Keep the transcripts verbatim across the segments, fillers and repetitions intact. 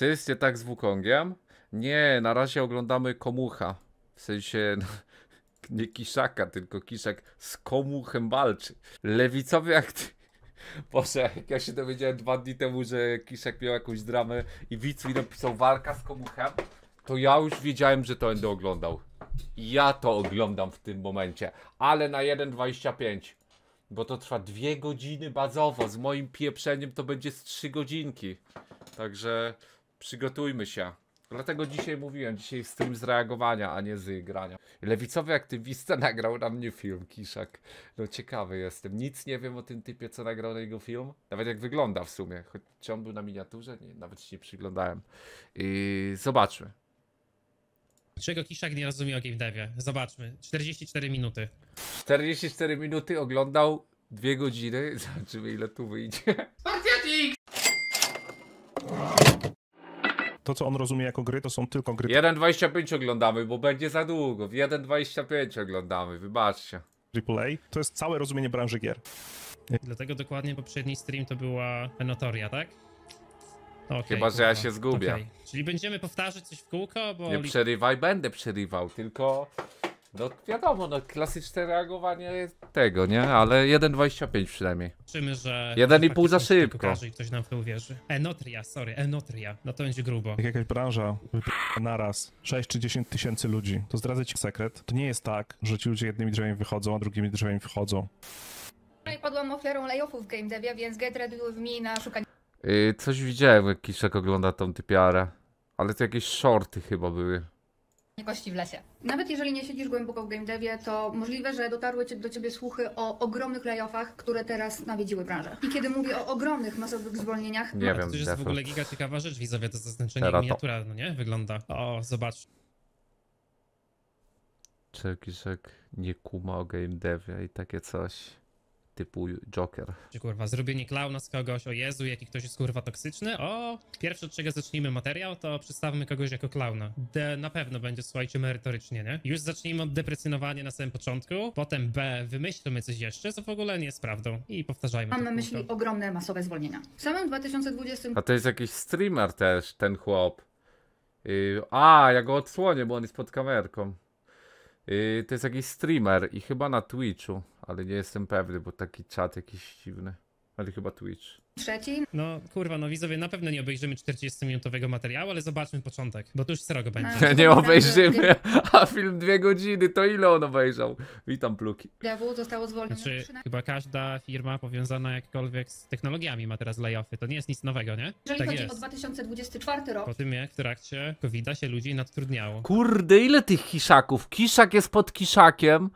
Co jest tak z Wukongiem? Nie, na razie oglądamy Komucha. W sensie nie Kiszaka, tylko Kiszak z Komuchem walczy. Lewicowy akty... Boże, jak ja się dowiedziałem dwa dni temu, że Kiszak miał jakąś dramę i widz mi napisał walka z Komuchem, to ja już wiedziałem, że to będę oglądał. I ja to oglądam w tym momencie, ale na jeden dwadzieścia pięć. Bo to trwa dwie godziny bazowo, z moim pieprzeniem to będzie z trzy godzinki. Także przygotujmy się. Dlatego dzisiaj mówiłem, dzisiaj stream z reagowania, a nie z grania. Lewicowy aktywista nagrał na mnie film, Kiszak. No ciekawy jestem, nic nie wiem o tym typie, co nagrał na jego film. Nawet jak wygląda w sumie, choć czy on był na miniaturze, nie, nawet się nie przyglądałem. I zobaczmy. Czego Kiszak nie rozumiał o game devie? Zobaczmy, czterdzieści cztery minuty. czterdzieści cztery minuty oglądał dwie godziny, zobaczymy ile tu wyjdzie. To, co on rozumie jako gry, to są tylko gry... jeden dwadzieścia pięć oglądamy, bo będzie za długo. W jeden dwadzieścia pięć oglądamy, wybaczcie. Triple A to jest całe rozumienie branży gier. Dlatego dokładnie poprzedni stream to była Enotria, tak? Okay, chyba, kurwa, że ja się zgubię. Okay. Czyli będziemy powtarzać coś w kółko, bo... Nie przerywaj, będę przerywał, tylko... No wiadomo, no klasyczne reagowanie tego, nie? Ale jeden dwadzieścia pięć przynajmniej. Zobaczymy, że... jeden i pół za szybko. Pokaże i ktoś nam w to uwierzy. Enotria, sorry, Enotria. No to będzie grubo. Jak jakaś branża wypie... naraz sześć czy dziesięć tysięcy ludzi, to zdradzę ci sekret. To nie jest tak, że ci ludzie jednymi drzwiami wychodzą, a drugimi drzwiami wchodzą. Wczoraj padłam ofiarą layoffów w game devie, więc get ready with me na szukanie... Yy, coś widziałem, jak Kiszak ogląda tą typiarę. Ale to jakieś shorty chyba były. Kości w lesie. Nawet jeżeli nie siedzisz głęboko w game devie, to możliwe, że dotarły do ciebie słuchy o ogromnych layoffach, które teraz nawiedziły branżę. I kiedy mówię o ogromnych masowych zwolnieniach... Nie no, wiem, to jest w ogóle giga ciekawa rzecz, widzowie, to zaznaczenie jak miniatura, no nie? Wygląda. O, zobacz. Czy Kiszak nie kuma o game devie i takie coś? Typu Joker. Kurwa, zrobienie klauna z kogoś, o Jezu, jaki ktoś jest kurwa toksyczny. O, pierwsze od czego zacznijmy materiał, to przedstawmy kogoś jako klauna. D na pewno będzie, słuchajcie, merytorycznie, nie? Już zacznijmy od deprecjonowania na samym początku, potem B, wymyślmy coś jeszcze, co w ogóle nie jest prawdą i powtarzajmy. Mam na myśli ogromne masowe zwolnienia. W samym dwa tysiące dwudziestym... A to jest jakiś streamer też, ten chłop. Yy, a, ja go odsłonię, bo on jest pod kamerką. Yy, to jest jakiś streamer i chyba na Twitchu. Ale nie jestem pewny, bo taki czat jakiś dziwny. Ale chyba Twitch. Trzeci? No kurwa, no widzowie, na pewno nie obejrzymy czterdziestominutowego materiału, ale zobaczmy początek, bo to już srogo będzie. No, nie obejrzymy, a film dwie godziny, to ile on obejrzał? Witam, pluki. Zostało zwolnione. Znaczy, chyba każda firma powiązana jakkolwiek z technologiami ma teraz layoffy, to nie jest nic nowego, nie? Jeżeli tak chodzi jest. O dwa tysiące dwudziesty czwarty rok. Po tym jak w trakcie kowida się ludzi nadtrudniało. Kurde, ile tych Kiszaków? Kiszak jest pod Kiszakiem.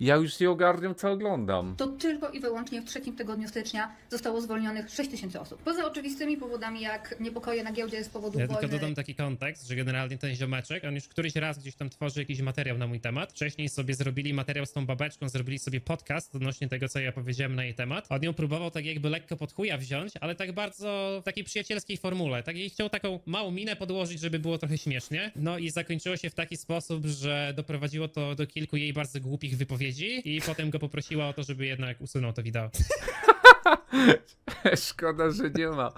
Ja już nie ogarniam, co oglądam. To tylko i wyłącznie w trzecim tygodniu stycznia zostało zwolnionych sześć tysięcy osób. Poza oczywistymi powodami, jak niepokoje na giełdzie z powodu wojny... Ja tylko dodam taki kontekst, że generalnie ten ziomeczek, on już któryś raz gdzieś tam tworzy jakiś materiał na mój temat. Wcześniej sobie zrobili materiał z tą babeczką, zrobili sobie podcast odnośnie tego, co ja powiedziałem na jej temat. On ją próbował tak jakby lekko pod chuja wziąć, ale tak bardzo w takiej przyjacielskiej formule. Tak jej chciał taką małą minę podłożyć, żeby było trochę śmiesznie. No i zakończyło się w taki sposób, że doprowadziło to do kilku jej bardzo głupich wypowiedzi. I potem go poprosiła o to, żeby jednak usunął to wideo. Szkoda, że nie ma.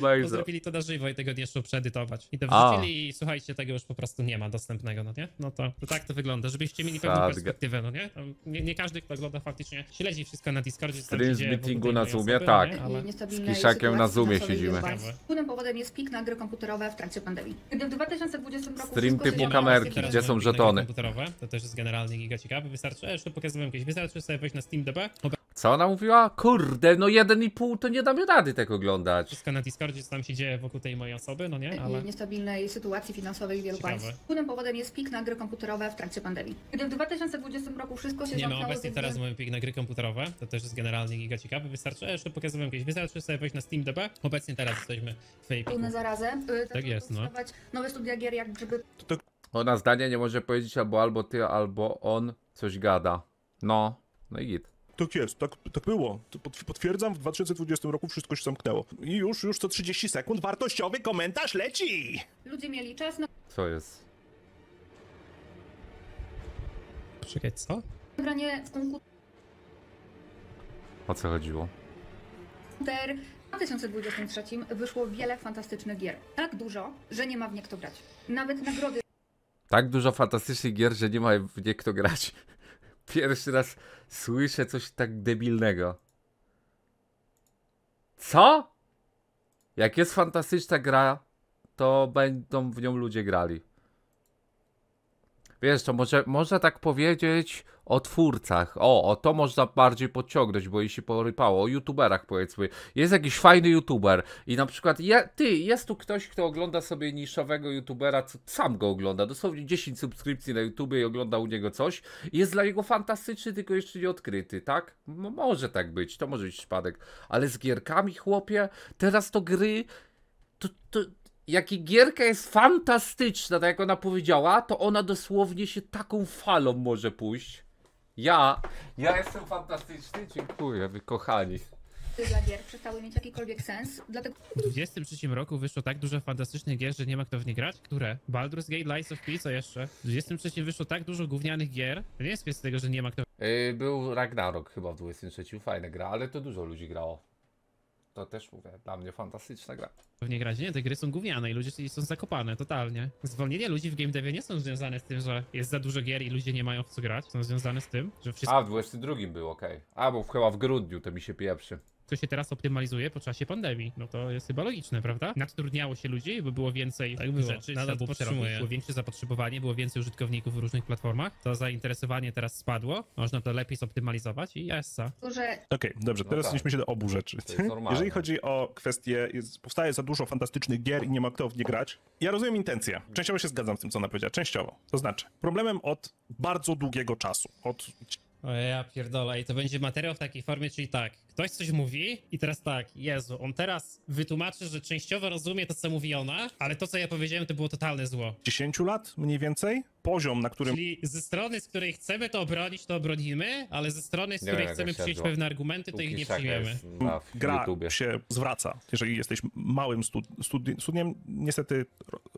Bo zrobili to na żywo i tego nie szło przeedytować. I to wrzucili i słuchajcie, tego już po prostu nie ma dostępnego, no nie? No to, to tak to wygląda, żebyście mieli pewną perspektywę, no nie? nie? Nie każdy, kto ogląda faktycznie, śledzi wszystko na Discordzie. Stream z meetingu na Zoomie, osoby, tak. Ale... Z Kiszakiem na Zoomie siedzimy. Głównym powodem jest pik na gry komputerowe w trakcie pandemii. Gdy w dwa tysiące dwudziestym roku... Stream typu kamerki, gdzie są żetony. To też jest generalnie giga ciekawe. Wystarczy, jeszcze pokazywałem kiedyś, wystarczy sobie wejść na SteamDB. Co ona mówiła? Kurde, no jeden i pół to nie damy rady tak oglądać. Wszystko na Discordzie, co tam się dzieje wokół tej mojej osoby, no nie? Ale... Niestabilnej sytuacji finansowej wielu państw. Głównym powodem jest pik na gry komputerowe w trakcie pandemii. Gdy w dwa tysiące dwudziestym roku wszystko się nie no, obecnie teraz gry... mamy pik na gry komputerowe, to też jest generalnie giga ciekawe. Wystarczy, jeszcze pokazywałem kiedyś, wystarczy sobie wejść na SteamDB. Obecnie teraz jesteśmy w tej piku. Zarazę, yy, tak jest, no. Nowe studia gier, jak gdyby... To... Ona zdanie nie może powiedzieć albo albo ty, albo on coś gada. No, no i git. Tak jest, tak, tak było. Potwierdzam, w dwa tysiące dwudziestym roku wszystko się zamknęło. I już, już co trzydzieści sekund wartościowy komentarz leci! Ludzie mieli czas na... Co jest? Czekaj, co? Nagranie w konkursie... O co chodziło? W dwa tysiące dwudziestym trzecim wyszło wiele fantastycznych gier. Tak dużo, że nie ma w nie kto grać. Nawet nagrody... Tak dużo fantastycznych gier, że nie ma w nie kto grać. Pierwszy raz słyszę coś tak debilnego. Co? Jak jest fantastyczna gra, to będą w nią ludzie grali. Wiesz, to może, można tak powiedzieć o twórcach. O, o to można bardziej podciągnąć, bo jej się porypało. O youtuberach powiedzmy. Jest jakiś fajny youtuber i na przykład ja, ty, jest tu ktoś, kto ogląda sobie niszowego youtubera, co sam go ogląda. Dosłownie dziesięć subskrypcji na YouTubie i ogląda u niego coś. Jest dla niego fantastyczny, tylko jeszcze nie odkryty, tak? No, może tak być, to może być przypadek. Ale z gierkami, chłopie, teraz to gry... To... to... Jak i gierka jest fantastyczna, tak jak ona powiedziała, to ona dosłownie się taką falą może pójść. Ja, ja jestem fantastyczny, dziękuję, wy kochani. Dla gier przestały mieć jakikolwiek sens, dlatego... W dwudziestym trzecim roku wyszło tak dużo fantastycznych gier, że nie ma kto w nie grać? Które? Baldur's Gate, Lies of P, co jeszcze? W dwudziestym trzecim wyszło tak dużo gównianych gier, to nie jest kwestia tego, że nie ma kto... Yy, był Ragnarok chyba w dwudziestym trzecim, fajna gra, ale to dużo ludzi grało. To też mówię, dla mnie fantastyczna gra. Pewnie grać nie, te gry są gówniane i ludzie są zakopane, totalnie. Zwolnienie ludzi w game devie nie są związane z tym, że jest za dużo gier i ludzie nie mają w co grać. Są związane z tym, że wszystko... A, w dwudziestym drugim był okej. Okay. A, bo chyba w grudniu to mi się pieprzy. To się teraz optymalizuje po czasie pandemii. No to jest chyba logiczne, prawda? Nadtrudniało się ludzi, bo było więcej tak było. rzeczy, nadal było, było większe zapotrzebowanie, było więcej użytkowników w różnych platformach. To zainteresowanie teraz spadło, można to lepiej zoptymalizować i jessa. Okej, okay, dobrze, teraz no tak. Idźmy się do obu rzeczy. Jeżeli chodzi o kwestię, jest, powstaje za dużo fantastycznych gier i nie ma kto w nie grać. Ja rozumiem intencję. Częściowo się zgadzam z tym, co ona powiedziała. Częściowo. To znaczy, problemem od bardzo długiego czasu, od... O ja pierdolę, i to będzie materiał w takiej formie, czyli tak, ktoś coś mówi i teraz tak, Jezu, on teraz wytłumaczy, że częściowo rozumie to, co mówi ona, ale to, co ja powiedziałem, to było totalne zło. dziesięć lat mniej więcej? Poziom, na którym... Czyli ze strony, z której chcemy to obronić, to obronimy, ale ze strony, z nie której wiem, chcemy przyjąć siadło. pewne argumenty, to Póki ich nie przyjmiemy. Gra YouTubie. się zwraca. Jeżeli jesteś małym studi studi studiem, niestety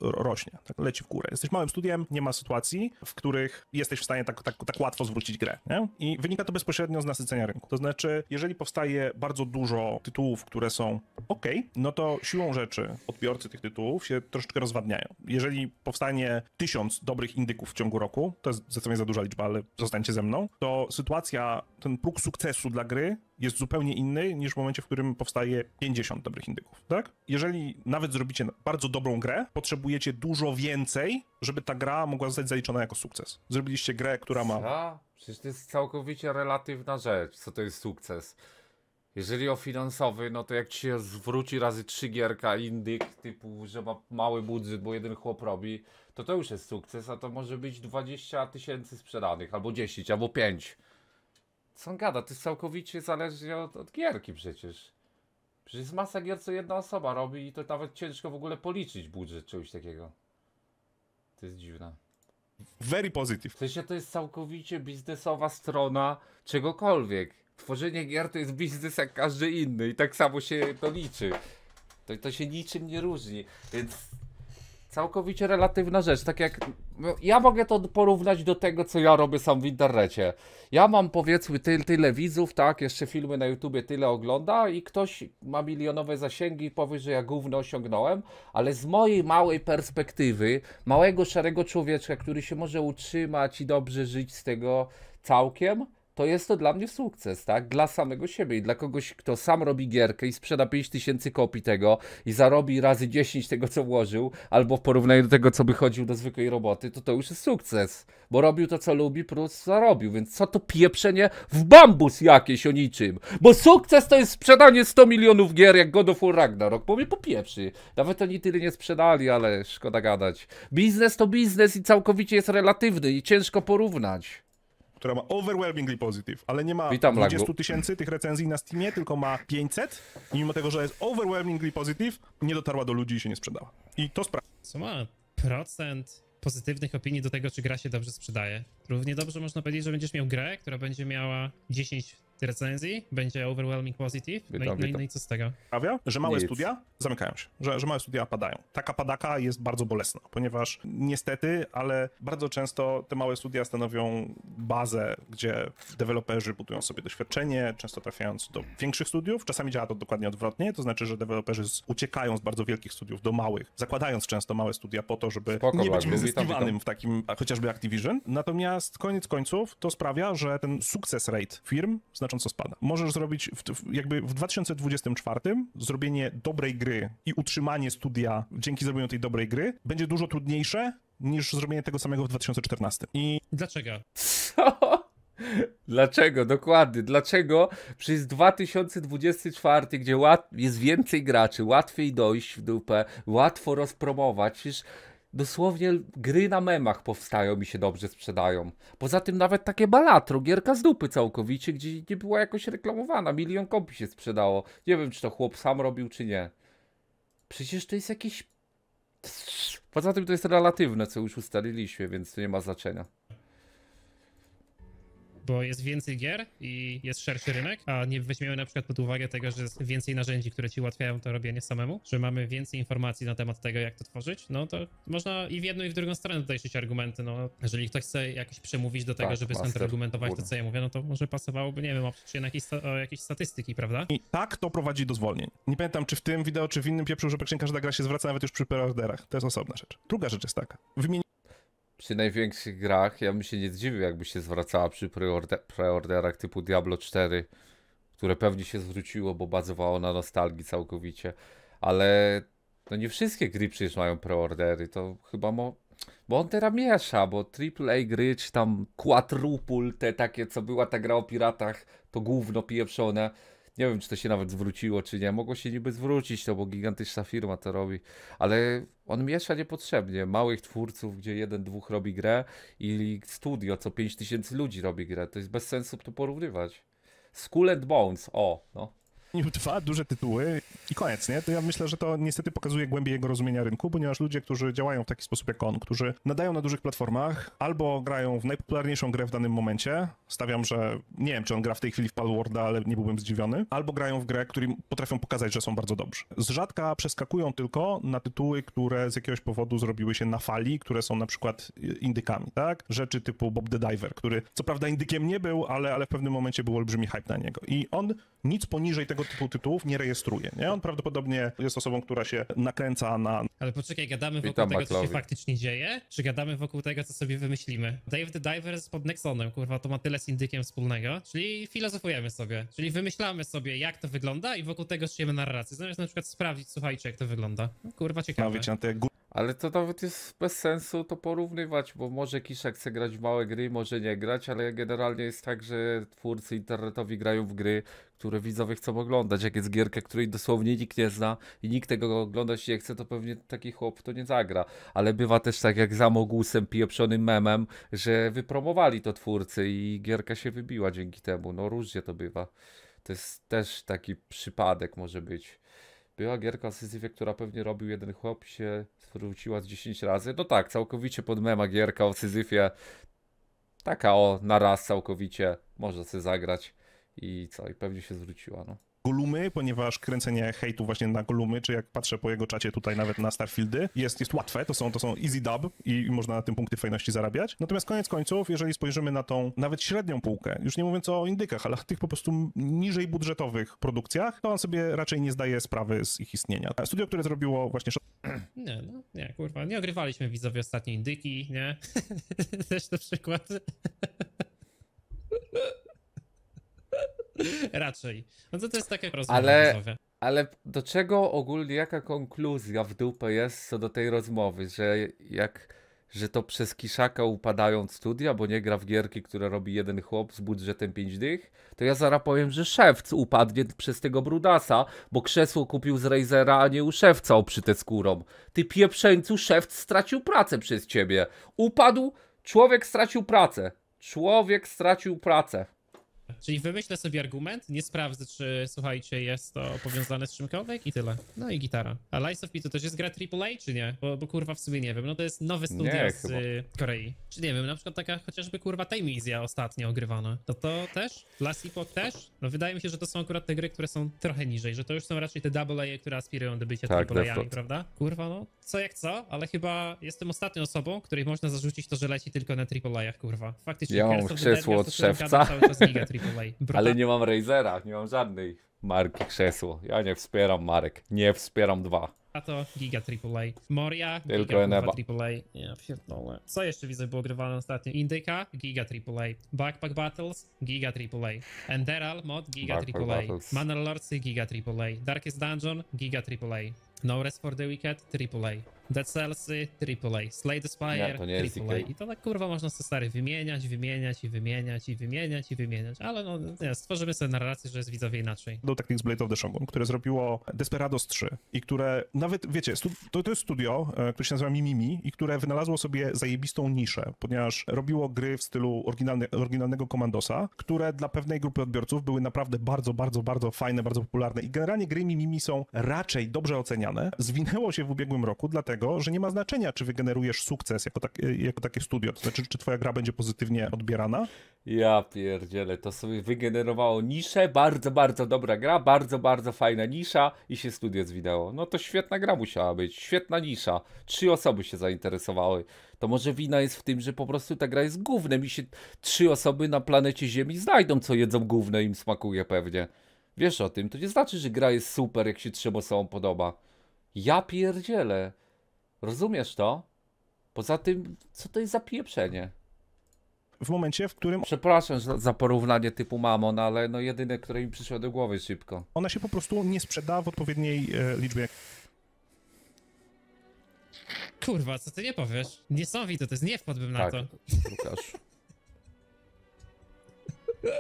rośnie, tak, leci w górę. Jesteś małym studiem, nie ma sytuacji, w których jesteś w stanie tak, tak, tak łatwo zwrócić grę, nie? I wynika to bezpośrednio z nasycenia rynku. To znaczy, jeżeli powstaje bardzo dużo tytułów, które są ok, no to siłą rzeczy odbiorcy tych tytułów się troszeczkę rozwadniają. Jeżeli powstanie tysiąc dobrych indyków w ciągu roku, to jest zdecydowanie za duża liczba, ale zostańcie ze mną, to sytuacja, ten próg sukcesu dla gry jest zupełnie inny niż w momencie, w którym powstaje pięćdziesiąt dobrych indyków, tak? Jeżeli nawet zrobicie bardzo dobrą grę, potrzebujecie dużo więcej, żeby ta gra mogła zostać zaliczona jako sukces. Zrobiliście grę, która ma... Co? Przecież to jest całkowicie relatywna rzecz, co to jest sukces. Jeżeli o finansowy, no to jak ci się zwróci razy trzy gierka indyk, typu, że ma mały budżet, bo jeden chłop robi, to to już jest sukces, a to może być dwadzieścia tysięcy sprzedanych, albo dziesięć, albo pięć. Co on gada? To jest całkowicie zależnie od, od gierki przecież. Przecież jest masa gier, co jedna osoba robi i to nawet ciężko w ogóle policzyć budżet czegoś takiego. To jest dziwne. Very positive. W sensie to jest całkowicie biznesowa strona czegokolwiek. Tworzenie gier to jest biznes jak każdy inny i tak samo się to liczy. To, to się niczym nie różni, więc całkowicie relatywna rzecz. Tak jak no, ja mogę to porównać do tego, co ja robię sam w internecie. Ja mam powiedzmy ty, tyle widzów, tak, jeszcze filmy na YouTubie tyle ogląda i ktoś ma milionowe zasięgi i powie, że ja gówno osiągnąłem, ale z mojej małej perspektywy, małego szarego człowieczka, który się może utrzymać i dobrze żyć z tego całkiem, to jest to dla mnie sukces, tak? Dla samego siebie i dla kogoś, kto sam robi gierkę i sprzeda pięć tysięcy kopii tego i zarobi razy dziesięć tego, co włożył, albo w porównaniu do tego, co by chodził do zwykłej roboty, to to już jest sukces. Bo robił to, co lubi, plus zarobił, więc co to pieprzenie w bambus jakieś o niczym? Bo sukces to jest sprzedanie stu milionów gier jak God of War Ragnarok, bo mnie popieprzy. Nawet oni tyle nie sprzedali, ale szkoda gadać. Biznes to biznes i całkowicie jest relatywny i ciężko porównać. Która ma overwhelmingly positive, ale nie ma Witam, dwudziestu tysięcy tych recenzji na Steamie, tylko ma pięćset i mimo tego, że jest overwhelmingly positive, nie dotarła do ludzi i się nie sprzedała. I to sprawia. Co ma procent pozytywnych opinii do tego, czy gra się dobrze sprzedaje? Równie dobrze można powiedzieć, że będziesz miał grę, która będzie miała dziesięć recenzji, będzie overwhelming positive, no i, no, i, no i co z tego? Prawia, że małe Nic. studia zamykają się, że, że małe studia padają. Taka padaka jest bardzo bolesna, ponieważ niestety, ale bardzo często te małe studia stanowią bazę, gdzie deweloperzy budują sobie doświadczenie, często trafiając do większych studiów. Czasami działa to dokładnie odwrotnie, to znaczy, że deweloperzy uciekają z bardzo wielkich studiów do małych, zakładając często małe studia po to, żeby Spoko, nie być wyzyskiwanym w takim, chociażby Activision. Natomiast koniec końców to sprawia, że ten sukces rate firm znacząco spada. Możesz zrobić w, w, jakby w dwa tysiące dwudziestym czwartym zrobienie dobrej gry i utrzymanie studia dzięki zrobieniu tej dobrej gry będzie dużo trudniejsze niż zrobienie tego samego w dwa tysiące czternastym. I... Dlaczego? Co? Dlaczego? Dokładnie. Dlaczego przez dwa tysiące dwudziesty czwarty, gdzie łat... jest więcej graczy, łatwiej dojść w dupę, łatwo rozpromować, przecież dosłownie gry na memach powstają i się dobrze sprzedają. Poza tym nawet takie balatro, gierka z dupy całkowicie, gdzie nie była jakoś reklamowana, milion kopii się sprzedało. Nie wiem, czy to chłop sam robił, czy nie. Przecież to jest jakiś... Poza tym to jest relatywne, co już ustaliliśmy, więc to nie ma znaczenia. Bo jest więcej gier i jest szerszy rynek, a nie weźmiemy na przykład pod uwagę tego, że jest więcej narzędzi, które ci ułatwiają to robienie samemu, że mamy więcej informacji na temat tego, jak to tworzyć, no to można i w jedną, i w drugą stronę tutaj szyć argumenty, no jeżeli ktoś chce jakoś przemówić do tego, tak, żeby kontrargumentować to, co ja mówię, no to może pasowałoby, nie wiem, oprzeć się na jakieś, sta jakieś statystyki, prawda? I tak to prowadzi do zwolnień. Nie pamiętam, czy w tym wideo, czy w innym pieprzu, że praktycznie każda gra się zwraca nawet już przy preorderach. To jest osobna rzecz. Druga rzecz jest taka. Wymieni Przy największych grach, ja bym się nie zdziwił, jakby się zwracała przy preorderach typu Diablo cztery, które pewnie się zwróciło, bo bazowało na nostalgii całkowicie, ale no nie wszystkie gry przecież mają preordery, to chyba mo... Bo on teraz miesza, bo triple A gry, czy tam quadruple, te takie, co była ta gra o piratach, to gówno pieprzone. Nie wiem, czy to się nawet zwróciło, czy nie. Mogło się niby zwrócić, to, bo gigantyczna firma to robi. Ale on miesza niepotrzebnie. Małych twórców, gdzie jeden, dwóch robi grę i studio, co pięć tysięcy ludzi robi grę. To jest bez sensu to porównywać. Skull and Bones, o, no. Dwa duże tytuły i koniec, nie? To ja myślę, że to niestety pokazuje głębiej jego rozumienia rynku, ponieważ ludzie, którzy działają w taki sposób jak on, którzy nadają na dużych platformach, albo grają w najpopularniejszą grę w danym momencie, stawiam, że nie wiem, czy on gra w tej chwili w Palworlda, ale nie byłbym zdziwiony, albo grają w grę, którym potrafią pokazać, że są bardzo dobrzy. Z rzadka przeskakują tylko na tytuły, które z jakiegoś powodu zrobiły się na fali, które są na przykład indykami, tak? Rzeczy typu Bob the Diver, który co prawda indykiem nie był, ale, ale w pewnym momencie był olbrzymi hype na niego. I on nic poniżej tego typu tytułów nie rejestruje, nie? On prawdopodobnie jest osobą, która się nakręca na... Ale poczekaj, gadamy wokół Witam tego, Maclowi. co się faktycznie dzieje, czy gadamy wokół tego, co sobie wymyślimy? Dave the Diver z Podnexonem, kurwa, to ma tyle z indykiem wspólnego, czyli filozofujemy sobie, czyli wymyślamy sobie, jak to wygląda i wokół tego szyjemy narrację, zamiast na przykład sprawdzić, słuchajcie, jak to wygląda. No, kurwa, ciekawe. Ale to nawet jest bez sensu to porównywać, bo może Kiszak chce grać w małe gry, może nie grać, ale generalnie jest tak, że twórcy internetowi grają w gry, które widzowie chcą oglądać. Jak jest gierka, której dosłownie nikt nie zna i nikt tego oglądać nie chce, to pewnie taki chłop to nie zagra. Ale bywa też tak jak z Amogusem, pieprzonym memem, że wypromowali to twórcy i gierka się wybiła dzięki temu. No różnie to bywa. To jest też taki przypadek może być. Była gierka o Syzyfie, która pewnie robił jeden chłop, się zwróciła z dziesięć razy. No tak, całkowicie pod mema gierka o Syzyfie. Taka o, na raz całkowicie. Można sobie zagrać. I co? I pewnie się zwróciła, no. Golumy, ponieważ kręcenie hejtu właśnie na Golumy, czy jak patrzę po jego czacie tutaj nawet na Starfieldy, jest, jest łatwe, to są, to są easy dub i można na tym punkty fajności zarabiać. Natomiast koniec końców, jeżeli spojrzymy na tą nawet średnią półkę, już nie mówiąc o indykach, ale tych po prostu niżej budżetowych produkcjach, to on sobie raczej nie zdaje sprawy z ich istnienia. Studio, które zrobiło właśnie... Nie, no, nie, kurwa, nie ogrywaliśmy widzowie ostatniej indyki, nie? Też na przykład... Raczej. No to, to jest takie rozmowa. Ale, ale do czego ogólnie, jaka konkluzja w dupę jest co do tej rozmowy, że jak, że to przez Kiszaka upadają studia, bo nie gra w gierki, które robi jeden chłop z budżetem pięć dych, to ja zaraz powiem, że Szewc upadnie przez tego brudasa, bo krzesło kupił z Razera, a nie u Szewca obszyte skórą. Ty pieprzeńcu, Szewc stracił pracę przez ciebie. Upadł, człowiek stracił pracę. Człowiek stracił pracę. Czyli wymyślę sobie argument, nie sprawdzę, czy słuchajcie, jest to powiązane z czymkolwiek i tyle. No i gitara. A Lies of P to też jest gra triple A, czy nie? Bo, bo kurwa w sumie nie wiem, no to jest nowe studio z y, Korei. Czy nie wiem, na przykład taka chociażby kurwa Timezia ostatnio ogrywana. To to też? Last Epoch też? No wydaje mi się, że to są akurat te gry, które są trochę niżej, że to już są raczej te double A, które aspirują do bycia tak, triple A, prawda? Kurwa no, co jak co, ale chyba jestem ostatnią osobą, której można zarzucić to, że leci tylko na triple A, kurwa. Faktycznie. Ja mam krzesło od szewca. Ale nie mam Razera, nie mam żadnej marki krzesło. Ja nie wspieram marek, nie wspieram dwa. A to Giga triple A. Moria, Giga Eneba. triple A. Ja pierdolę. Co jeszcze widzę było grywane ostatnio? Indyka, Giga triple A. Backpack Battles, Giga triple A. Enderal Mod, Giga Backpack triple A. Battles. Manor Lords, Giga triple A. Darkest Dungeon, Giga triple A. No Rest for the Wicked, triple A. Dead Cells, triple A. Slay the Spire, nie, nie triple A. I to tak kurwa można sobie stary wymieniać, wymieniać i wymieniać i wymieniać i wymieniać. Ale no nie, stworzymy sobie narrację, że jest widzowie inaczej. Do Tactics Blade of the Shogun, które zrobiło Desperados trzy i które nawet, wiecie, to, to jest studio, które się nazywa Mimimi i które wynalazło sobie zajebistą niszę, ponieważ robiło gry w stylu oryginalne, oryginalnego Commandosa, które dla pewnej grupy odbiorców były naprawdę bardzo, bardzo, bardzo fajne, bardzo popularne i generalnie gry Mimimi są raczej dobrze oceniane. Zwinęło się w ubiegłym roku, dlatego że nie ma znaczenia, czy wygenerujesz sukces jako, tak, jako takie studio, to znaczy, czy twoja gra będzie pozytywnie odbierana. Ja pierdzielę, to sobie wygenerowało niszę, bardzo, bardzo dobra gra, bardzo, bardzo fajna nisza i się studio zwinęło. No to świetna gra musiała być, świetna nisza, trzy osoby się zainteresowały. To może wina jest w tym, że po prostu ta gra jest gównem i się trzy osoby na planecie Ziemi znajdą, co jedzą gówno, im smakuje pewnie. Wiesz o tym, to nie znaczy, że gra jest super, jak się trzem osobom podoba. Ja pierdzielę. Rozumiesz to? Poza tym, co to jest za pieprzenie? W momencie, w którym... Przepraszam za, za porównanie typu Mamon, ale no jedyne, które mi przyszło do głowy szybko. Ona się po prostu nie sprzedała w odpowiedniej e, liczbie. Kurwa, co ty nie powiesz? Niesamowite, to jest nie wpadłbym na tak, to. Łukasz.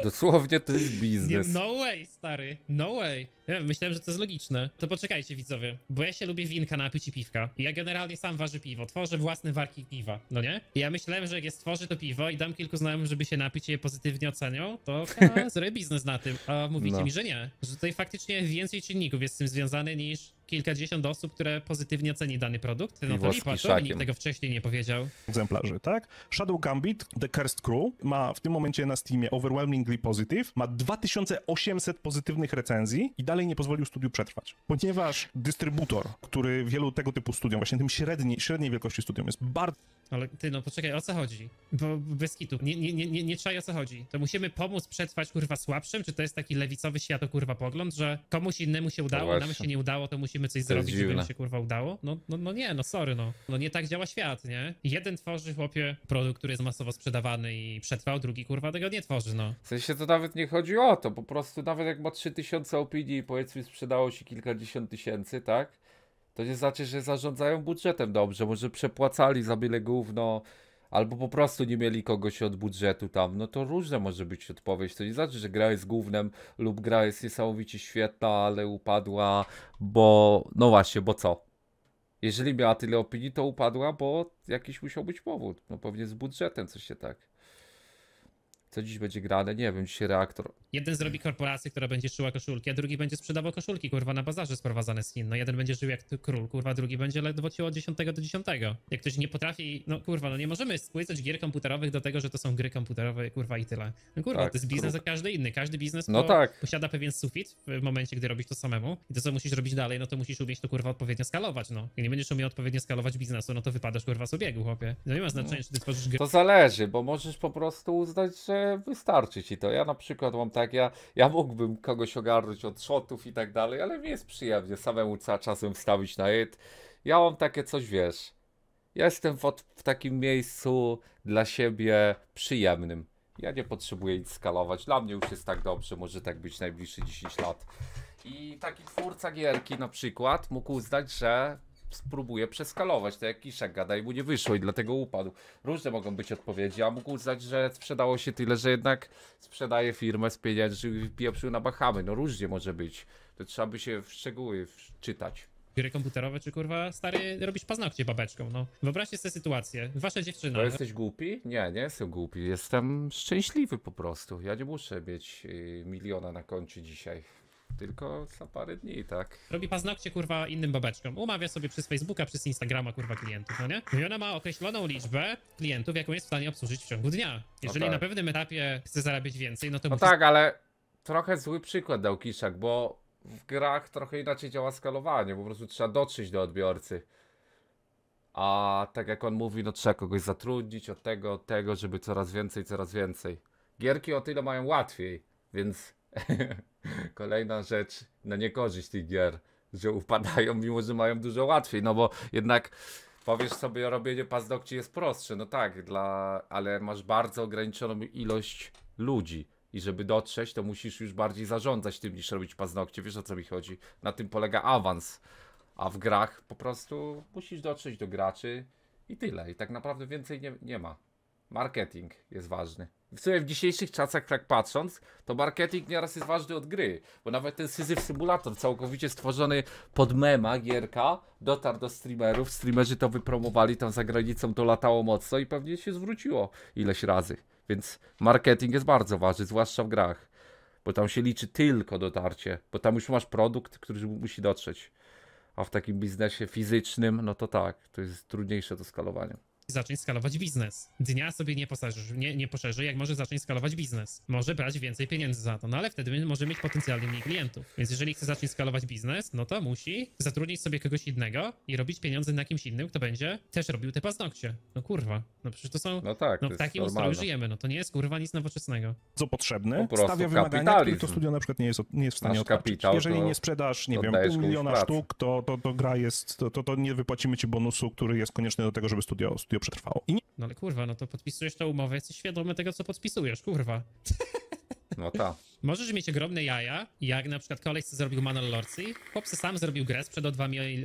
Dosłownie to jest biznes. No way, stary. No way. Ja myślałem, że to jest logiczne. To poczekajcie, widzowie, bo ja się lubię winka napić i piwka. Ja generalnie sam warzę piwo. Tworzę własne warki piwa, no nie? I ja myślałem, że jak je stworzę to piwo i dam kilku znajomym, żeby się napić i je pozytywnie ocenią, to ha, zrobię biznes na tym. A mówicie no. mi, że nie. Że tutaj faktycznie więcej czynników jest z tym związany niż kilkadziesiąt osób, które pozytywnie oceni dany produkt. No to lipa, to nikt tego wcześniej nie powiedział. Egzemplarzy, tak? Shadow Gambit, The Cursed Crew ma w tym momencie na Steamie overwhelmingly positive, ma dwa tysiące osiemset pozytywnych recenzji i dalej nie pozwolił studiu przetrwać. Ponieważ dystrybutor, który wielu tego typu studiom, właśnie tym średniej, średniej wielkości studiom jest bardzo... Ale ty, no poczekaj, o co chodzi? Bo bez kitu, nie, nie, nie, nie, nie trzeba o co chodzi. To musimy pomóc przetrwać kurwa słabszym? Czy to jest taki lewicowy świato kurwa pogląd, że komuś innemu się udało, no nam się nie udało, to musi musimy coś zrobić, żeby mi się kurwa udało? No, no, no nie, no sorry, no. No nie tak działa świat, nie? Jeden tworzy, chłopie, produkt, który jest masowo sprzedawany i przetrwał, drugi kurwa tego nie tworzy, no. W sensie to nawet nie chodzi o to, po prostu nawet jak ma trzy tysiące opinii i powiedzmy sprzedało się kilkadziesiąt tysięcy, tak? To nie znaczy, że zarządzają budżetem dobrze, może przepłacali za byle gówno, albo po prostu nie mieli kogoś od budżetu tam, no to różne może być odpowiedź. To nie znaczy, że gra jest gównem lub gra jest niesamowicie świetna, ale upadła, bo... No właśnie, bo co? Jeżeli miała tyle opinii, to upadła, bo jakiś musiał być powód. No pewnie z budżetem coś się tak... Co dziś będzie grane? Nie wiem, dzisiaj reaktor. Jeden zrobi korporację, która będzie szyła koszulki, a drugi będzie sprzedawał koszulki, kurwa, na bazarze sprowadzane z Chin. No jeden będzie żył jak król, kurwa, drugi będzie ledwo ciło od dziesiątego do dziesiątego. Jak ktoś nie potrafi, no kurwa, no nie możemy spłycać gier komputerowych do tego, że to są gry komputerowe, kurwa i tyle. No kurwa, tak, to jest biznes jak każdy inny. Każdy biznes no po, tak. posiada pewien sufit w momencie, gdy robisz to samemu. I to, co musisz robić dalej, no to musisz umieć to, kurwa, odpowiednio skalować, no. Jak nie będziesz umiał odpowiednio skalować biznesu, no to wypadasz, kurwa, z obiegu, chłopie. No nie ma znaczenia, czy ty tworzysz gry. To zależy, bo możesz po prostu uznać, że wystarczy ci to. Ja na przykład mam tak, ja, ja mógłbym kogoś ogarnąć od shotów i tak dalej, ale mi jest przyjemnie samemu czasem wstawić na hit. Ja mam takie coś, wiesz, ja jestem w, od, w takim miejscu dla siebie przyjemnym. Ja nie potrzebuję nic skalować, dla mnie już jest tak dobrze, może tak być najbliższe dziesięć lat. I taki twórca gierki na przykład mógł uznać, że spróbuję przeskalować, to jak Kiszak gada i mu nie wyszło i dlatego upadł. Różne mogą być odpowiedzi, a mógł uznać, że sprzedało się tyle, że jednak sprzedaje firmę z pieniędzy i pieprzył na Bahamy. No różnie może być, to trzeba by się w szczegóły czytać. gry komputerowe, czy kurwa stary robisz paznokcie babeczką, no. Wyobraźcie sobie sytuację, wasza dziewczyna... No jesteś głupi? Nie, nie jestem głupi, jestem szczęśliwy po prostu. Ja nie muszę mieć y, miliona na koncie dzisiaj. Tylko za parę dni, tak. Robi paznokcie, kurwa, innym babeczkom. Umawia sobie przez Facebooka, przez Instagrama, kurwa, klientów, no nie? I ona ma określoną liczbę klientów, jaką jest w stanie obsłużyć w ciągu dnia. Jeżeli no tak. na pewnym etapie chce zarabiać więcej, no to... No musisz... tak, ale trochę zły przykład dał Kiszak, bo w grach trochę inaczej działa skalowanie. Po prostu trzeba dotrzeć do odbiorcy. A tak jak on mówi, no trzeba kogoś zatrudnić od tego, od tego, żeby coraz więcej, coraz więcej. Gierki o tyle mają łatwiej, więc... Kolejna rzecz na niekorzyść tych gier, że upadają, mimo że mają dużo łatwiej, no bo jednak powiesz sobie, robienie paznokci jest prostsze, no tak, dla, ale masz bardzo ograniczoną ilość ludzi i żeby dotrzeć, to musisz już bardziej zarządzać tym niż robić paznokcie, wiesz o co mi chodzi, na tym polega awans, a w grach po prostu musisz dotrzeć do graczy i tyle, i tak naprawdę więcej nie, nie ma. Marketing jest ważny. W sumie w dzisiejszych czasach, tak patrząc, to marketing nieraz jest ważny od gry. Bo nawet ten Syzyf Symulator, całkowicie stworzony pod mema, gierka, dotarł do streamerów. Streamerzy to wypromowali, tam za granicą to latało mocno i pewnie się zwróciło ileś razy. Więc marketing jest bardzo ważny, zwłaszcza w grach. Bo tam się liczy tylko dotarcie. Bo tam już masz produkt, który musi dotrzeć. A w takim biznesie fizycznym, no to tak, to jest trudniejsze do skalowania. Zacząć skalować biznes. Dnia sobie nie poszerzy, nie, nie poszerzy, jak może zacząć skalować biznes. Może brać więcej pieniędzy za to, no ale wtedy może mieć potencjalnie mniej klientów. Więc jeżeli chce zacząć skalować biznes, no to musi zatrudnić sobie kogoś innego i robić pieniądze na kimś innym, kto będzie też robił te paznokcie. No kurwa, no przecież to są... No tak, no w takim ustroju żyjemy, no to nie jest kurwa nic nowoczesnego. Co potrzebne, po stawia wymagania, których to studio na przykład nie jest, nie jest w stanie odpatrzyć. Jeżeli to, nie sprzedasz, nie wiem, pół miliona sztuk, to, to, to gra jest, to, to, to nie wypłacimy ci bonusu, który jest konieczny do tego, żeby studio, studio przetrwało. I nie... No ale kurwa, no to podpisujesz tę umowę, jesteś świadomy tego, co podpisujesz, kurwa. No tak. Możesz mieć ogromne jaja, jak na przykład koleś, co zrobił Manor Lords i chłopcy sam zrobił grę, sprzedał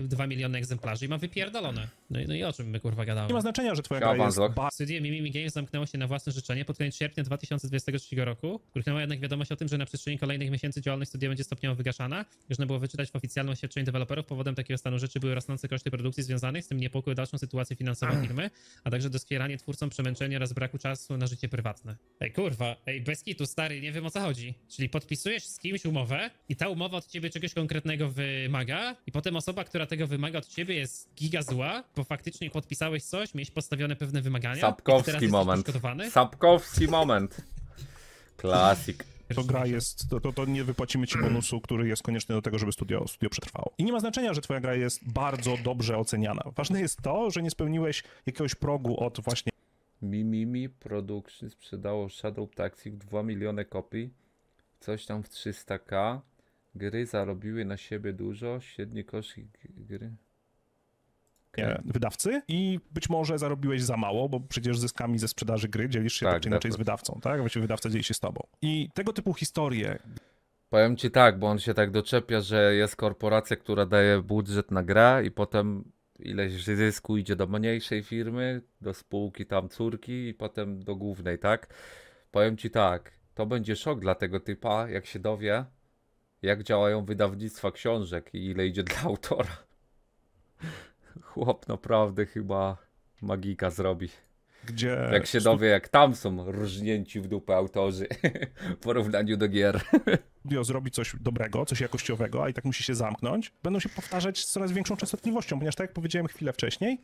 dwa miliony egzemplarzy i ma wypierdolone. No i, no i o czym my kurwa gadamy? Nie ma znaczenia, że twoja gra jest... Studio Mimimi Games zamknęło się na własne życzenie pod koniec sierpnia dwa tysiące dwudziestego trzeciego roku. Gruchnęła jednak wiadomość o tym, że na przestrzeni kolejnych miesięcy działalność studia będzie stopniowo wygaszana. Można było wyczytać w oficjalnym oświadczeniu deweloperów. Powodem takiego stanu rzeczy były rosnące koszty produkcji związanych z tym niepokój o dalszą sytuację finansową firmy, a także doskwieranie twórcom przemęczenia oraz braku czasu na życie prywatne. Ej kurwa, ej bez kitu, stary, nie wiem o co chodzi. Czyli podpisujesz z kimś umowę i ta umowa od ciebie czegoś konkretnego wymaga i potem osoba, która tego wymaga od ciebie jest giga zła, bo faktycznie podpisałeś coś, miałeś postawione pewne wymagania. Sapkowski moment. Sapkowski moment. Klasik. To gra jest, to, to, to nie wypłacimy ci bonusu, który jest konieczny do tego, żeby studio, studio przetrwało. I nie ma znaczenia, że twoja gra jest bardzo dobrze oceniana. Ważne jest to, że nie spełniłeś jakiegoś progu od właśnie... Mimimi Production sprzedało Shadow Tactics dwa miliony kopii. Coś tam w trzysta tysięcy. Gry zarobiły na siebie dużo, średni koszt gry. Okay. Wydawcy i być może zarobiłeś za mało, bo przecież zyskami ze sprzedaży gry dzielisz się tak, tak czy inaczej tak. z wydawcą, tak? Właściwie wydawca dzieli się z tobą. I tego typu historie... Powiem ci tak, bo on się tak doczepia, że jest korporacja, która daje budżet na grę i potem ileś zysku idzie do mniejszej firmy, do spółki tam córki i potem do głównej, tak? Powiem ci tak... To będzie szok dla tego typa, jak się dowie, jak działają wydawnictwa książek i ile idzie dla autora. Chłop naprawdę chyba magika zrobi. Gdzie? Jak się dowie, jak tam są rżnięci w dupę autorzy w porównaniu do gier. Studio zrobi coś dobrego, coś jakościowego, a i tak musi się zamknąć, będą się powtarzać z coraz większą częstotliwością, ponieważ tak jak powiedziałem chwilę wcześniej...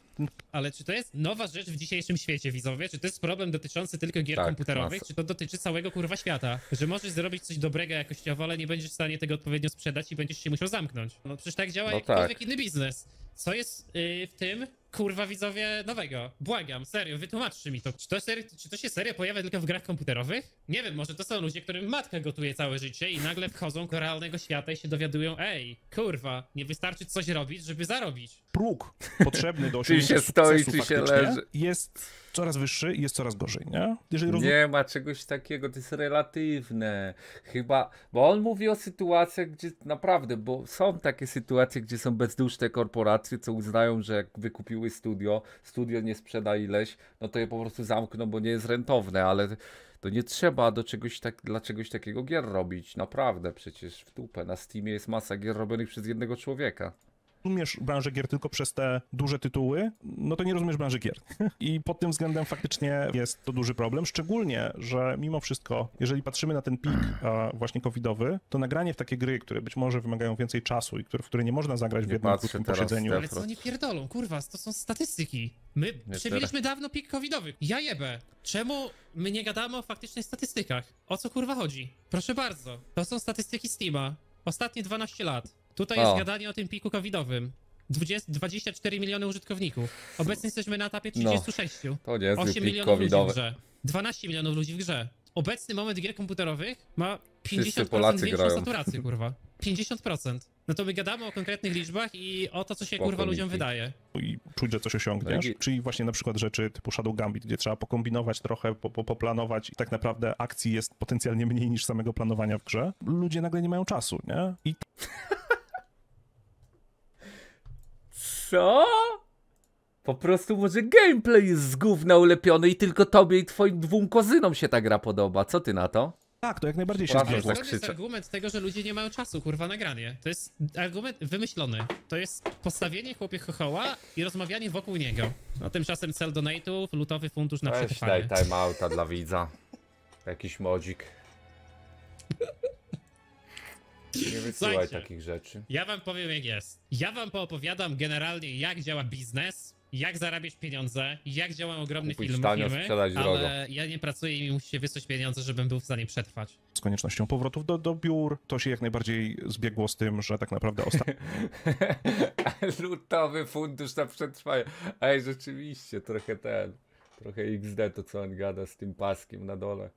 Ale czy to jest nowa rzecz w dzisiejszym świecie, widzowie? Czy to jest problem dotyczący tylko gier tak, komputerowych? Masa. Czy to dotyczy całego kurwa świata? Że możesz zrobić coś dobrego jakościowo, ale nie będziesz w stanie tego odpowiednio sprzedać i będziesz się musiał zamknąć. No przecież tak działa no jakikolwiek tak. inny biznes. Co jest yy, w tym, kurwa, widzowie, nowego? Błagam, serio, wytłumaczcie mi to. Czy to, serio, czy to się serio pojawia tylko w grach komputerowych? Nie wiem, może to są ludzie, którym matka gotuje całe życie i nagle wchodzą do realnego świata i się dowiadują, ej, kurwa, nie wystarczy coś robić, żeby zarobić. Próg potrzebny do osiągnięcia sukcesu faktycznie jest coraz wyższy i jest coraz gorzej, nie? Jeżeli rozum... Nie ma czegoś takiego, to jest relatywne. Chyba, bo on mówi o sytuacjach, gdzie naprawdę, bo są takie sytuacje, gdzie są bezduszne korporacje, co uznają, że jak wykupiły studio, studio nie sprzeda ileś, no to je po prostu zamkną, bo nie jest rentowne, ale... To nie trzeba do czegoś tak, dla czegoś takiego gier robić, naprawdę, przecież w dupę. Na Steamie jest masa gier robionych przez jednego człowieka. rozumiesz branżę gier tylko przez te duże tytuły, no to nie rozumiesz branży gier. I pod tym względem faktycznie jest to duży problem, szczególnie, że mimo wszystko, jeżeli patrzymy na ten pik właśnie covidowy, to nagranie w takie gry, które być może wymagają więcej czasu i które, w które nie można zagrać nie w jednym krótkim posiedzeniu. Ale co oni pierdolą, kurwa, to są statystyki. My nie przebiliśmy teraz. Dawno pik covidowy. Ja jebę. Czemu my nie gadamy o faktycznych statystykach? O co kurwa chodzi? Proszę bardzo, to są statystyki Steama. Ostatnie dwanaście lat. Tutaj o. jest gadanie o tym piku covidowym. dwadzieścia cztery miliony użytkowników. Obecnie jesteśmy na etapie trzydzieści sześć. No, to nie jest osiem milionów ludzi w grze. dwanaście milionów ludzi w grze. Obecny moment gier komputerowych ma pięćdziesiąt procent większą saturację, kurwa. pięćdziesiąt procent. No to my gadamy o konkretnych liczbach i o to, co się Spoko, kurwa ludziom wydaje. I czuć, że coś osiągniesz. I... Czyli właśnie na przykład rzeczy typu Shadow Gambit, gdzie trzeba pokombinować trochę, po, po, poplanować i tak naprawdę akcji jest potencjalnie mniej niż samego planowania w grze. Ludzie nagle nie mają czasu, nie? I... Co? Po prostu może gameplay jest z gówna ulepiony i tylko tobie i twoim dwóm kozynom się ta gra podoba. Co ty na to? Tak, to jak najbardziej się zgadza. To jest argument tego, że ludzie nie mają czasu, kurwa, na granie. To jest argument wymyślony. To jest postawienie chłopie chochoła i rozmawianie wokół niego. No tymczasem cel donate'ów, lutowy fundusz na przetrwanie. Daj timeouta dla widza. Jakiś modzik. Nie wysyłaj Słuchajcie, takich rzeczy. Ja wam powiem, jak jest. Ja wam poopowiadam generalnie, jak działa biznes, jak zarabiać pieniądze, jak działają ogromne firmy, ale drogo. Ja nie pracuję i mi musicie wysłać pieniądze, żebym był w stanie przetrwać. Z koniecznością powrotów do, do biur, to się jak najbardziej zbiegło z tym, że tak naprawdę ostatnio... Lutowy fundusz na przetrwanie. Ej, rzeczywiście, trochę ten, trochę iks de to, co on gada z tym paskiem na dole.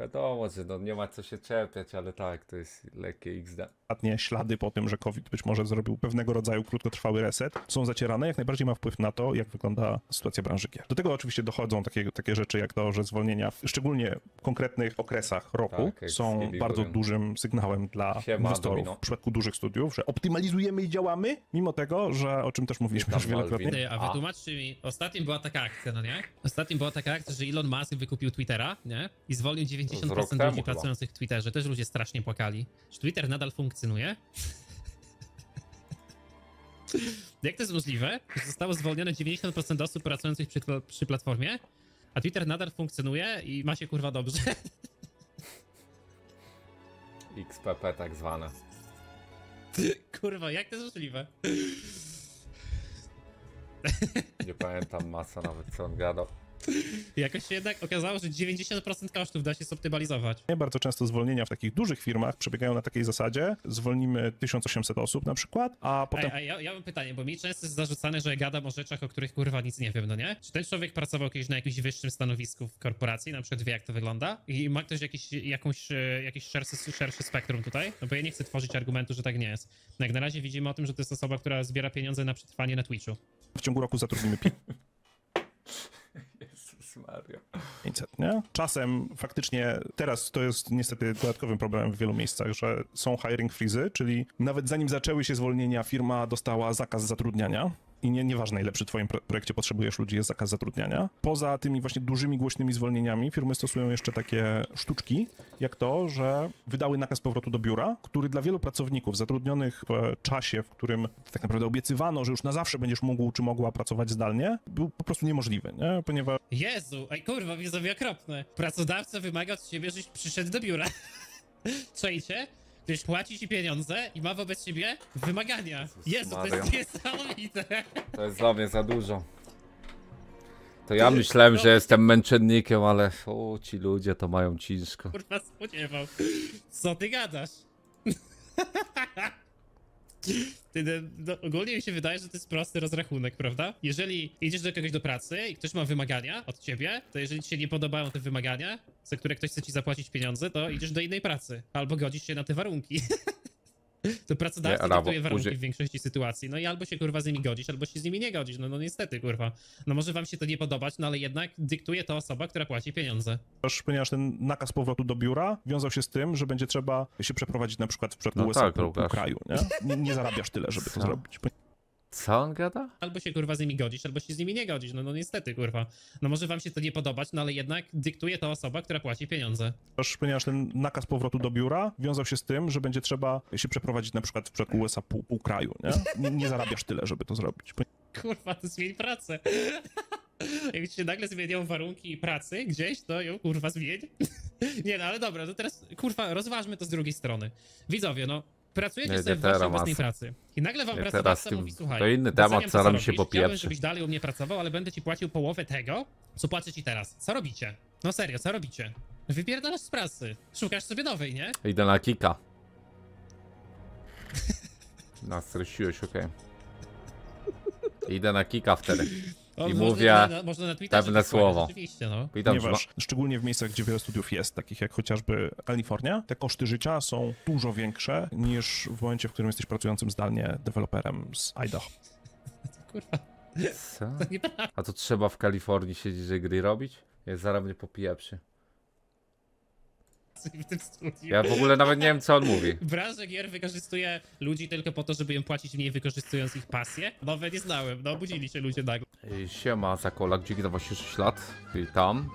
Wiadomo, że no nie ma co się czepiać, ale tak, to jest lekkie iks de. Ostatnie ślady po tym, że COVID być może zrobił pewnego rodzaju krótkotrwały reset, są zacierane, jak najbardziej ma wpływ na to, jak wygląda sytuacja branży gier. Do tego oczywiście dochodzą takie, takie rzeczy jak to, że zwolnienia w szczególnie konkretnych okresach roku tak, są bardzo dużym sygnałem dla Siema, inwestorów domino. W przypadku dużych studiów, że optymalizujemy i działamy, mimo tego, że o czym też mówiliśmy już wielokrotnie. A wytłumaczcie mi, ostatnim była taka akcja, no nie? Ostatnim była taka akcja, że Elon Musk wykupił Twittera, nie? I zwolnił dziewięćdziesiąt procent ludzi pracujących w Twitterze. Też ludzie strasznie płakali. Czy Twitter nadal funkcjonuje? Jak to jest możliwe, że zostało zwolnione dziewięćdziesiąt procent osób pracujących przy, przy platformie, a Twitter nadal funkcjonuje i ma się kurwa dobrze? iks pe pe tak zwane. Kurwa, jak to jest możliwe? Nie pamiętam masa nawet, co on gadał. Jakoś się jednak okazało, że dziewięćdziesiąt procent kosztów da się zoptymalizować. Bardzo często zwolnienia w takich dużych firmach przebiegają na takiej zasadzie, zwolnimy tysiąc osiemset osób na przykład, a potem... A, a ja, ja mam pytanie, bo mi często jest zarzucane, że gadam o rzeczach, o których kurwa nic nie wiem, no nie? Czy ten człowiek pracował kiedyś na jakimś wyższym stanowisku w korporacji, na przykład wie jak to wygląda? I ma ktoś jakiś, jakąś, jakiś szerszy, szerszy spektrum tutaj? No bo ja nie chcę tworzyć argumentu, że tak nie jest. No jak na razie widzimy o tym, że to jest osoba, która zbiera pieniądze na przetrwanie na Twitchu. W ciągu roku zatrudnimy pi... Mario. Nie? Czasem faktycznie teraz to jest niestety dodatkowym problemem w wielu miejscach, że są hiring freezy, czyli nawet zanim zaczęły się zwolnienia, firma dostała zakaz zatrudniania. I nie, nieważne, ile przy twoim projekcie potrzebujesz ludzi, jest zakaz zatrudniania. Poza tymi właśnie dużymi, głośnymi zwolnieniami firmy stosują jeszcze takie sztuczki, jak to, że wydały nakaz powrotu do biura, który dla wielu pracowników zatrudnionych w czasie, w którym tak naprawdę obiecywano, że już na zawsze będziesz mógł czy mogła pracować zdalnie, był po prostu niemożliwy, nie? Ponieważ... Jezu, ej kurwa, widzowie okropne. Pracodawca wymaga od ciebie, żeś przyszedł do biura. Czajcie? Ktoś płaci ci pieniądze i ma wobec ciebie wymagania. Jezus, Jezu, Mario. To jest niesamowite. To jest dla mnie za dużo. To ja myślałem, że jestem męczennikiem, ale o, ci ludzie to mają ciężko. Kurwa, spodziewał. Co ty gadasz? No, ogólnie mi się wydaje, że to jest prosty rozrachunek, prawda? Jeżeli idziesz do kogoś do pracy i ktoś ma wymagania od ciebie, to jeżeli ci się nie podobają te wymagania, za które ktoś chce ci zapłacić pieniądze, to idziesz do innej pracy. Albo godzisz się na te warunki. To pracodawca dyktuje warunki uży... w większości sytuacji. No i albo się kurwa z nimi godzisz, albo się z nimi nie godzisz. No, no niestety kurwa. No może wam się to nie podobać, no ale jednak dyktuje to osoba, która płaci pieniądze. Ponieważ ten nakaz powrotu do biura wiązał się z tym, że będzie trzeba się przeprowadzić na przykład w no U S A tak, do kraju, nie? nie? Nie zarabiasz tyle, żeby to zrobić. Co on gada? Albo się kurwa z nimi godzisz, albo się z nimi nie godzisz, no, no niestety kurwa. No może wam się to nie podobać, no ale jednak dyktuje to osoba, która płaci pieniądze. Ponieważ ten nakaz powrotu do biura wiązał się z tym, że będzie trzeba się przeprowadzić na przykład w przypadku U S A pół, pół kraju, nie? nie? Nie zarabiasz tyle, żeby to zrobić. Kurwa, to zmień pracę. Jak się nagle zmienią warunki pracy gdzieś, to ją kurwa zmień. Nie no, ale dobra, to teraz kurwa rozważmy to z drugiej strony. Widzowie, no. Pracujecie nie, sobie w waszej własnej pracy i nagle wam nie, pracodawca mówi, słuchaj, to inny temat, co nam się popieprzy. Chciałbym, żebyś dalej u mnie pracował, ale będę ci płacił połowę tego, co płacę ci teraz. Co robicie? No serio, co robicie? Wypierdalasz z pracy, szukasz sobie nowej, nie? Idę na kika. No, streściłeś, okej. Okay. Idę na kika wtedy. I o, mówię można na, można na Twitter, pewne słowo. No. Ponieważ, szczególnie w miejscach, gdzie wiele studiów jest, takich jak chociażby Kalifornia, te koszty życia są dużo większe niż w momencie, w którym jesteś pracującym zdalnie deweloperem z Idaho. Kurwa. Co? A to trzeba w Kalifornii siedzieć i gry robić? Ja zaraz mnie popijeprzy. Ja w ogóle nawet nie wiem, co on mówi. Branża gier wykorzystuje ludzi tylko po to, żeby im płacić mniej, wykorzystując ich pasję. Nowe nie znałem, no obudzili się ludzie nagle. Siema, Zakolak, dzięki za właśnie sześć lat. Witam.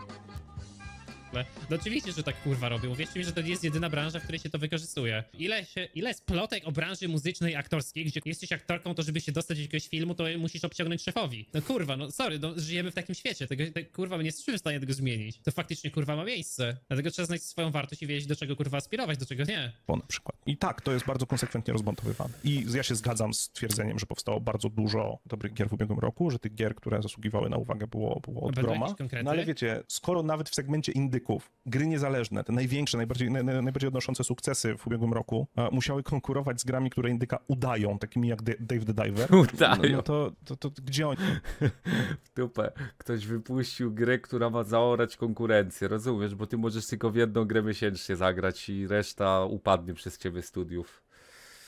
No oczywiście, że tak kurwa robią. Uwierzcie mi, że to nie jest jedyna branża, w której się to wykorzystuje. Ile, się, ile jest plotek o branży muzycznej i aktorskiej, gdzie jesteś aktorką, to żeby się dostać do jakiegoś filmu, to musisz obciągnąć szefowi. No kurwa, no sorry, no żyjemy w takim świecie. Tego, te, kurwa, my nie jesteśmy w stanie tego zmienić. To faktycznie kurwa ma miejsce. Dlatego trzeba znać swoją wartość i wiedzieć, do czego kurwa aspirować, do czego nie. Bo na przykład. I tak, to jest bardzo konsekwentnie rozmontowywane. I ja się zgadzam z twierdzeniem, że powstało bardzo dużo dobrych gier w ubiegłym roku, że tych gier, które zasługiwały na uwagę, było, było od groma. No ale wiecie, skoro nawet w segmencie indyków gry niezależne, te największe, najbardziej, naj, najbardziej odnoszące sukcesy w ubiegłym roku, e, musiały konkurować z grami, które indyka udają, takimi jak Dave the Diver. Udają. No, no to, to, to, to gdzie oni? W dupę. Ktoś wypuścił grę, która ma zaorać konkurencję, rozumiesz? Bo ty możesz tylko w jedną grę miesięcznie zagrać i reszta upadnie przez ciebie studiów.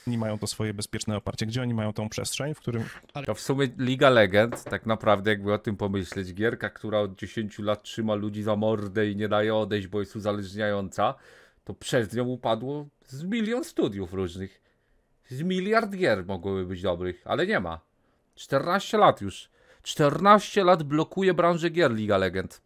Oni mają to swoje bezpieczne oparcie. Gdzie oni mają tą przestrzeń, w którym... To w sumie Liga Legend, tak naprawdę jakby o tym pomyśleć, gierka, która od dziesięciu lat trzyma ludzi za mordę i nie daje odejść, bo jest uzależniająca, to przez nią upadło z milion studiów różnych. Z miliard gier mogłyby być dobrych, ale nie ma. czternaście lat już. czternaście lat blokuje branżę gier Liga Legend.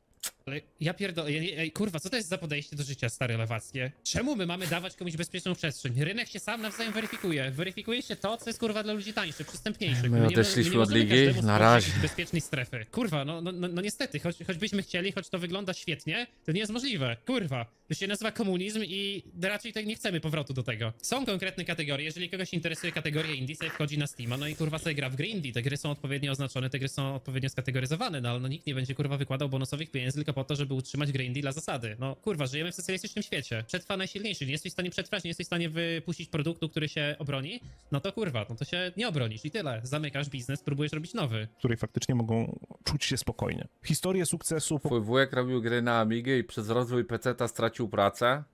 Ale ja pierdolę, kurwa, co to jest za podejście do życia, stare lewackie? Czemu my mamy dawać komuś bezpieczną przestrzeń? Rynek się sam nawzajem weryfikuje. Weryfikuje się to, co jest kurwa dla ludzi tańsze, przystępniejsze. My odeszliśmy od ligi, na razie. Bezpiecznej strefy. Kurwa, no, no, no, no niestety, choć, choćbyśmy chcieli, choć to wygląda świetnie, to nie jest możliwe. Kurwa, to się nazywa komunizm i raczej tak nie chcemy powrotu do tego. Są konkretne kategorie, jeżeli kogoś interesuje kategoria indie, sobie wchodzi na Steama, no i kurwa sobie gra w gry indie. Te gry są odpowiednio oznaczone, te gry są odpowiednio skategoryzowane, no ale no, nikt nie będzie kurwa wykładał bonusowych pieniędzy tylko po to, żeby utrzymać grindy dla zasady. No kurwa, żyjemy w socjalistycznym świecie. Przetrwa najsilniejszy, nie jesteś w stanie przetrwać, nie jesteś w stanie wypuścić produktu, który się obroni, no to kurwa, no to się nie obronisz i tyle. Zamykasz biznes, próbujesz robić nowy. Której faktycznie mogą czuć się spokojnie. Historię sukcesu... Twój wujek robił gry na Amigę i przez rozwój peceta stracił pracę.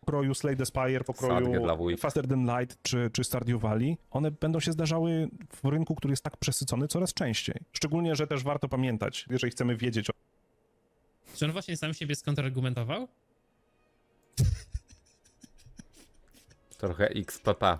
Pokroju Slay the Spire, pokroju Faster Than Light czy, czy Stardew Valley, one będą się zdarzały w rynku, który jest tak przesycony coraz częściej. Szczególnie, że też warto pamiętać, jeżeli chcemy wiedzieć o... Czy on właśnie sam siebie skontrargumentował? Trochę X P P.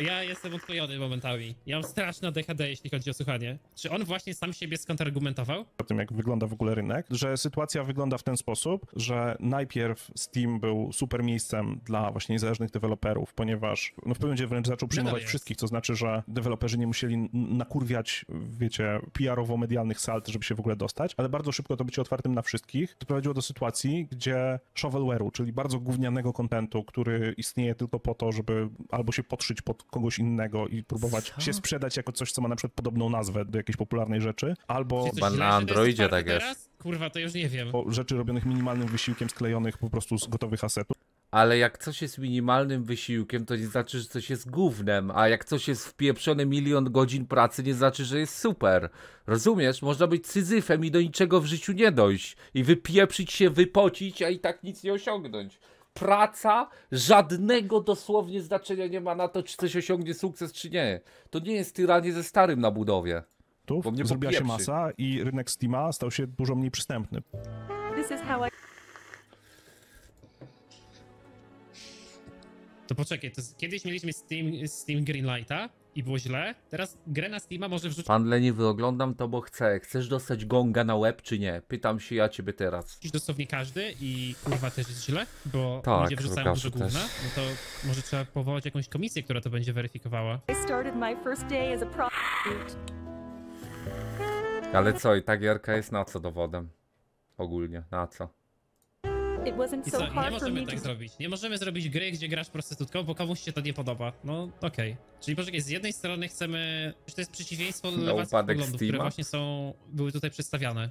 Ja jestem odklejony momentami. Ja mam straszne D H D, jeśli chodzi o słuchanie. Czy on właśnie sam siebie skontrargumentował? O tym, jak wygląda w ogóle rynek, że sytuacja wygląda w ten sposób, że najpierw Steam był super miejscem dla właśnie niezależnych deweloperów, ponieważ no w pewnym momencie wręcz zaczął przyjmować wszystkich, co znaczy, że deweloperzy nie musieli nakurwiać, wiecie, P R owo-medialnych salt, żeby się w ogóle dostać, ale bardzo szybko to bycie otwartym na wszystkich doprowadziło do sytuacji, gdzie shovelware'u, czyli bardzo gównianego kontentu, który istnieje tylko po to, żeby albo się podszyć pod kogoś innego i próbować co? się sprzedać jako coś, co ma na przykład podobną nazwę do jakiejś popularnej rzeczy, albo... Pan na Androidzie tak jest. Teraz? Kurwa, to już nie wiem. Rzeczy robionych minimalnym wysiłkiem, sklejonych po prostu z gotowych asetów. Ale jak coś jest minimalnym wysiłkiem, to nie znaczy, że coś jest gównem, a jak coś jest wpieprzone milion godzin pracy, nie znaczy, że jest super. Rozumiesz? Można być syzyfem i do niczego w życiu nie dojść. I wypieprzyć się, wypocić, a i tak nic nie osiągnąć. Praca żadnego dosłownie znaczenia nie ma na to, czy coś osiągnie sukces, czy nie. To nie jest tyranie ze starym na budowie. Tu zrobiła się masa i rynek Steama stał się dużo mniej przystępny. I... To poczekaj, to kiedyś mieliśmy Steam, Steam Greenlighta, i było źle, teraz grę na Steama może wrzucić... Pan leniwy, oglądam to, bo chcę. Chcesz dostać gonga na łeb, czy nie? Pytam się ja ciebie teraz. Dosłownie każdy i kurwa też jest źle, bo tak, ludzie wrzucają dużo gówna, no to może trzeba powołać jakąś komisję, która to będzie weryfikowała. Ale co, i ta gierka jest na co dowodem? Ogólnie, na co? I co, nie możemy tak zrobić. Nie możemy zrobić gry, gdzie grasz prostytutką, bo komuś się to nie podoba. No, okej. Okay. Czyli poczekaj, z jednej strony chcemy... To jest przeciwieństwo do lewackich poglądów, które właśnie są... były tutaj przedstawiane.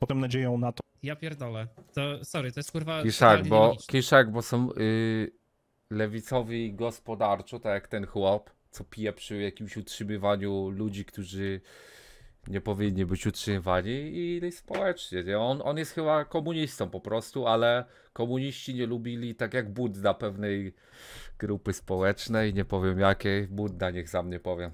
Potem nadzieją na to... Ja pierdolę. To, sorry, to jest kurwa... Kiszak, bo, Kiszak, bo są yy, lewicowi gospodarczo, tak jak ten chłop, co pije przy jakimś utrzymywaniu ludzi, którzy... nie powinni być utrzymywani i społecznie, nie? On, on jest chyba komunistą po prostu, ale komuniści nie lubili, tak jak Budda, pewnej grupy społecznej, nie powiem jakiej, Budda niech za mnie powie.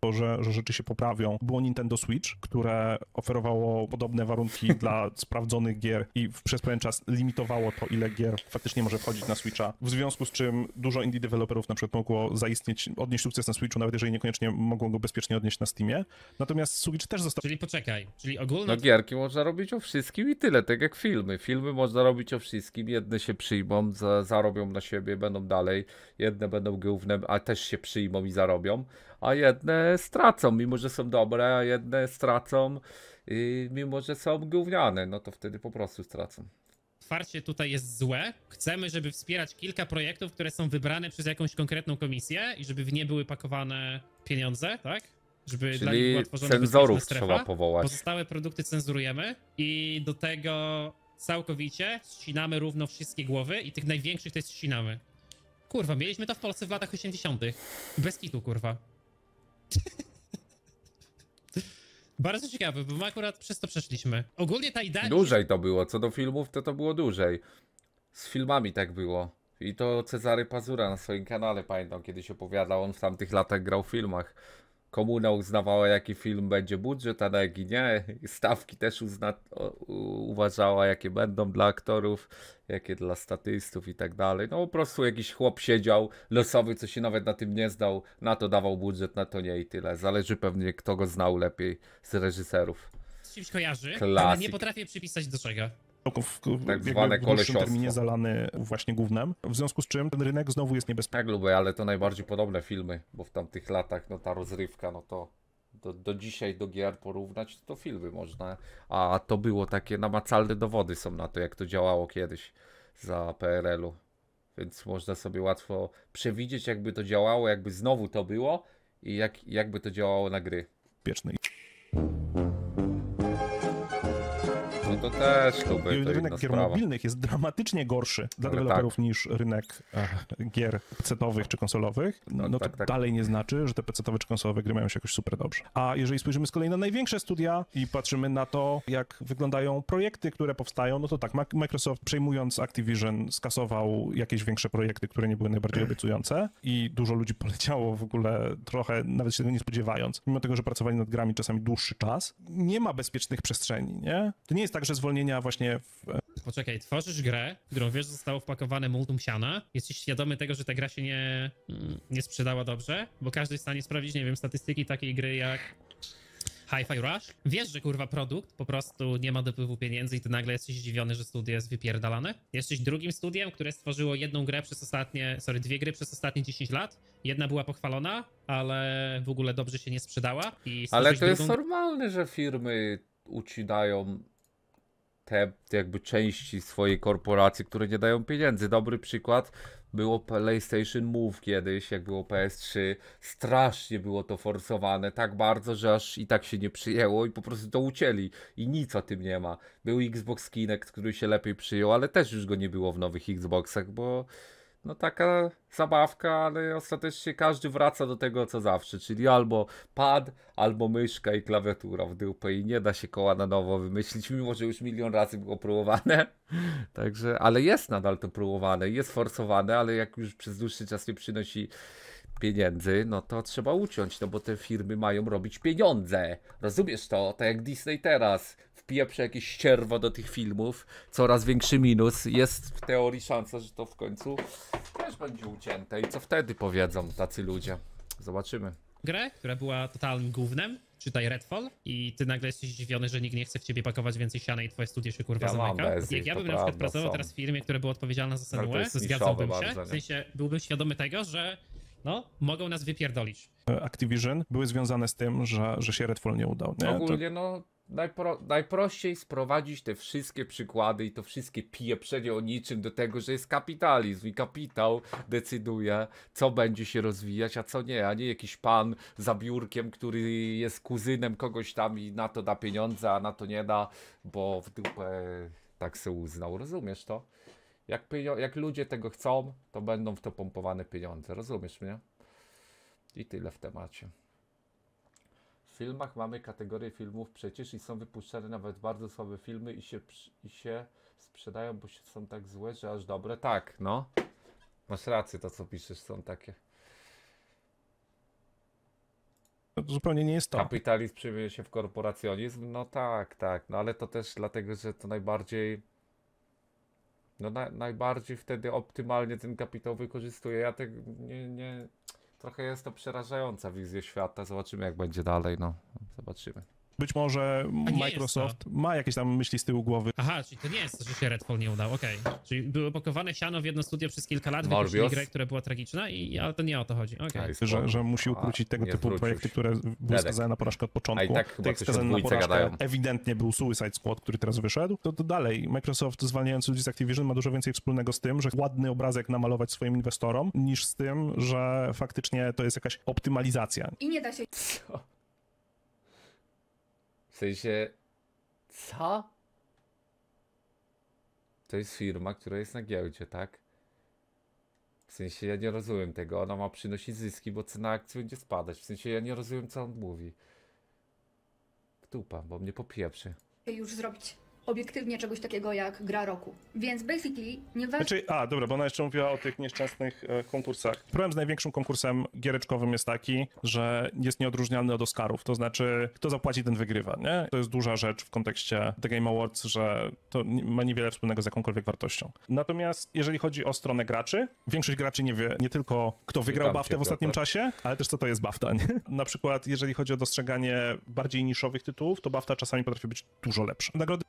To, że, że rzeczy się poprawią. Było Nintendo Switch, które oferowało podobne warunki dla sprawdzonych gier i przez pewien czas limitowało to, ile gier faktycznie może wchodzić na Switcha. W związku z czym dużo indie deweloperów na przykład mogło zaistnieć, odnieść sukces na Switchu, nawet jeżeli niekoniecznie mogą go bezpiecznie odnieść na Steamie. Natomiast Switch też został... Czyli poczekaj, czyli ogólnie... No gierki można robić o wszystkim i tyle, tak jak filmy. Filmy można robić o wszystkim, jedne się przyjmą, za, zarobią na siebie, będą dalej, jedne będą gównem, a też się przyjmą i zarobią, a jedne stracą, mimo że są dobre, a jedne stracą, yy, mimo że są gówniane, no to wtedy po prostu stracą. Otwarcie tutaj jest złe. Chcemy, żeby wspierać kilka projektów, które są wybrane przez jakąś konkretną komisję i żeby w nie były pakowane pieniądze, tak? Żeby Czyli dla nich była cenzorów trzeba powołać. Pozostałe produkty cenzurujemy i do tego całkowicie ścinamy równo wszystkie głowy i tych największych też ścinamy. Kurwa, mieliśmy to w Polsce w latach osiemdziesiątych. Bez kitu, kurwa. Bardzo ciekawe, bo my akurat przez to przeszliśmy. Ogólnie ta idea... Dłużej to było, co do filmów to to było dłużej. Z filmami tak było. I to Cezary Pazura na swoim kanale, pamiętam, kiedyś opowiadał, on w tamtych latach grał w filmach. Komuna uznawała, jaki film będzie budżet, a na jaki nie. Stawki też uzna... uważała, jakie będą dla aktorów, jakie dla statystów i tak dalej. No po prostu jakiś chłop siedział, losowy, co się nawet na tym nie znał, na to dawał budżet, na to nie i tyle. Zależy pewnie, kto go znał lepiej z reżyserów. Z czymś kojarzy, Klasik. Ale nie potrafię przypisać do czego. W, tak w, zwane w dłuższym terminie zalany właśnie gównem, w związku z czym ten rynek znowu jest niebezpieczny. Tak lubię, ale to najbardziej podobne filmy, bo w tamtych latach no ta rozrywka, no to do, do dzisiaj do gier porównać, to filmy można, a to było takie namacalne dowody są na to, jak to działało kiedyś za P R L-u, więc można sobie łatwo przewidzieć, jakby to działało, jakby znowu to było i jak, jakby to działało na gry. Bezpieczny. To też lubię, rynek to inna gier sprawa. Mobilnych jest dramatycznie gorszy dla ale deweloperów tak. niż rynek Ach. gier pecetowych czy konsolowych. No, no tak, to tak, dalej tak. nie znaczy, że te pecetowe czy konsolowe gry mają się jakoś super dobrze. A jeżeli spojrzymy z kolei na największe studia i patrzymy na to, jak wyglądają projekty, które powstają, no to tak, Microsoft przejmując Activision skasował jakieś większe projekty, które nie były najbardziej obiecujące i dużo ludzi poleciało w ogóle trochę, nawet się tego nie spodziewając. Mimo tego, że pracowali nad grami czasami dłuższy czas, nie ma bezpiecznych przestrzeni, nie? To nie jest tak, że zwolnienia właśnie... W... Poczekaj, tworzysz grę, którą wiesz, że zostało wpakowane multum siana, jesteś świadomy tego, że ta gra się nie, nie sprzedała dobrze, bo każdy jest w stanie sprawdzić, nie wiem, statystyki takiej gry jak Hi-Fi Rush. Wiesz, że kurwa produkt po prostu nie ma dopływu pieniędzy i ty nagle jesteś zdziwiony, że studio jest wypierdalane. Jesteś drugim studiem, które stworzyło jedną grę przez ostatnie, sorry, dwie gry przez ostatnie dziesięć lat. Jedna była pochwalona, ale w ogóle dobrze się nie sprzedała. I ale to jest drugą... normalne, że firmy ucinają te jakby części swojej korporacji, które nie dają pieniędzy. Dobry przykład było PlayStation Move kiedyś, jak było P S trzy. Strasznie było to forsowane, tak bardzo, że aż i tak się nie przyjęło i po prostu to ucięli. I nic o tym nie ma. Był Xbox Kinect, który się lepiej przyjął, ale też już go nie było w nowych Xboxach, bo no taka zabawka, ale ostatecznie każdy wraca do tego, co zawsze, czyli albo pad, albo myszka i klawiatura w dupę i nie da się koła na nowo wymyślić, mimo że już milion razy było próbowane. Także, ale jest nadal to próbowane, jest forsowane, ale jak już przez dłuższy czas nie przynosi pieniędzy, no to trzeba uciąć, no bo te firmy mają robić pieniądze. Rozumiesz to? Tak jak Disney teraz wpieprza jakieś ścierwo do tych filmów, coraz większy minus. Jest w teorii szansa, że to w końcu też będzie ucięte i co wtedy powiedzą tacy ludzie? Zobaczymy. Grę, która była totalnym gównem, czytaj Redfall, i ty nagle jesteś zdziwiony, że nikt nie chce w ciebie pakować więcej siana i twoje studio się kurwa ja zamyka. Jak ja bym na przykład prawda, pracował są. teraz w firmie, która była odpowiedzialna za Senue, zgadzałbym się, bardzo, w sensie byłbym świadomy tego, że no, mogą nas wypierdolić. Activision były związane z tym, że, że się Redfall nie udał. Nie? Ogólnie to... no, najpro... najprościej sprowadzić te wszystkie przykłady i to wszystkie pieprzenie o niczym do tego, że jest kapitalizm i kapitał decyduje, co będzie się rozwijać, a co nie, a nie jakiś pan za biurkiem, który jest kuzynem kogoś tam i na to da pieniądze, a na to nie da, bo w dupę tak se uznał, rozumiesz to? Jak, jak ludzie tego chcą, to będą w to pompowane pieniądze. Rozumiesz mnie? I tyle w temacie. W filmach mamy kategorię filmów przecież i są wypuszczane nawet bardzo słabe filmy i się, i się sprzedają, bo są tak złe, że aż dobre. Tak, no. Masz rację, to co piszesz, są takie. To zupełnie nie jest to. Kapitalizm przemienia się w korporacjonizm? No tak, tak. No ale to też dlatego, że to najbardziej... No na, najbardziej wtedy optymalnie ten kapitał wykorzystuje. Ja tak nie, nie... Trochę jest to przerażająca wizja świata. Zobaczymy jak będzie dalej, no. Zobaczymy. Być może Microsoft ma jakieś tam myśli z tyłu głowy. Aha, czyli to nie jest, że się Redfall nie udał, okej. Okay. Czyli było pakowane siano w jedno studio przez kilka lat, wypuścili grę, która była tragiczna, i, ale to nie o to chodzi, okay. Że, że musi ukrócić tego typu wrócił. projekty, które były skazane na porażkę od początku. Tak, tych skazane na porażkę gadają. Ewidentnie był Suicide Squad, który teraz wyszedł. To, to dalej, Microsoft zwalniając ludzi z Activision ma dużo więcej wspólnego z tym, że ładny obrazek namalować swoim inwestorom, niż z tym, że faktycznie to jest jakaś optymalizacja. I nie da się... Co? W sensie, co? To jest firma, która jest na giełdzie, tak? W sensie, ja nie rozumiem tego. Ona ma przynosić zyski, bo cena akcji będzie spadać. W sensie, ja nie rozumiem, co on mówi. Dupa, bo mnie popieprzy. Już zrobić obiektywnie czegoś takiego jak gra roku. Więc basically nie warto... Znaczy, a, dobra, bo ona jeszcze mówiła o tych nieszczęsnych e, konkursach. Problem z największym konkursem giereczkowym jest taki, że jest nieodróżnialny od Oscarów, to znaczy kto zapłaci, ten wygrywa, nie? To jest duża rzecz w kontekście The Game Awards, że to ma niewiele wspólnego z jakąkolwiek wartością. Natomiast jeżeli chodzi o stronę graczy, większość graczy nie wie nie tylko kto wygrał BAFTę w ostatnim czasie, ale też co to jest BAFTA, nie? Na przykład jeżeli chodzi o dostrzeganie bardziej niszowych tytułów, to BAFTA czasami potrafi być dużo lepsza. Nagrody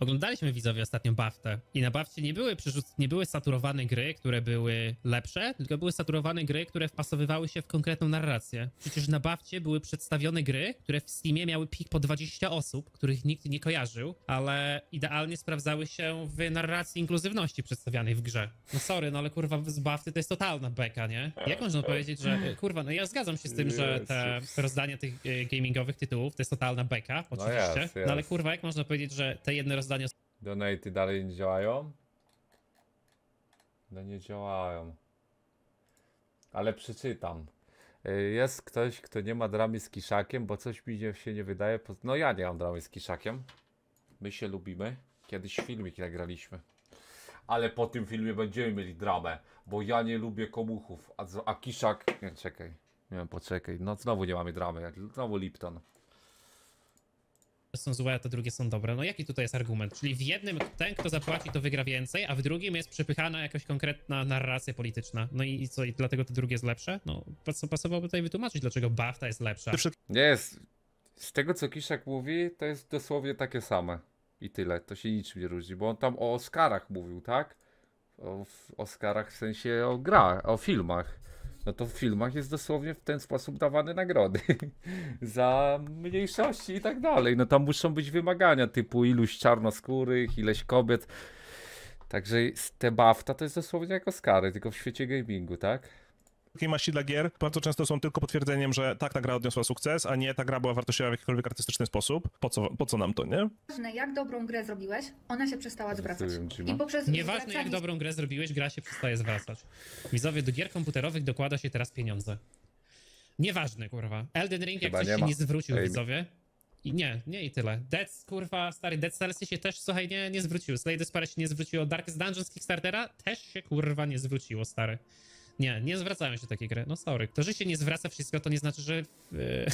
Oglądaliśmy widzowie ostatnią BAFTę i na BAFTie nie były, nie były saturowane gry, które były lepsze, tylko były saturowane gry, które wpasowywały się w konkretną narrację. Przecież na BAFTie były przedstawione gry, które w Steamie miały pik po dwadzieścia osób, których nikt nie kojarzył, ale idealnie sprawdzały się w narracji inkluzywności przedstawianej w grze. No sorry, no ale kurwa z BAFTy to jest totalna beka, nie? Jak można powiedzieć, że kurwa, no ja zgadzam się z tym, że te rozdanie tych gamingowych tytułów to jest totalna beka, oczywiście, no ale kurwa, jak można powiedzieć, że te jedne rozdanie Donaty dalej nie działają? No nie działają. Ale przeczytam. Jest ktoś, kto nie ma dramy z Kiszakiem, bo coś mi się nie wydaje. No ja nie mam dramy z Kiszakiem. My się lubimy. Kiedyś filmik nagraliśmy. Ale po tym filmie będziemy mieli dramę, bo ja nie lubię komuchów. A, a Kiszak... Nie, czekaj. Nie wiem, poczekaj. No znowu nie mamy dramy. Znowu Lipton. Są złe, a te drugie są dobre. No jaki tutaj jest argument? Czyli w jednym ten, kto zapłaci, to wygra więcej, a w drugim jest przepychana jakaś konkretna narracja polityczna. No i, i co, i dlatego to drugie jest lepsze? No pas pasowałoby tutaj wytłumaczyć, dlaczego BAFTA jest lepsza. Nie jest. Z tego co Kiszak mówi, to jest dosłownie takie same. I tyle. To się niczym nie różni, bo on tam o Oscarach mówił, tak? O Oscarach w sensie o grach, o filmach. No to w filmach jest dosłownie w ten sposób dawane nagrody za mniejszości i tak dalej. No tam muszą być wymagania typu iluś czarnoskórych, ileś kobiet. Także te BAFTA to jest dosłownie jak Oscary, tylko w świecie gamingu, tak? Takiej maści dla gier bardzo często są tylko potwierdzeniem, że tak ta gra odniosła sukces, a nie ta gra była wartościowa w jakikolwiek artystyczny sposób. Po co, po co nam to, nie? Nieważne jak dobrą grę zrobiłeś, ona się przestała zwracać. I poprzez Nieważne zwracanie... jak dobrą grę zrobiłeś, gra się przestaje zwracać. Widzowie, do gier komputerowych dokłada się teraz pieniądze. Nieważne, kurwa. Elden Ring jak ktoś się nie zwrócił, widzowie. I nie, nie i tyle. Dead, kurwa, stary, Dead Cellsy się też, słuchaj, nie, nie zwrócił. Slay the Spire się nie zwróciło. Darkest Dungeon z Kickstartera też się, kurwa, nie zwróciło, stary. Nie, nie zwracają się takie gry. No sorry. To, że się nie zwraca wszystko, to nie znaczy, że... Yy,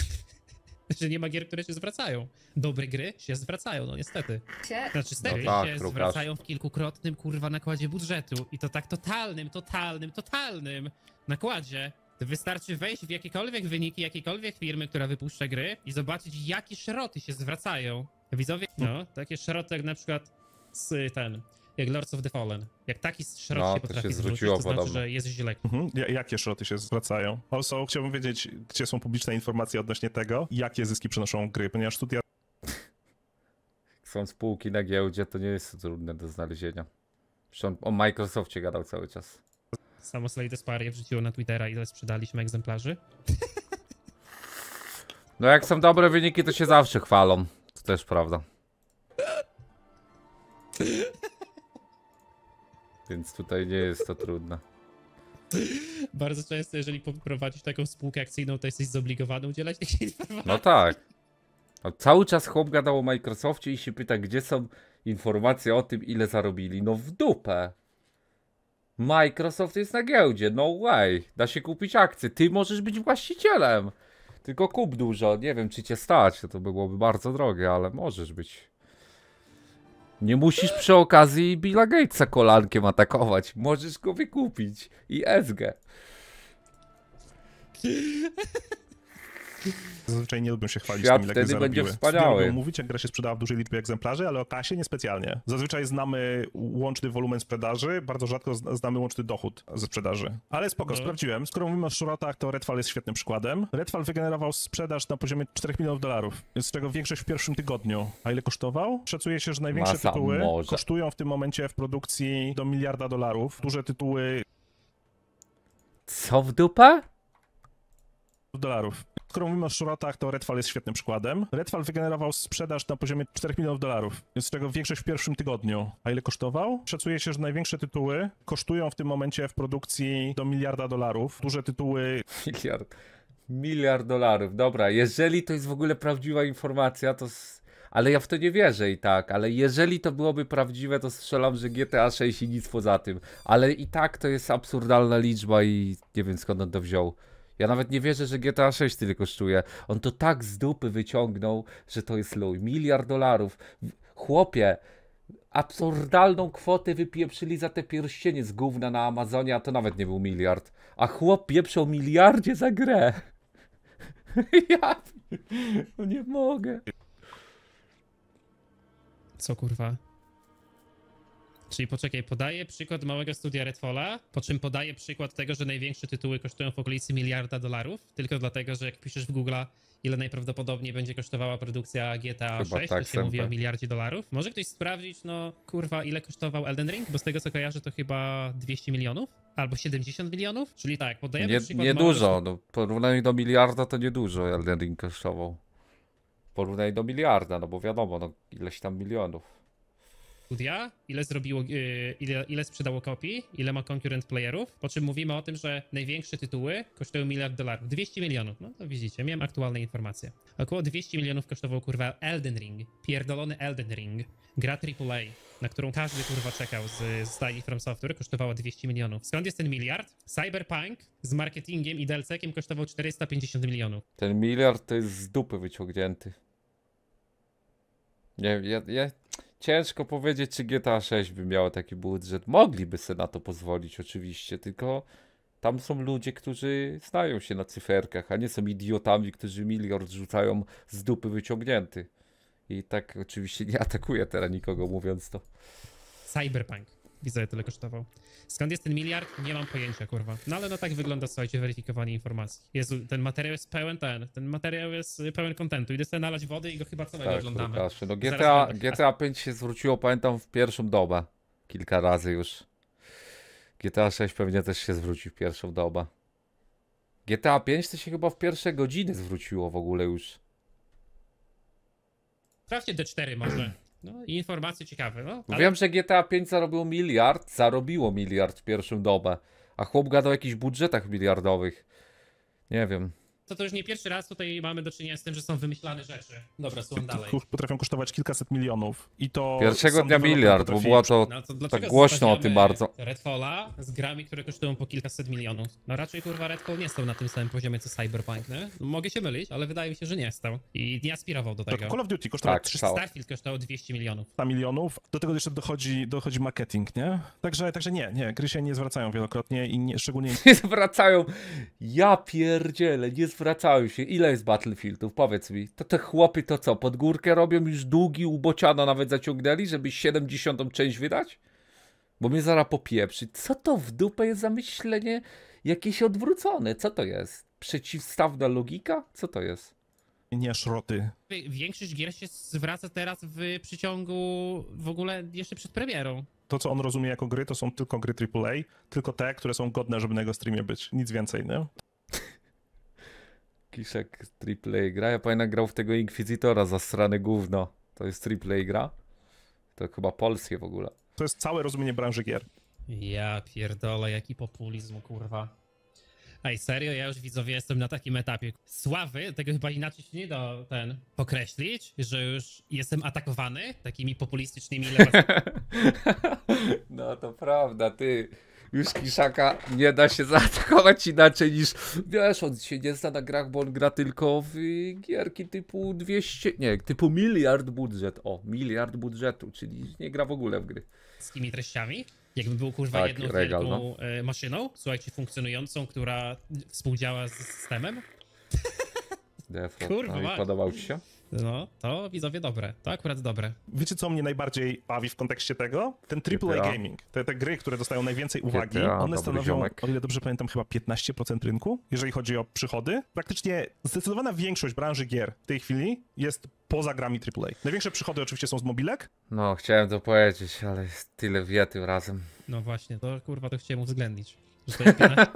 że nie ma gier, które się zwracają. Dobre gry się zwracają, no niestety. Znaczy stary, no tak, się Krukasz. zwracają w kilkukrotnym, kurwa, nakładzie budżetu. I to tak totalnym, totalnym, totalnym nakładzie. Wystarczy wejść w jakiekolwiek wyniki, jakiejkolwiek firmy, która wypuszcza gry i zobaczyć, jakie szroty się zwracają. Widzowie, no, takie szroty jak na przykład z ten, jak Lords of the Fallen. Jak taki szrot no, się potrafi się zwrócić, to znaczy, że jest źle. Mhm. Jakie szroty się zwracają? Also, chciałbym wiedzieć, gdzie są publiczne informacje odnośnie tego, jakie zyski przynoszą gry, ponieważ studia... Są spółki na giełdzie, to nie jest trudne do znalezienia. Zresztą o Microsoftie gadał cały czas. Samo Slay the Spire wrzuciło na Twittera, ile sprzedaliśmy egzemplarzy. No jak są dobre wyniki, to się zawsze chwalą. To też prawda. Więc tutaj nie jest to trudne. Bardzo często, jeżeli poprowadzisz taką spółkę akcyjną, to jesteś zobligowany udzielać takich informacji. No tak. No, cały czas chłop gadał o Microsoftie i się pyta, gdzie są informacje o tym, ile zarobili. No w dupę. Microsoft jest na giełdzie, no way. Da się kupić akcje, ty możesz być właścicielem. Tylko kup dużo, nie wiem czy cię stać, to byłoby bardzo drogie, ale możesz być. Nie musisz przy okazji Billa Gatesa kolankiem atakować, możesz go wykupić i S G. Zazwyczaj nie lubią się chwalić Świat tym, ile wtedy będzie wspaniały. Mówić, jak gra się sprzedała w dużej liczbie egzemplarzy, ale o kasie niespecjalnie. Zazwyczaj znamy łączny wolumen sprzedaży, bardzo rzadko znamy łączny dochód ze sprzedaży. Ale spoko, no. Sprawdziłem. Skoro mówimy o szrotach, to Redfall jest świetnym przykładem. Redfall wygenerował sprzedaż na poziomie czterech milionów dolarów, z czego większość w pierwszym tygodniu. A ile kosztował? Szacuje się, że największe Masa tytuły może. kosztują w tym momencie w produkcji do miliarda dolarów. Duże tytuły... Co w dupę? Dolarów. Skoro mówimy o szrotach, to Redfall jest świetnym przykładem. Redfall wygenerował sprzedaż na poziomie czterech milionów dolarów, z czego większość w pierwszym tygodniu. A ile kosztował? Szacuje się, że największe tytuły kosztują w tym momencie w produkcji do miliarda dolarów. Duże tytuły... Miliard. Miliard dolarów. Dobra, jeżeli to jest w ogóle prawdziwa informacja, to... Ale ja w to nie wierzę i tak, ale jeżeli to byłoby prawdziwe, to strzelam, że G T A sześć i nic poza tym. Ale i tak to jest absurdalna liczba i nie wiem skąd on to wziął. Ja nawet nie wierzę, że G T A sześć tyle kosztuje. On to tak z dupy wyciągnął, że to jest luj. Miliard dolarów. Chłopie, absurdalną kwotę wypieprzyli za te pierścienie z gówna na Amazonie, a to nawet nie był miliard. A chłop pieprzał miliardzie za grę. Ja no nie mogę. Co kurwa? Czyli poczekaj, podaję przykład małego studia Redfalla, po czym podaję przykład tego, że największe tytuły kosztują w okolicy miliarda dolarów, tylko dlatego, że jak piszesz w Google'a, ile najprawdopodobniej będzie kosztowała produkcja G T A sześć, tak, to się mówi o miliardzie dolarów. Może ktoś sprawdzić, no kurwa, ile kosztował Elden Ring, bo z tego co kojarzę to chyba dwieście milionów, albo siedemdziesiąt milionów, czyli tak, podajemy nie, przykład... Nie małego... dużo, no, w porównaniu do miliarda to nie dużo Elden Ring kosztował. W porównaniu do miliarda, no bo wiadomo, no ileś tam milionów. Studia, ile zrobiło, ile, ile sprzedało kopii, ile ma concurrent playerów, po czym mówimy o tym, że największe tytuły kosztują miliard dolarów, dwieście milionów, no to widzicie, miałem aktualne informacje. Około dwieście milionów kosztował kurwa Elden Ring, pierdolony Elden Ring, gra triple A, na którą każdy kurwa czekał z stajni From Software, kosztowała dwieście milionów. Skąd jest ten miliard? Cyberpunk z marketingiem i D L C-kiem kosztował czterysta pięćdziesiąt milionów. Ten miliard to jest z dupy wyciągnięty. Nie, ja... ja... Ciężko powiedzieć, czy G T A sześć by miało taki budżet. Mogliby sobie na to pozwolić oczywiście, tylko tam są ludzie, którzy znają się na cyferkach, a nie są idiotami, którzy miliard rzucają z dupy wyciągnięty. I tak oczywiście nie atakuję teraz nikogo, mówiąc to. Cyberpunk. Widzę, tyle kosztował. Skąd jest ten miliard? Nie mam pojęcia, kurwa. No ale no tak wygląda, słuchajcie, weryfikowanie informacji. Jezu, ten materiał jest pełen ten, ten materiał jest pełen kontentu. Idę sobie nalać wody i go chyba całego tak, oglądamy. No G T A pięć się zwróciło, pamiętam, w pierwszą dobę. Kilka razy już. G T A sześć pewnie też się zwróci w pierwszą dobę. G T A pięć to się chyba w pierwsze godziny zwróciło w ogóle już. Sprawdźcie D cztery może. No i informacje ciekawe, no. Ale... Wiem, że G T A pięć zarobiło miliard, zarobiło miliard w pierwszą dobę, a chłop gada o jakichś budżetach miliardowych. Nie wiem, to to już nie pierwszy raz tutaj mamy do czynienia z tym, że są wymyślane rzeczy. Dobra, słucham dalej. Potrafią kosztować kilkaset milionów i to... Pierwszego dnia miliard, bo było to, no, to tak głośno o tym bardzo. Redfalla z grami, które kosztują po kilkaset milionów. No raczej kurwa Redfall nie stał na tym samym poziomie co Cyberpunk, nie? Mogę się mylić, ale wydaje mi się, że nie stał. I nie aspirował do tego. To Call of Duty kosztował tak, trzysta. Starfield kosztował dwieście milionów. sto milionów, do tego jeszcze dochodzi, dochodzi marketing, nie? Także, także nie, nie, gry się nie zwracają wielokrotnie i nie, szczególnie... Nie zwracają, ja pierdzielę, nie zwracają się. Ile jest Battlefieldów? Powiedz mi. To te chłopy to co, pod górkę robią już długi, ubociano nawet zaciągnęli, żeby siedemdziesiątą część wydać? Bo mnie zaraz popieprzy. Co to w dupę jest za myślenie jakieś odwrócone? Co to jest? Przeciwstawna logika? Co to jest? Nie szroty. Większość gier się zwraca teraz w przeciągu w ogóle jeszcze przed premierą. To, co on rozumie jako gry, to są tylko gry triple A, tylko te, które są godne, żeby na jego streamie być. Nic więcej, nie? Kiszak triple A gra. Ja pamiętam, grał w tego Inkwizytora za srane gówno. To jest triple A gra? To chyba polskie w ogóle. To jest całe rozumienie branży gier. Ja pierdolę, jaki populizm, kurwa. Ej, serio, ja już widzowie jestem na takim etapie sławy, tego chyba inaczej się nie da ten określić, że już jestem atakowany takimi populistycznymi lewacami. No to prawda, ty. Już Kiszaka nie da się zaatakować inaczej niż, wiesz, on się nie zna na grach, bo on gra tylko w gierki typu dwieście, nie, typu miliard budżet, o, miliard budżetu, czyli nie gra w ogóle w gry. Z tymi treściami? Jakby był kurwa tak, jedną regal, wielką no. maszyną, słuchajcie, funkcjonującą, która współdziała z systemem. Defo, kurwa, no i podobał ci się? No, to widzowie dobre, to akurat dobre. Wiecie, co mnie najbardziej bawi w kontekście tego? Ten triple A gaming, te, te gry, które dostają najwięcej uwagi, G T A, one stanowią, ziomek. o ile dobrze pamiętam, chyba piętnaście procent rynku, jeżeli chodzi o przychody. Praktycznie zdecydowana większość branży gier w tej chwili jest poza grami triple A. Największe przychody oczywiście są z mobilek. No, chciałem to powiedzieć, ale tyle wie tym razem. No właśnie, to kurwa to chciałem uwzględnić. Że to jest piętnaście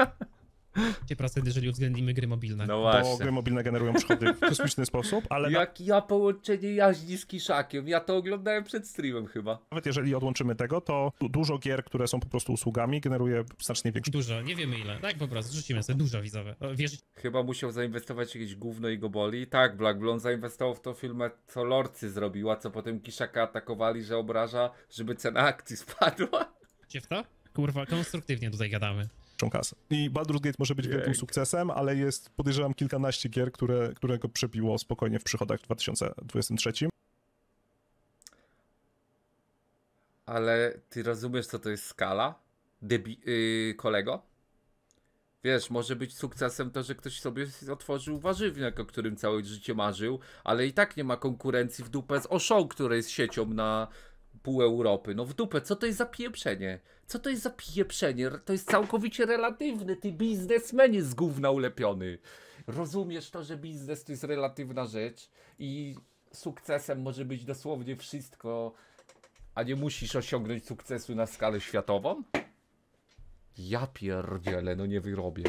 procent, jeżeli uwzględnimy gry mobilne. No właśnie. Bo gry mobilne generują przychody w kosmiczny sposób, ale... Jak ja połączenie jaźni z Kiszakiem, ja to oglądałem przed streamem chyba. Nawet jeżeli odłączymy tego, to dużo gier, które są po prostu usługami, generuje znacznie większe... Dużo, nie wiemy ile. Tak po prostu, rzucimy sobie dużo widzowe. Wierzyć... Chyba musiał zainwestować jakieś gówno i go boli. Tak, Black Blond zainwestował w to filmę, co Lorcy zrobiła, co potem Kiszaka atakowali, że obraża, żeby cena akcji spadła. Cię w to? Kurwa, konstruktywnie tutaj gadamy. Kasę. I Baldur's Gate może być wielkim sukcesem, ale jest, podejrzewam, kilkanaście gier, które, które go przebiło spokojnie w przychodach w dwa tysiące dwudziestym trzecim. Ale ty rozumiesz, co to jest skala? Debi yy, kolego? Wiesz, może być sukcesem to, że ktoś sobie otworzył warzywniak, o którym całe życie marzył, ale i tak nie ma konkurencji w dupę z Oszą, która jest siecią na... pół Europy. No w dupę, co to jest za pieprzenie? Co to jest za pieprzenie? To jest całkowicie relatywne. Ty biznesmenie z gówna ulepiony. Rozumiesz to, że biznes to jest relatywna rzecz i sukcesem może być dosłownie wszystko, a nie musisz osiągnąć sukcesu na skalę światową? Ja pierdzielę, no nie wyrobię.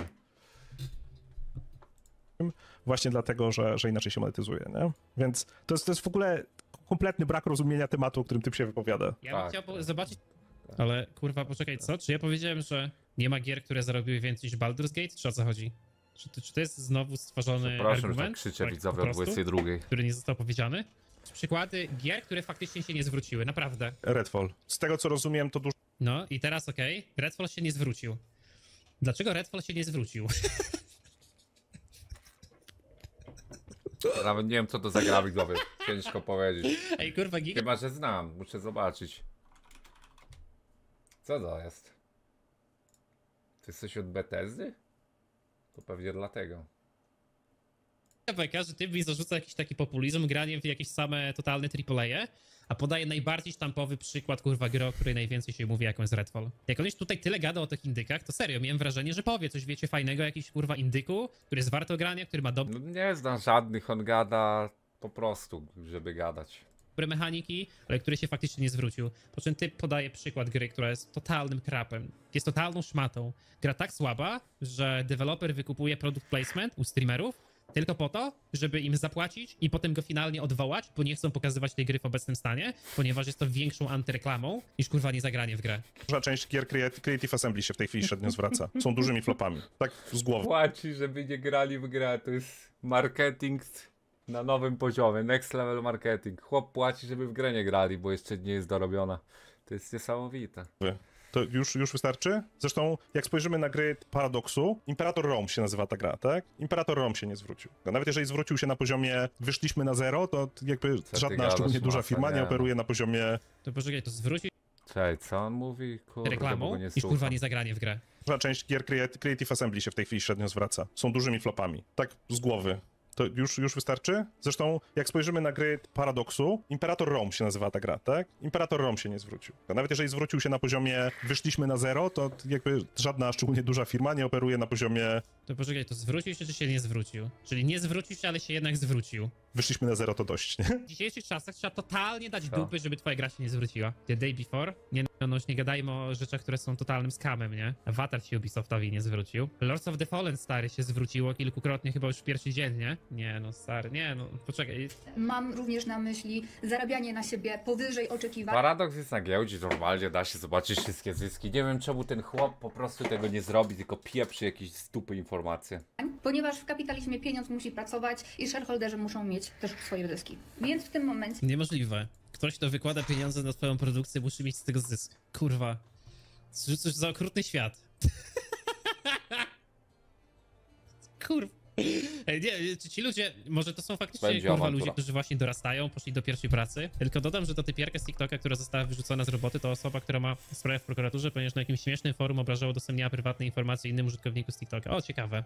Właśnie dlatego, że, że inaczej się monetyzuje, nie? Więc to jest, to jest w ogóle... kompletny brak rozumienia tematu, o którym ty się wypowiada. Ja bym tak, chciał tak, zobaczyć... Tak. Ale kurwa, poczekaj, co? Czy ja powiedziałem, że nie ma gier, które zarobiły więcej niż Baldur's Gate? Czy o co chodzi? Czy to, czy to jest znowu stworzony argument? Przepraszam, że krzyczę tak, widzowie od dwudziestej drugiej. Który nie został powiedziany? Przykłady gier, które faktycznie się nie zwróciły, naprawdę. Redfall. Z tego, co rozumiem, to dużo... No i teraz okej, okay. Redfall się nie zwrócił. Dlaczego Redfall się nie zwrócił? Nawet nie wiem, co to za gra, widzowie. Ciężko powiedzieć. Ej, kurwa, giga... Chyba, że znam. Muszę zobaczyć. Co to jest? Ty jesteś od Bethesdy? To pewnie dlatego. Beka, że ty mi zarzuca jakiś taki populizm, granie w jakieś same totalne triple A, a podaje najbardziej sztampowy przykład, kurwa, gry, o której najwięcej się mówi, jaką jest Redfall. Jak on już tutaj tyle gada o tych indykach, to serio, miałem wrażenie, że powie coś, wiecie, fajnego, jakiś, kurwa, indyku, który jest warto grania, który ma dobre... No nie znam żadnych, on gada po prostu, żeby gadać. ...dobre mechaniki, ale który się faktycznie nie zwrócił. Po czym ty podaje przykład gry, która jest totalnym krapem, jest totalną szmatą. Gra tak słaba, że deweloper wykupuje product placement u streamerów, tylko po to, żeby im zapłacić i potem go finalnie odwołać, bo nie chcą pokazywać tej gry w obecnym stanie, ponieważ jest to większą antyreklamą niż kurwa nie zagranie w grę. Duża część gier Creative Assembly się w tej chwili średnio zwraca. Są dużymi flopami. Tak z głowy. Płaci, żeby nie grali w grę. To jest marketing na nowym poziomie. Next level marketing. Chłop płaci, żeby w grę nie grali, bo jeszcze nie jest dorobiona. To jest niesamowite. To już, już wystarczy? Zresztą, jak spojrzymy na gry Paradoxu, Imperator Rome się nazywa ta gra, tak? Imperator Rome się nie zwrócił. Nawet jeżeli zwrócił się na poziomie wyszliśmy na zero, to jakby co żadna, szczególnie duża masa, firma nie, nie operuje na poziomie... To poczekaj, to zwrócić... Czekaj, co on mówi? Kurde, reklamą niż kurwa nie zagranie w grę. Duża część gier Creative Assembly się w tej chwili średnio zwraca. Są dużymi flopami. Tak z głowy. To już, już wystarczy? Zresztą, jak spojrzymy na gry Paradoxu, Imperator Rome się nazywa ta gra, tak? Imperator Rome się nie zwrócił. Nawet jeżeli zwrócił się na poziomie wyszliśmy na zero, to jakby żadna, szczególnie duża firma nie operuje na poziomie... To poczekaj, to zwrócił się, czy się nie zwrócił? Czyli nie zwrócił się, ale się jednak zwrócił. Wyszliśmy na zero, to dość, nie? W dzisiejszych czasach trzeba totalnie dać Co? dupy, żeby twoja gra się nie zwróciła. The day before? Nie, no już nie gadajmy o rzeczach, które są totalnym skamem, nie? Avatar się Ubisoftowi nie zwrócił. Lords of the Fallen, stary, się zwróciło kilkukrotnie chyba już w pierwszy dzień, nie? Nie no, stary, nie no, poczekaj. Mam również na myśli zarabianie na siebie powyżej oczekiwań. Paradoks jest na giełdzie, normalnie da się zobaczyć wszystkie zyski. Nie wiem, czemu ten chłop po prostu tego nie zrobi, tylko pieprzy jakieś z dupy informacje. Ponieważ w kapitalizmie pieniądz musi pracować i shareholderzy muszą mieć też swoje zyski. Więc w tym momencie... Niemożliwe. Ktoś, kto wykłada pieniądze na swoją produkcję, musi mieć z tego zysk. Kurwa. Coś za okrutny świat. Kurwa. Nie, ci ludzie, może to są faktycznie Będzie kurwa awantura. ludzie, którzy właśnie dorastają, poszli do pierwszej pracy. Tylko dodam, że to typiarka z TikToka, która została wyrzucona z roboty, to osoba, która ma sprawę w prokuraturze, ponieważ na jakimś śmiesznym forum obrażała, udostępniała prywatne informacje innym użytkowniku z TikToka. O, ciekawe.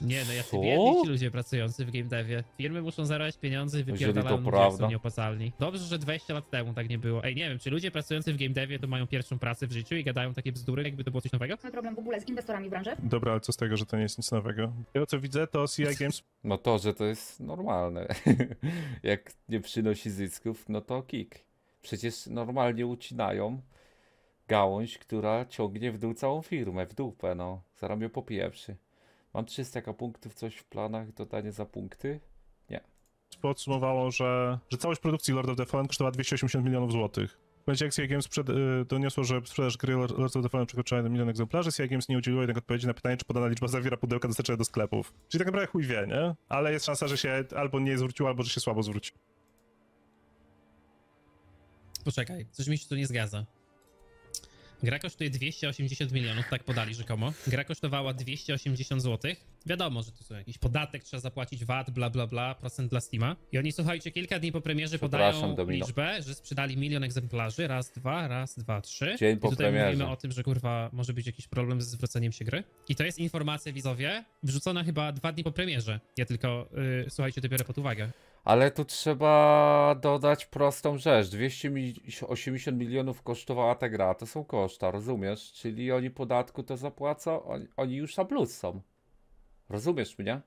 Nie no, ja się biedni ci ludzie pracujący w game devie. Firmy muszą zarabiać pieniądze i wypierdalają ludzie, jak są nieopłacalni. Dobrze, że dwadzieścia lat temu tak nie było. Ej, nie wiem, czy ludzie pracujący w game devie to mają pierwszą pracę w życiu i gadają takie bzdury, jakby to było coś nowego? Mamy problem w ogóle z inwestorami w branży. Dobra, ale co z tego, że to nie jest nic nowego? Ja co widzę, to C I Games. No to, że to jest normalne. Jak nie przynosi zysków, no to kick. Przecież normalnie ucinają gałąź, która ciągnie w dół całą firmę, w dupę, no. Zarabiam po pierwszy. Mam trzysta punktów, coś w planach, dodanie za punkty? Nie. Podsumowało, że, że całość produkcji Lord of the Fallen kosztowała dwieście osiemdziesiąt milionów złotych. Będzie C I Games przed, yy, doniosło, że sprzedaż gry Lords of the Fallen przekroczyła jeden milion egzemplarzy. C I Games nie udzieliło jednak odpowiedzi na pytanie, czy podana liczba zawiera pudełka dostarczone do sklepów. Czyli tak naprawdę chuj wie, nie? Ale jest szansa, że się albo nie zwróciło, albo że się słabo zwróci. Poczekaj, coś mi się tu nie zgadza. Gra kosztuje dwieście osiemdziesiąt milionów, tak podali rzekomo. Gra kosztowała dwieście osiemdziesiąt złotych. Wiadomo, że tu są jakiś podatek, trzeba zapłacić V A T, bla bla bla, procent dla Steama. I oni, słuchajcie, kilka dni po premierze podają Domino. liczbę, że sprzedali milion egzemplarzy. Raz, dwa, raz, dwa, trzy. Dzień I po tutaj premierze. Mówimy o tym, że kurwa może być jakiś problem ze zwróceniem się gry. I to jest informacja, widzowie, wrzucona chyba dwa dni po premierze. Ja tylko, yy, słuchajcie, to biorę pod uwagę. Ale tu trzeba dodać prostą rzecz. dwieście osiemdziesiąt milionów kosztowała ta gra, to są koszta, rozumiesz? Czyli oni podatku to zapłacą, oni, oni już na plus są. Rozumiesz mnie?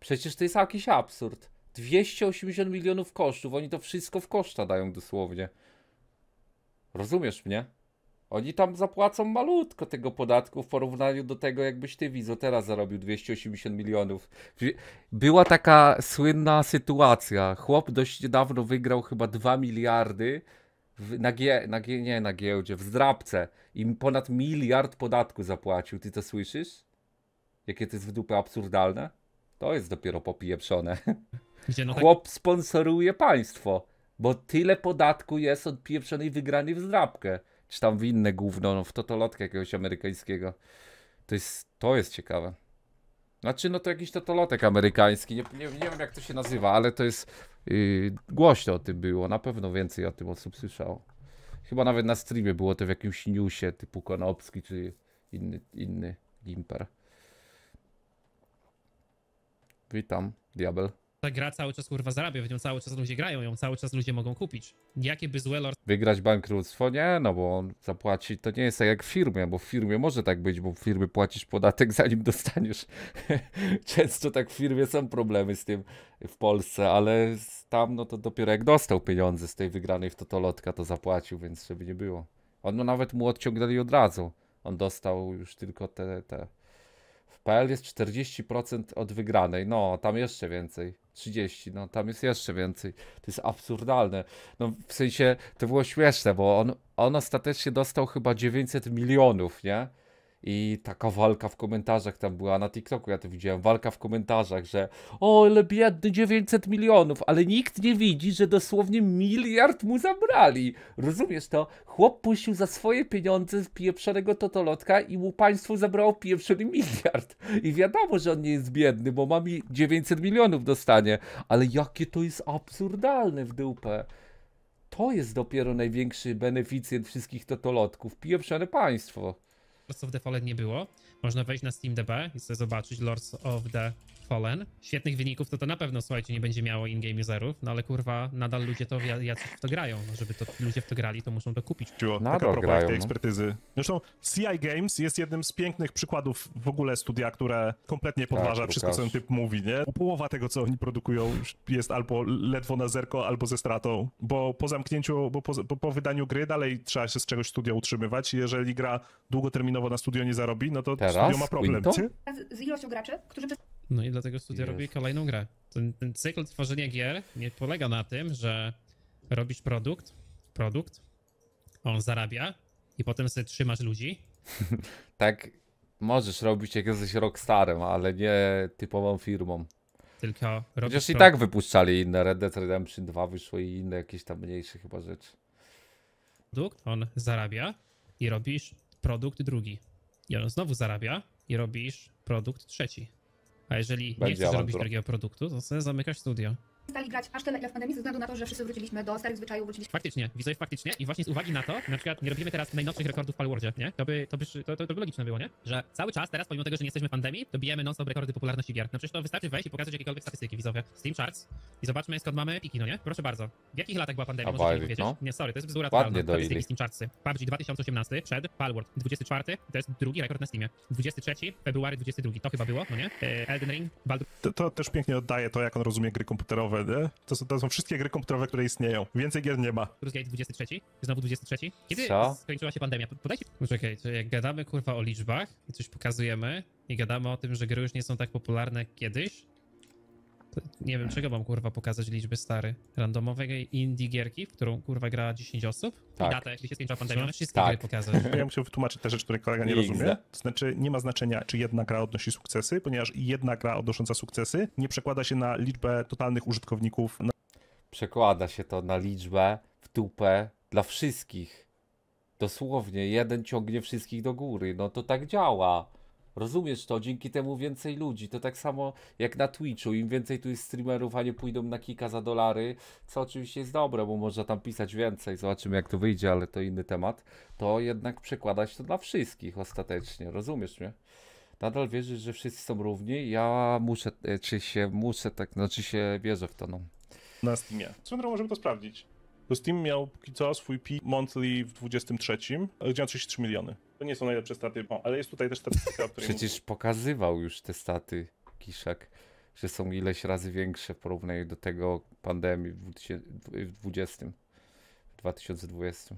Przecież to jest jakiś absurd. dwieście osiemdziesiąt milionów kosztów, oni to wszystko w koszta dają dosłownie. Rozumiesz mnie? Oni tam zapłacą malutko tego podatku w porównaniu do tego, jakbyś ty, widzu, teraz zarobił dwieście osiemdziesiąt milionów. Była taka słynna sytuacja. Chłop dość niedawno wygrał chyba dwa miliardy w, na, gie, na, gie, nie, na giełdzie, w zdrabce. I ponad miliard podatku zapłacił. Ty to słyszysz? Jakie to jest w dupę absurdalne? To jest dopiero popijeprzone. Gdzie no tak? Chłop sponsoruje państwo, bo tyle podatku jest od pieprzonej wygranej w zdrabkę. Czy tam w inne gówno, no w totolotka jakiegoś amerykańskiego. To jest, to jest ciekawe. Znaczy, no to jakiś totolotek amerykański, nie, nie, nie wiem jak to się nazywa, ale to jest... Yy, głośno o tym było, na pewno więcej o tym osób słyszało. Chyba nawet na streamie było to w jakimś newsie typu Konopski, czy inny, inny gimper. Witam, diabel. Ta gra cały czas kurwa zarabia, w nią cały czas ludzie grają, ją cały czas ludzie mogą kupić. Jakie by złe lord... Wygrać bankructwo? Nie, no bo on zapłaci, to nie jest tak jak w firmie, bo w firmie może tak być, bo w firmie płacisz podatek zanim dostaniesz. Często tak w firmie są problemy z tym w Polsce, ale tam no to dopiero jak dostał pieniądze z tej wygranej w totolotka to zapłacił, więc żeby nie było. On no, nawet mu odciągnęli od razu, on dostał już tylko te... te... P L jest czterdzieści procent od wygranej, no tam jeszcze więcej, trzydzieści procent, no tam jest jeszcze więcej, to jest absurdalne, no w sensie to było śmieszne, bo on, on ostatecznie dostał chyba dziewięćset milionów, nie? I taka walka w komentarzach tam była, na TikToku ja to widziałem, walka w komentarzach, że o, ale biedny, dziewięćset milionów, ale nikt nie widzi, że dosłownie miliard mu zabrali. Rozumiesz to? Chłop puścił za swoje pieniądze pieprzonego totolotka i mu państwo zabrało pieprzony miliard. I wiadomo, że on nie jest biedny, bo ma mi dziewięćset milionów dostanie. Ale jakie to jest absurdalne w dupę. To jest dopiero największy beneficjent wszystkich totolotków, pieprzone państwo. Lords of the Fallen nie było. Można wejść na SteamDB i sobie zobaczyć Lords of the Fallen. Świetnych wyników to to na pewno, słuchajcie, nie będzie miało in-game userów, no ale kurwa, nadal ludzie to jacyś w to grają. No, żeby to ludzie w to grali, to muszą to kupić. Taka propos tej ekspertyzy. Zresztą C I Games jest jednym z pięknych przykładów w ogóle studia, które kompletnie podważa tak, wszystko, co ten typ mówi, nie? Połowa tego, co oni produkują, jest albo ledwo na zerko, albo ze stratą, bo po zamknięciu, bo po, po wydaniu gry dalej trzeba się z czegoś studia utrzymywać i jeżeli gra długoterminowo na studio nie zarobi, no to teraz studio ma problem. Z ilością graczy, którzy... No i dlatego studio robi kolejną grę. Ten, ten cykl tworzenia gier nie polega na tym, że robisz produkt, produkt, on zarabia i potem sobie trzymasz ludzi. Tak, możesz robić jak jesteś rockstarem, ale nie typową firmą. Tylko robisz Chociaż i tak wypuszczali inne, Red Dead Redemption dwa wyszło i inne jakieś tam mniejsze chyba rzeczy. Produkt, on zarabia i robisz produkt drugi. I on znowu zarabia i robisz produkt trzeci. A jeżeli Będzie nie chcesz robić drugiego produktu, to sobie zamykasz studio. Stali grać aż tyle, ile w pandemii, ze względu na to, że wszyscy wróciliśmy do starych zwyczajów, wróciliśmy... Faktycznie, widzowie, faktycznie. I właśnie z uwagi na to, na przykład nie robimy teraz najnowszych rekordów w Palworldzie, nie? To by, to, by, to, to by logiczne było, nie? Że cały czas teraz, pomimo tego, że nie jesteśmy w pandemii, to bijemy non-stop rekordy popularności gier. No przecież to wystarczy wejść i pokazać jakiekolwiek statystyki, widzowie. Steam Charts i zobaczmy, skąd mamy piki, no nie? Proszę bardzo. W jakich latach była pandemia? Możecie mi powiedzieć? No? Nie, sorry, to jest bzdura totalna. Statystyki Steam Chartsy. P U B G dwa tysiące osiemnasty, przed Palworld. dwudziesty czwarty, to jest drugi rekord na Steamie. dwudziesty trzeci, february dwudziesty drugi, to chyba było, no nie? Elden Ring, Baldur... to, to też pięknie oddaje to, jak on rozumie gry komputerowe. To są, to są wszystkie gry komputerowe, które istnieją. Więcej gier nie ma. Baldur's Gate dwudziesty trzeci, znowu dwudziesty trzeci. Kiedy Co? skończyła się pandemia? Podajcie. Czekaj, to jak gadamy kurwa o liczbach i coś pokazujemy i gadamy o tym, że gry już nie są tak popularne jak kiedyś, to nie wiem czego mam kurwa pokazać liczby stary. Randomowej indie gierki, w którą kurwa gra dziesięć osób? Tak. I datę, kiedy się skończyła pandemia, wszystkie tak. gry pokazać. Ja muszę wytłumaczyć te rzeczy, które kolega nie rozumie. To znaczy nie ma znaczenia, czy jedna gra odnosi sukcesy, ponieważ jedna gra odnosząca sukcesy nie przekłada się na liczbę totalnych użytkowników. Na... Przekłada się to na liczbę w tupę dla wszystkich. Dosłownie jeden ciągnie wszystkich do góry. No to tak działa. Rozumiesz to? Dzięki temu więcej ludzi. To tak samo jak na Twitchu. Im więcej tu jest streamerów, a nie pójdą na kika za dolary, co oczywiście jest dobre, bo można tam pisać więcej. Zobaczymy jak to wyjdzie, ale to inny temat. To jednak przekładać to dla wszystkich ostatecznie. Rozumiesz mnie? Nadal wierzysz, że wszyscy są równi? Ja muszę, czy się muszę, tak, znaczy się wierzę w to, no. Na Steamie. Co możemy to sprawdzić? To Steam miał póki co swój peak monthly w dwudziestym trzecim, gdzie miał trzydzieści trzy miliony. To nie są najlepsze staty, o, ale jest tutaj też statystyka, o której Przecież mówię. Pokazywał już te staty Kiszak, że są ileś razy większe w porównaniu do tego pandemii w dwudziestym, w dwudziestym, w dwa tysiące dwudziestym.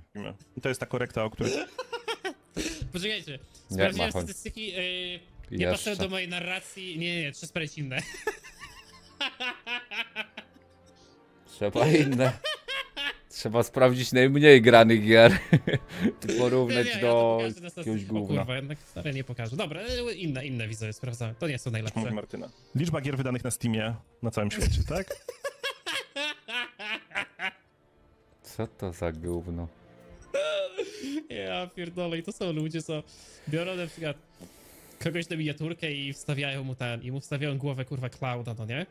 To jest ta korekta, o której... Poczekajcie, sprawdziłem statystyki, yy, nie pasują do mojej narracji, nie, nie, nie trzeba sprawdzić inne. Trzeba inne. Trzeba sprawdzić najmniej granych gier, porównać nie, do ja jakiegoś gówna. O kurwa, jednak stare nie pokażę. Dobra, inne, inne widzowie sprawdzamy, to nie są najlepsze. Mówi Martyna. Liczba gier wydanych na Steamie na całym świecie, tak? Co to za gówno? Ja pierdolę, i to są ludzie, co biorą na przykład kogoś na miniaturkę i wstawiają mu ten, i mu wstawiają głowę kurwa Clouda, no nie?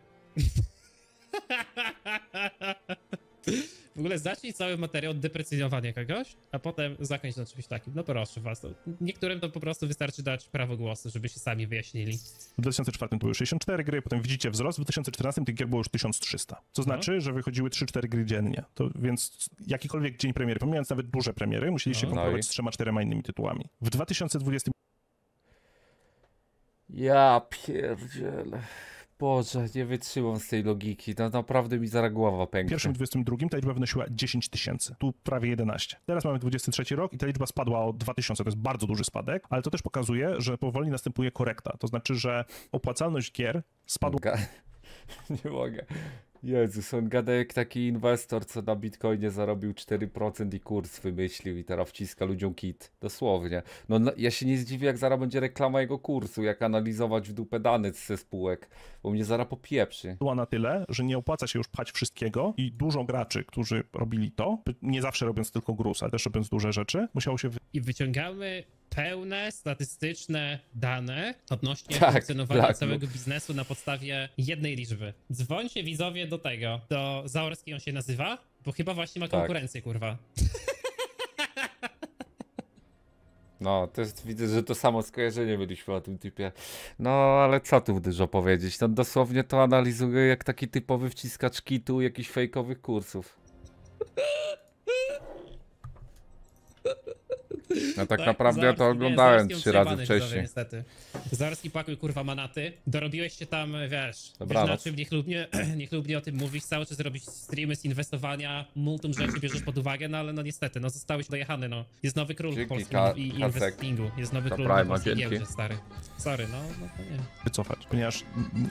W ogóle zacznij cały materiał od deprecjonowania kogoś, a potem zakończ na czymś takim. No proszę was, to niektórym to po prostu wystarczy dać prawo głosu, żeby się sami wyjaśnili. W dwa tysiące czwartym to były sześćdziesiąt cztery gry, potem widzicie wzrost, w dwa tysiące czternastym tych gier było już tysiąc trzysta. Co znaczy, no. że wychodziły trzy cztery gry dziennie. To więc jakikolwiek dzień premiery, pomijając nawet duże premiery, musieliście no, konkurować no z trzema, czterema innymi tytułami. W dwa tysiące dwudziestym... Ja pierdzielę. Boże, nie wytrzymam z tej logiki, no, naprawdę mi zaraz głowa pęknie. W pierwszym dwudziestym drugim ta liczba wynosiła dziesięć tysięcy, tu prawie jedenaście. Teraz mamy dwudziesty trzeci rok i ta liczba spadła o dwa tysiące, to jest bardzo duży spadek, ale to też pokazuje, że powoli następuje korekta, to znaczy, że opłacalność gier spadła... Ga... nie mogę. Jezus, on gada jak taki inwestor, co na Bitcoinie zarobił cztery procent i kurs wymyślił i teraz wciska ludziom kit. Dosłownie. No, no ja się nie zdziwię, jak zaraz będzie reklama jego kursu, jak analizować w dupę dane ze spółek, bo mnie zaraz popieprzy. Była na tyle, że nie opłaca się już pchać wszystkiego i dużo graczy, którzy robili to, nie zawsze robiąc tylko gruz, ale też robiąc duże rzeczy, musiało się... Wy... I wyciągamy pełne statystyczne dane odnośnie tak, funkcjonowania tak, całego no. biznesu na podstawie jednej liczby. Dzwońcie widzowie do tego, do Zaorski on się nazywa, bo chyba właśnie ma tak. konkurencję, kurwa. No, też widzę, że to samo skojarzenie mieliśmy o tym typie. No, ale co tu dużo powiedzieć? No, dosłownie to analizuję jak taki typowy wciskacz kitu jakichś fejkowych kursów. No tak, tak naprawdę Zarski, ja to oglądałem trzy razy wcześniej. Niestety. Zarski pakuj kurwa manaty. Dorobiłeś się tam, wiesz, Dobra, wiesz na czym niechlubnie, niechlubnie o tym mówisz, cały czas robisz streamy z inwestowania, multum rzeczy bierzesz pod uwagę, no ale no niestety, no zostałeś dojechany, no. Jest nowy król Dzięki, polskim i investingu. Jest nowy to król na polskiej giełdzie, stary. Sorry, no, no to nie. Wycofać, ponieważ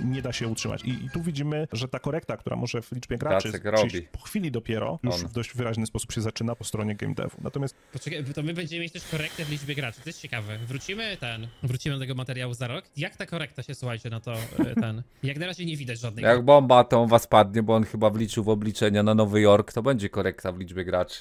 nie da się utrzymać. I, i tu widzimy, że ta korekta, która może w liczbie graczy przyjść po chwili dopiero, już On. w dość wyraźny sposób się zaczyna po stronie game devu. Natomiast... Poczekaj, to my będziemy mieć też korektę w liczbie graczy, to jest ciekawe. Wrócimy ten, wrócimy do tego materiału za rok. Jak ta korekta się, słuchajcie, no to ten, jak na razie nie widać żadnej. Jak bomba to on was padnie, bo on chyba wliczył w obliczenia na Nowy Jork, to będzie korekta w liczbie graczy.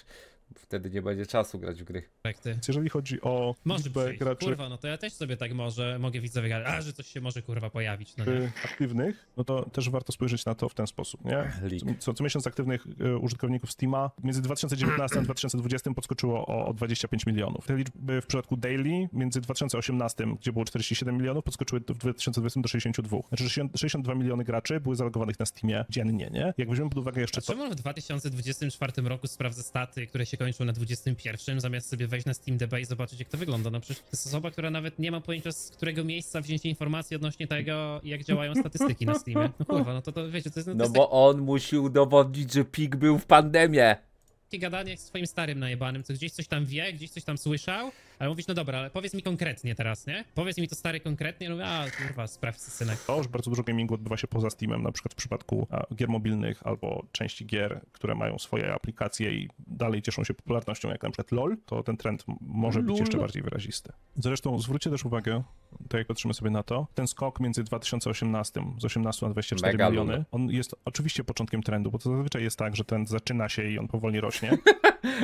Wtedy nie będzie czasu grać w gry. Korekty. Jeżeli chodzi o może liczbę przyjść. graczy... Kurwa, no to ja też sobie tak może, mogę widzowie gadać, a że coś się może kurwa pojawić, no nie? Aktywnych, no to też warto spojrzeć na to w ten sposób, nie? Co, co miesiąc aktywnych użytkowników Steama między dwa tysiące dziewiętnastym a dwa tysiące dwudziestym podskoczyło o, o dwadzieścia pięć milionów. Te liczby w przypadku Daily między dwa tysiące osiemnastym, gdzie było czterdzieści siedem milionów, podskoczyły w dwa tysiące dwudziestym do sześćdziesięciu dwóch. Znaczy sześćdziesiąt dwa miliony graczy były zalogowanych na Steamie dziennie, nie? Jak weźmiemy pod uwagę jeszcze... A czemu w dwa tysiące dwudziestym czwartym roku sprawdzę staty, które się kończą na dwudziestym pierwszym, zamiast sobie wejść na SteamDB i zobaczyć, jak to wygląda. No przecież to jest osoba, która nawet nie ma pojęcia, z którego miejsca wziąć informacji odnośnie tego, jak działają statystyki na Steamie. No kurwa, no to, to wiecie, to jest... No, no to jest bo tak... on musi udowodnić, że pik był w pandemię. Takie gadanie jak z swoim starym najebanym, co gdzieś coś tam wie, gdzieś coś tam słyszał, ale mówisz, no dobra, ale powiedz mi konkretnie teraz, nie? Powiedz mi to stary konkretnie, no mówię, a kurwa, sprawdź synek. To już bardzo dużo gamingu odbywa się poza Steamem, na przykład w przypadku a, gier mobilnych albo części gier, które mają swoje aplikacje i dalej cieszą się popularnością, jak na przykład LOL, to ten trend może Lul. być jeszcze bardziej wyrazisty. Zresztą zwróćcie też uwagę, to jak patrzymy sobie na to, ten skok między dwa tysiące osiemnastym, z osiemnastu na dwadzieścia cztery Mega miliony, lul. on jest oczywiście początkiem trendu, bo to zazwyczaj jest tak, że trend zaczyna się i on powoli rośnie.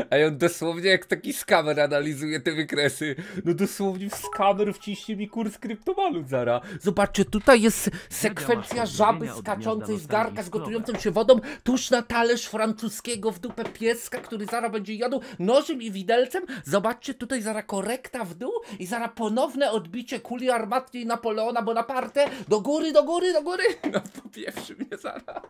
A on dosłownie jak taki skamer analizuje te wykresy. No dosłownie w skamer wciśnie mi kurs kryptowalut zara. Zobaczcie, tutaj jest sekwencja żaby skaczącej z garka z gotującą się wodą tuż na talerz francuskiego w dupę pieska, który zara będzie jadł nożem i widelcem. Zobaczcie, tutaj zara korekta w dół i zara ponowne odbicie kuli armatniej Napoleona Bonaparte do góry, do góry, do góry. No popiewszy mnie zara.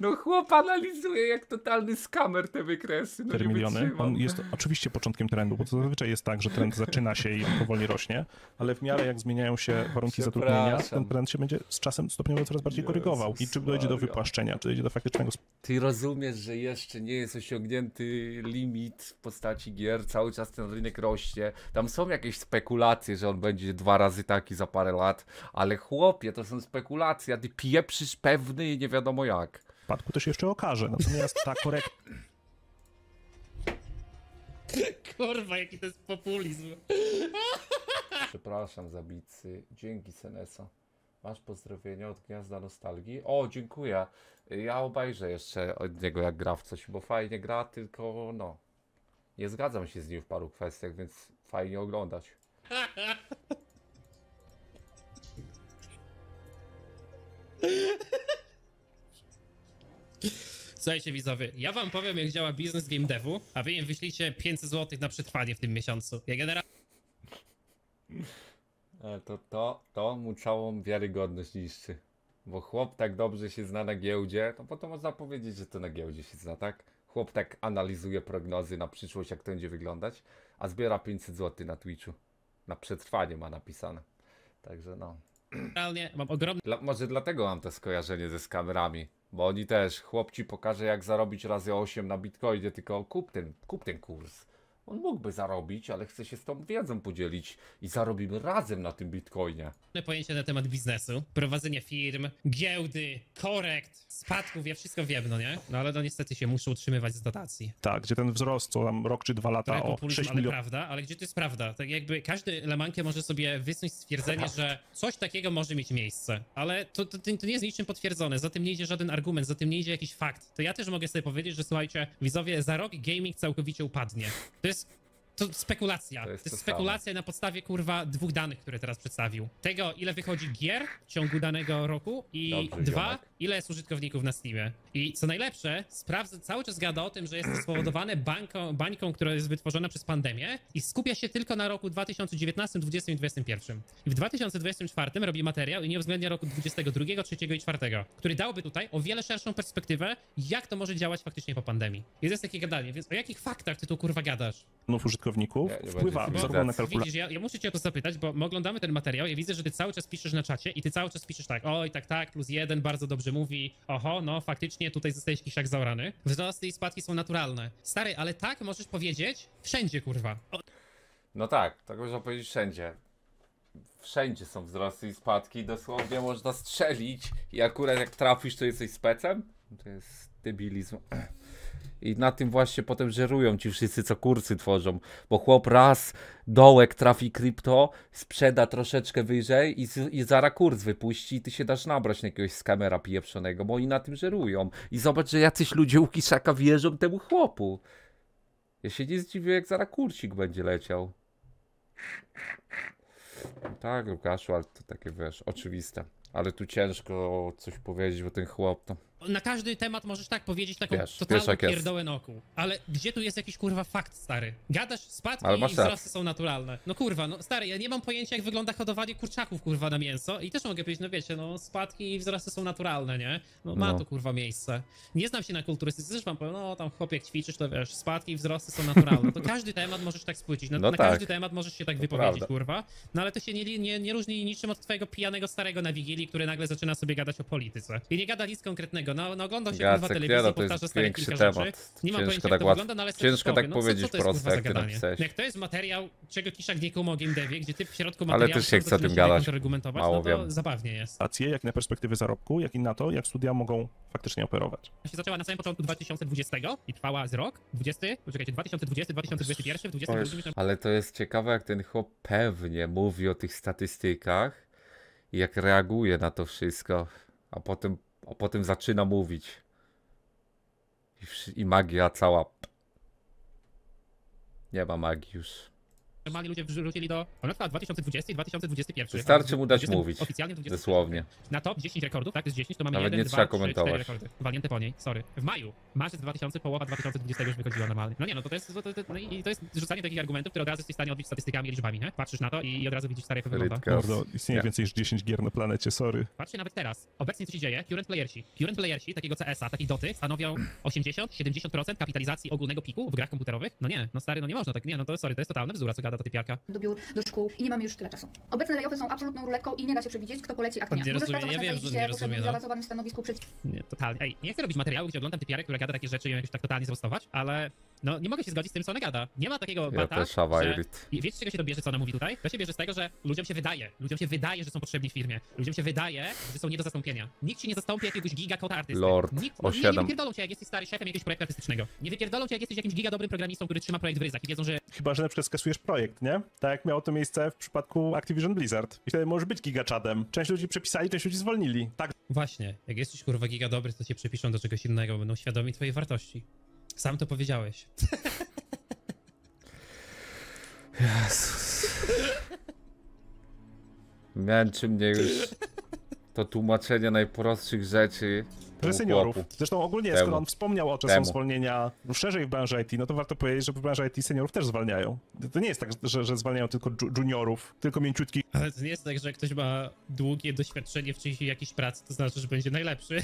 No chłop analizuje jak totalny skamer te wykresy. No cztery miliony. On jest oczywiście początkiem trendu, bo to zazwyczaj jest tak, że trend zaczyna się i on powoli rośnie, ale w miarę jak zmieniają się warunki zatrudnienia, ten trend się będzie z czasem stopniowo coraz bardziej Jezus korygował. I czy dojdzie do wypłaszczenia, czy dojdzie do faktycznego... Ty rozumiesz, że jeszcze nie jest osiągnięty limit w postaci gier, cały czas ten rynek rośnie. Tam są jakieś spekulacje, że on będzie dwa razy taki za parę lat, ale chłopie, to są spekulacje, a ty pieprzysz pewny i nie wiadomo jak. W przypadku to się jeszcze okaże, natomiast ta korekta... Kurwa, jaki to jest populizm. Przepraszam, zabicy. Dzięki, Senesa. Masz pozdrowienia od Gniazda Nostalgii? O, dziękuję. Ja obejrzę jeszcze od niego, jak gra w coś, bo fajnie gra, tylko no... Nie zgadzam się z nim w paru kwestiach, więc fajnie oglądać. Słuchajcie widzowie, ja wam powiem jak działa biznes game devu, a wy im wyślijcie pięćset złotych na przetrwanie w tym miesiącu. Ja generalnie... To, to, to mu całą wiarygodność niszczy. Bo chłop tak dobrze się zna na giełdzie, to potem można powiedzieć, że to na giełdzie się zna, tak? Chłop tak analizuje prognozy na przyszłość, jak to będzie wyglądać, a zbiera pięćset złotych na Twitchu. Na przetrwanie ma napisane. Także no... Realnie mam ogromny... Dla, może dlatego mam to skojarzenie ze skamerami. Bo oni też, chłop ci pokaże jak zarobić razy osiem na Bitcoinie, tylko kup ten, kup ten kurs. On mógłby zarobić, ale chce się z tą wiedzą podzielić i zarobimy razem na tym Bitcoinie. Pojęcie na temat biznesu, prowadzenie firm, giełdy, korekt, spadków, ja wszystko wiem, no nie? No ale no niestety się muszą utrzymywać z dotacji. Tak, gdzie ten wzrost, co tam rok czy dwa lata o sześć ale milionów. Prawda, ale gdzie to jest prawda? Tak jakby każdy lamankę może sobie wysunąć stwierdzenie, że coś takiego może mieć miejsce, ale to, to, to nie jest niczym potwierdzone, za tym nie idzie żaden argument, za tym nie idzie jakiś fakt. To ja też mogę sobie powiedzieć, że słuchajcie, widzowie, za rok gaming całkowicie upadnie. To jest... To spekulacja. To jest, to jest to spekulacja same. Na podstawie, kurwa, dwóch danych, które teraz przedstawił. Tego, ile wychodzi gier w ciągu danego roku i Dobry, dwa, ziomek. ile jest użytkowników na Steamie. I co najlepsze, sprawdza, cały czas gada o tym, że jest to spowodowane bańką, bańką, która jest wytworzona przez pandemię i skupia się tylko na roku dwa tysiące dziewiętnastym, dwudziestym i dwudziestym pierwszym. I w dwa tysiące dwudziestym czwartym robi materiał i nie uwzględnia roku dwudziestego drugiego, trzeciego i czwartego, który dałby tutaj o wiele szerszą perspektywę, jak to może działać faktycznie po pandemii. I to jest takie gadanie, więc o jakich faktach ty tu, kurwa, gadasz? Użytkowników ja, wpływa zarówno na kalkulację. Ja, ja muszę cię o to zapytać, bo oglądamy ten materiał, ja widzę, że ty cały czas piszesz na czacie i ty cały czas piszesz tak, oj, tak, tak, plus jeden, bardzo dobrze mówi, oho, no faktycznie tutaj zostajesz Kiszak zaorany. Wzrosty i spadki są naturalne. Stary, ale tak możesz powiedzieć wszędzie, kurwa. O... No tak, tak można powiedzieć wszędzie. Wszędzie są wzrosty i spadki, dosłownie można strzelić i akurat jak trafisz, to jesteś specem? To jest debilizm. I na tym właśnie potem żerują ci wszyscy, co kursy tworzą, bo chłop raz dołek trafi krypto, sprzeda troszeczkę wyżej i, i zara kurs wypuści i ty się dasz nabrać na jakiegoś skamera pieprzonego, bo oni na tym żerują. I zobacz, że jacyś ludzie u Kiszaka wierzą temu chłopu. Ja się nie zdziwię, jak zara kursik będzie leciał. No tak, Łukaszu, ale to takie, wiesz, oczywiste. Ale tu ciężko coś powiedzieć, bo ten chłop to... Na każdy temat możesz tak powiedzieć, taką wiesz, totalną wiesz, pierdołę noku. Ale gdzie tu jest jakiś, kurwa, fakt, stary? Gadasz, spadki i wzrosty tak. są naturalne. No kurwa, no stary, ja nie mam pojęcia, jak wygląda hodowanie kurczaków, kurwa, na mięso. I też mogę powiedzieć, no wiecie, no spadki i wzrosty są naturalne, nie? No ma no. to, kurwa, miejsce. Nie znam się na kulturystyce, też wam powiem, no tam chłop, jak ćwiczysz, to wiesz, spadki i wzrosty są naturalne. To każdy temat możesz tak spłycić. Na, no na tak. każdy temat możesz się tak to wypowiedzieć, prawda. kurwa. No ale to się nie, nie, nie różni niczym od twojego pijanego starego na Wigilii, który nagle zaczyna sobie gadać o polityce. I nie gada nic konkretnego. No, no oglądał się ja, kurwa telewizji, powtarza stare kilka temat. rzeczy. Nie mam pojęcia, jak to wygląda, no ale ciężko tak no, powiedzieć co, co prosto, jak ty napisałeś. Jak to jest materiał, czego Kiszak nie kumał game devie, gdzie ty w środku materiału... Ale też się chce tym gadać, mało no to wiem. Zabawnie jest. ...jak na perspektywy zarobku, jak i na to, jak studia mogą faktycznie operować. Się zaczęła na samym początku dwa tysiące dwudziestego i trwała z rok, dwudziesty, poczekajcie, dwa tysiące dwudziesty, dwa tysiące dwudziesty pierwszy, dwudziesty... Ale to jest ciekawe, jak ten chłop pewnie mówi o tych statystykach i jak reaguje na to wszystko, a potem... A potem zaczyna mówić. I, i magia cała. Nie ma magii już. Normalnie ludzie wrzucili do na dwa tysiące dwudziestego, dwa tysiące dwudziestego pierwszego. Wystarczy mu dać mówić. Oficjalnie dwudziestego. Dosłownie. Na top dziesięć rekordów, tak? To jest dziesięć, to mamy nawet jeden, nie dwa, trzeba trzy, komentować. cztery rekordy. Walnięte po niej, sorry. W maju. Marzec dwa tysiące, połowa dwa tysiące dwudziestego już wychodziła normalnie. No nie, no to, to jest to, to, to, no i to jest rzucanie takich argumentów, które od razu jesteś w stanie odbić statystykami i liczbami, nie? Patrzysz na to i od razu widzisz stare wygląda. No, istnieje yeah. więcej niż dziesięć gier na planecie, sorry. Patrzcie nawet teraz. Obecnie co się dzieje? Current playersi. Current playersi takiego C S a, takiej doty stanowią osiemdziesiąt do siedemdziesięciu procent kapitalizacji ogólnego piku w grach komputerowych? No nie, no stary, no nie można tak, nie, no to sorry, to jest totalne bzdura, co gada ta typiarka. Do biur, do szkół i nie mamy już tyle czasu. Obecne layoffy są absolutną ruletką i nie da się przewidzieć, kto poleci, a kto nie. Nie rozumiem, ja wiem, że nie rozumiem, no. zaawansowanym stanowisku przed... Nie, totalnie. Ej, nie chcę robić materiału, gdzie oglądam typiarek, która gada takie rzeczy i ją jakoś tak totalnie zwostować, ale... No, nie mogę się zgodzić z tym, co ona gada. Nie ma takiego bata, ja że... I wiecie, czego się to bierze, co ona mówi tutaj? To się bierze z tego, że ludziom się wydaje. Ludziom się wydaje, że są potrzebni w firmie. Ludziom się wydaje, że są nie do zastąpienia. Nikt ci nie zastąpi jakiegoś giga kota artysty. Lord, Nikt, no, nie wypierdolą cię, jak jesteś stary szefem jakiegoś projektu artystycznego. Nie wypierdolą cię, jak jesteś jakimś giga dobrym programistą, który trzyma projekt w ryzach i wiedzą, że... Chyba, że na przykład skasujesz projekt, nie? Tak jak miało to miejsce w przypadku Activision Blizzard. I wtedy możesz być gigaczadem. Część ludzi przepisali, część ludzi zwolnili. Tak. Właśnie. Jak jesteś, kurwa, giga dobry, to cię przypiszą do czegoś innego, będą świadomi twojej wartości. Sam to powiedziałeś. Jezus. Męczy mnie już to tłumaczenie najprostszych rzeczy. Że seniorów. Chłopu. Zresztą ogólnie, Temu. skoro on wspomniał o czasach zwolnienia szerzej w branży I T, no to warto powiedzieć, że w branży I T seniorów też zwalniają. To nie jest tak, że, że zwalniają tylko juniorów, tylko mięciutkich. Ale to nie jest tak, że jak ktoś ma długie doświadczenie w czyjejś jakiejś pracy, to znaczy, że będzie najlepszy.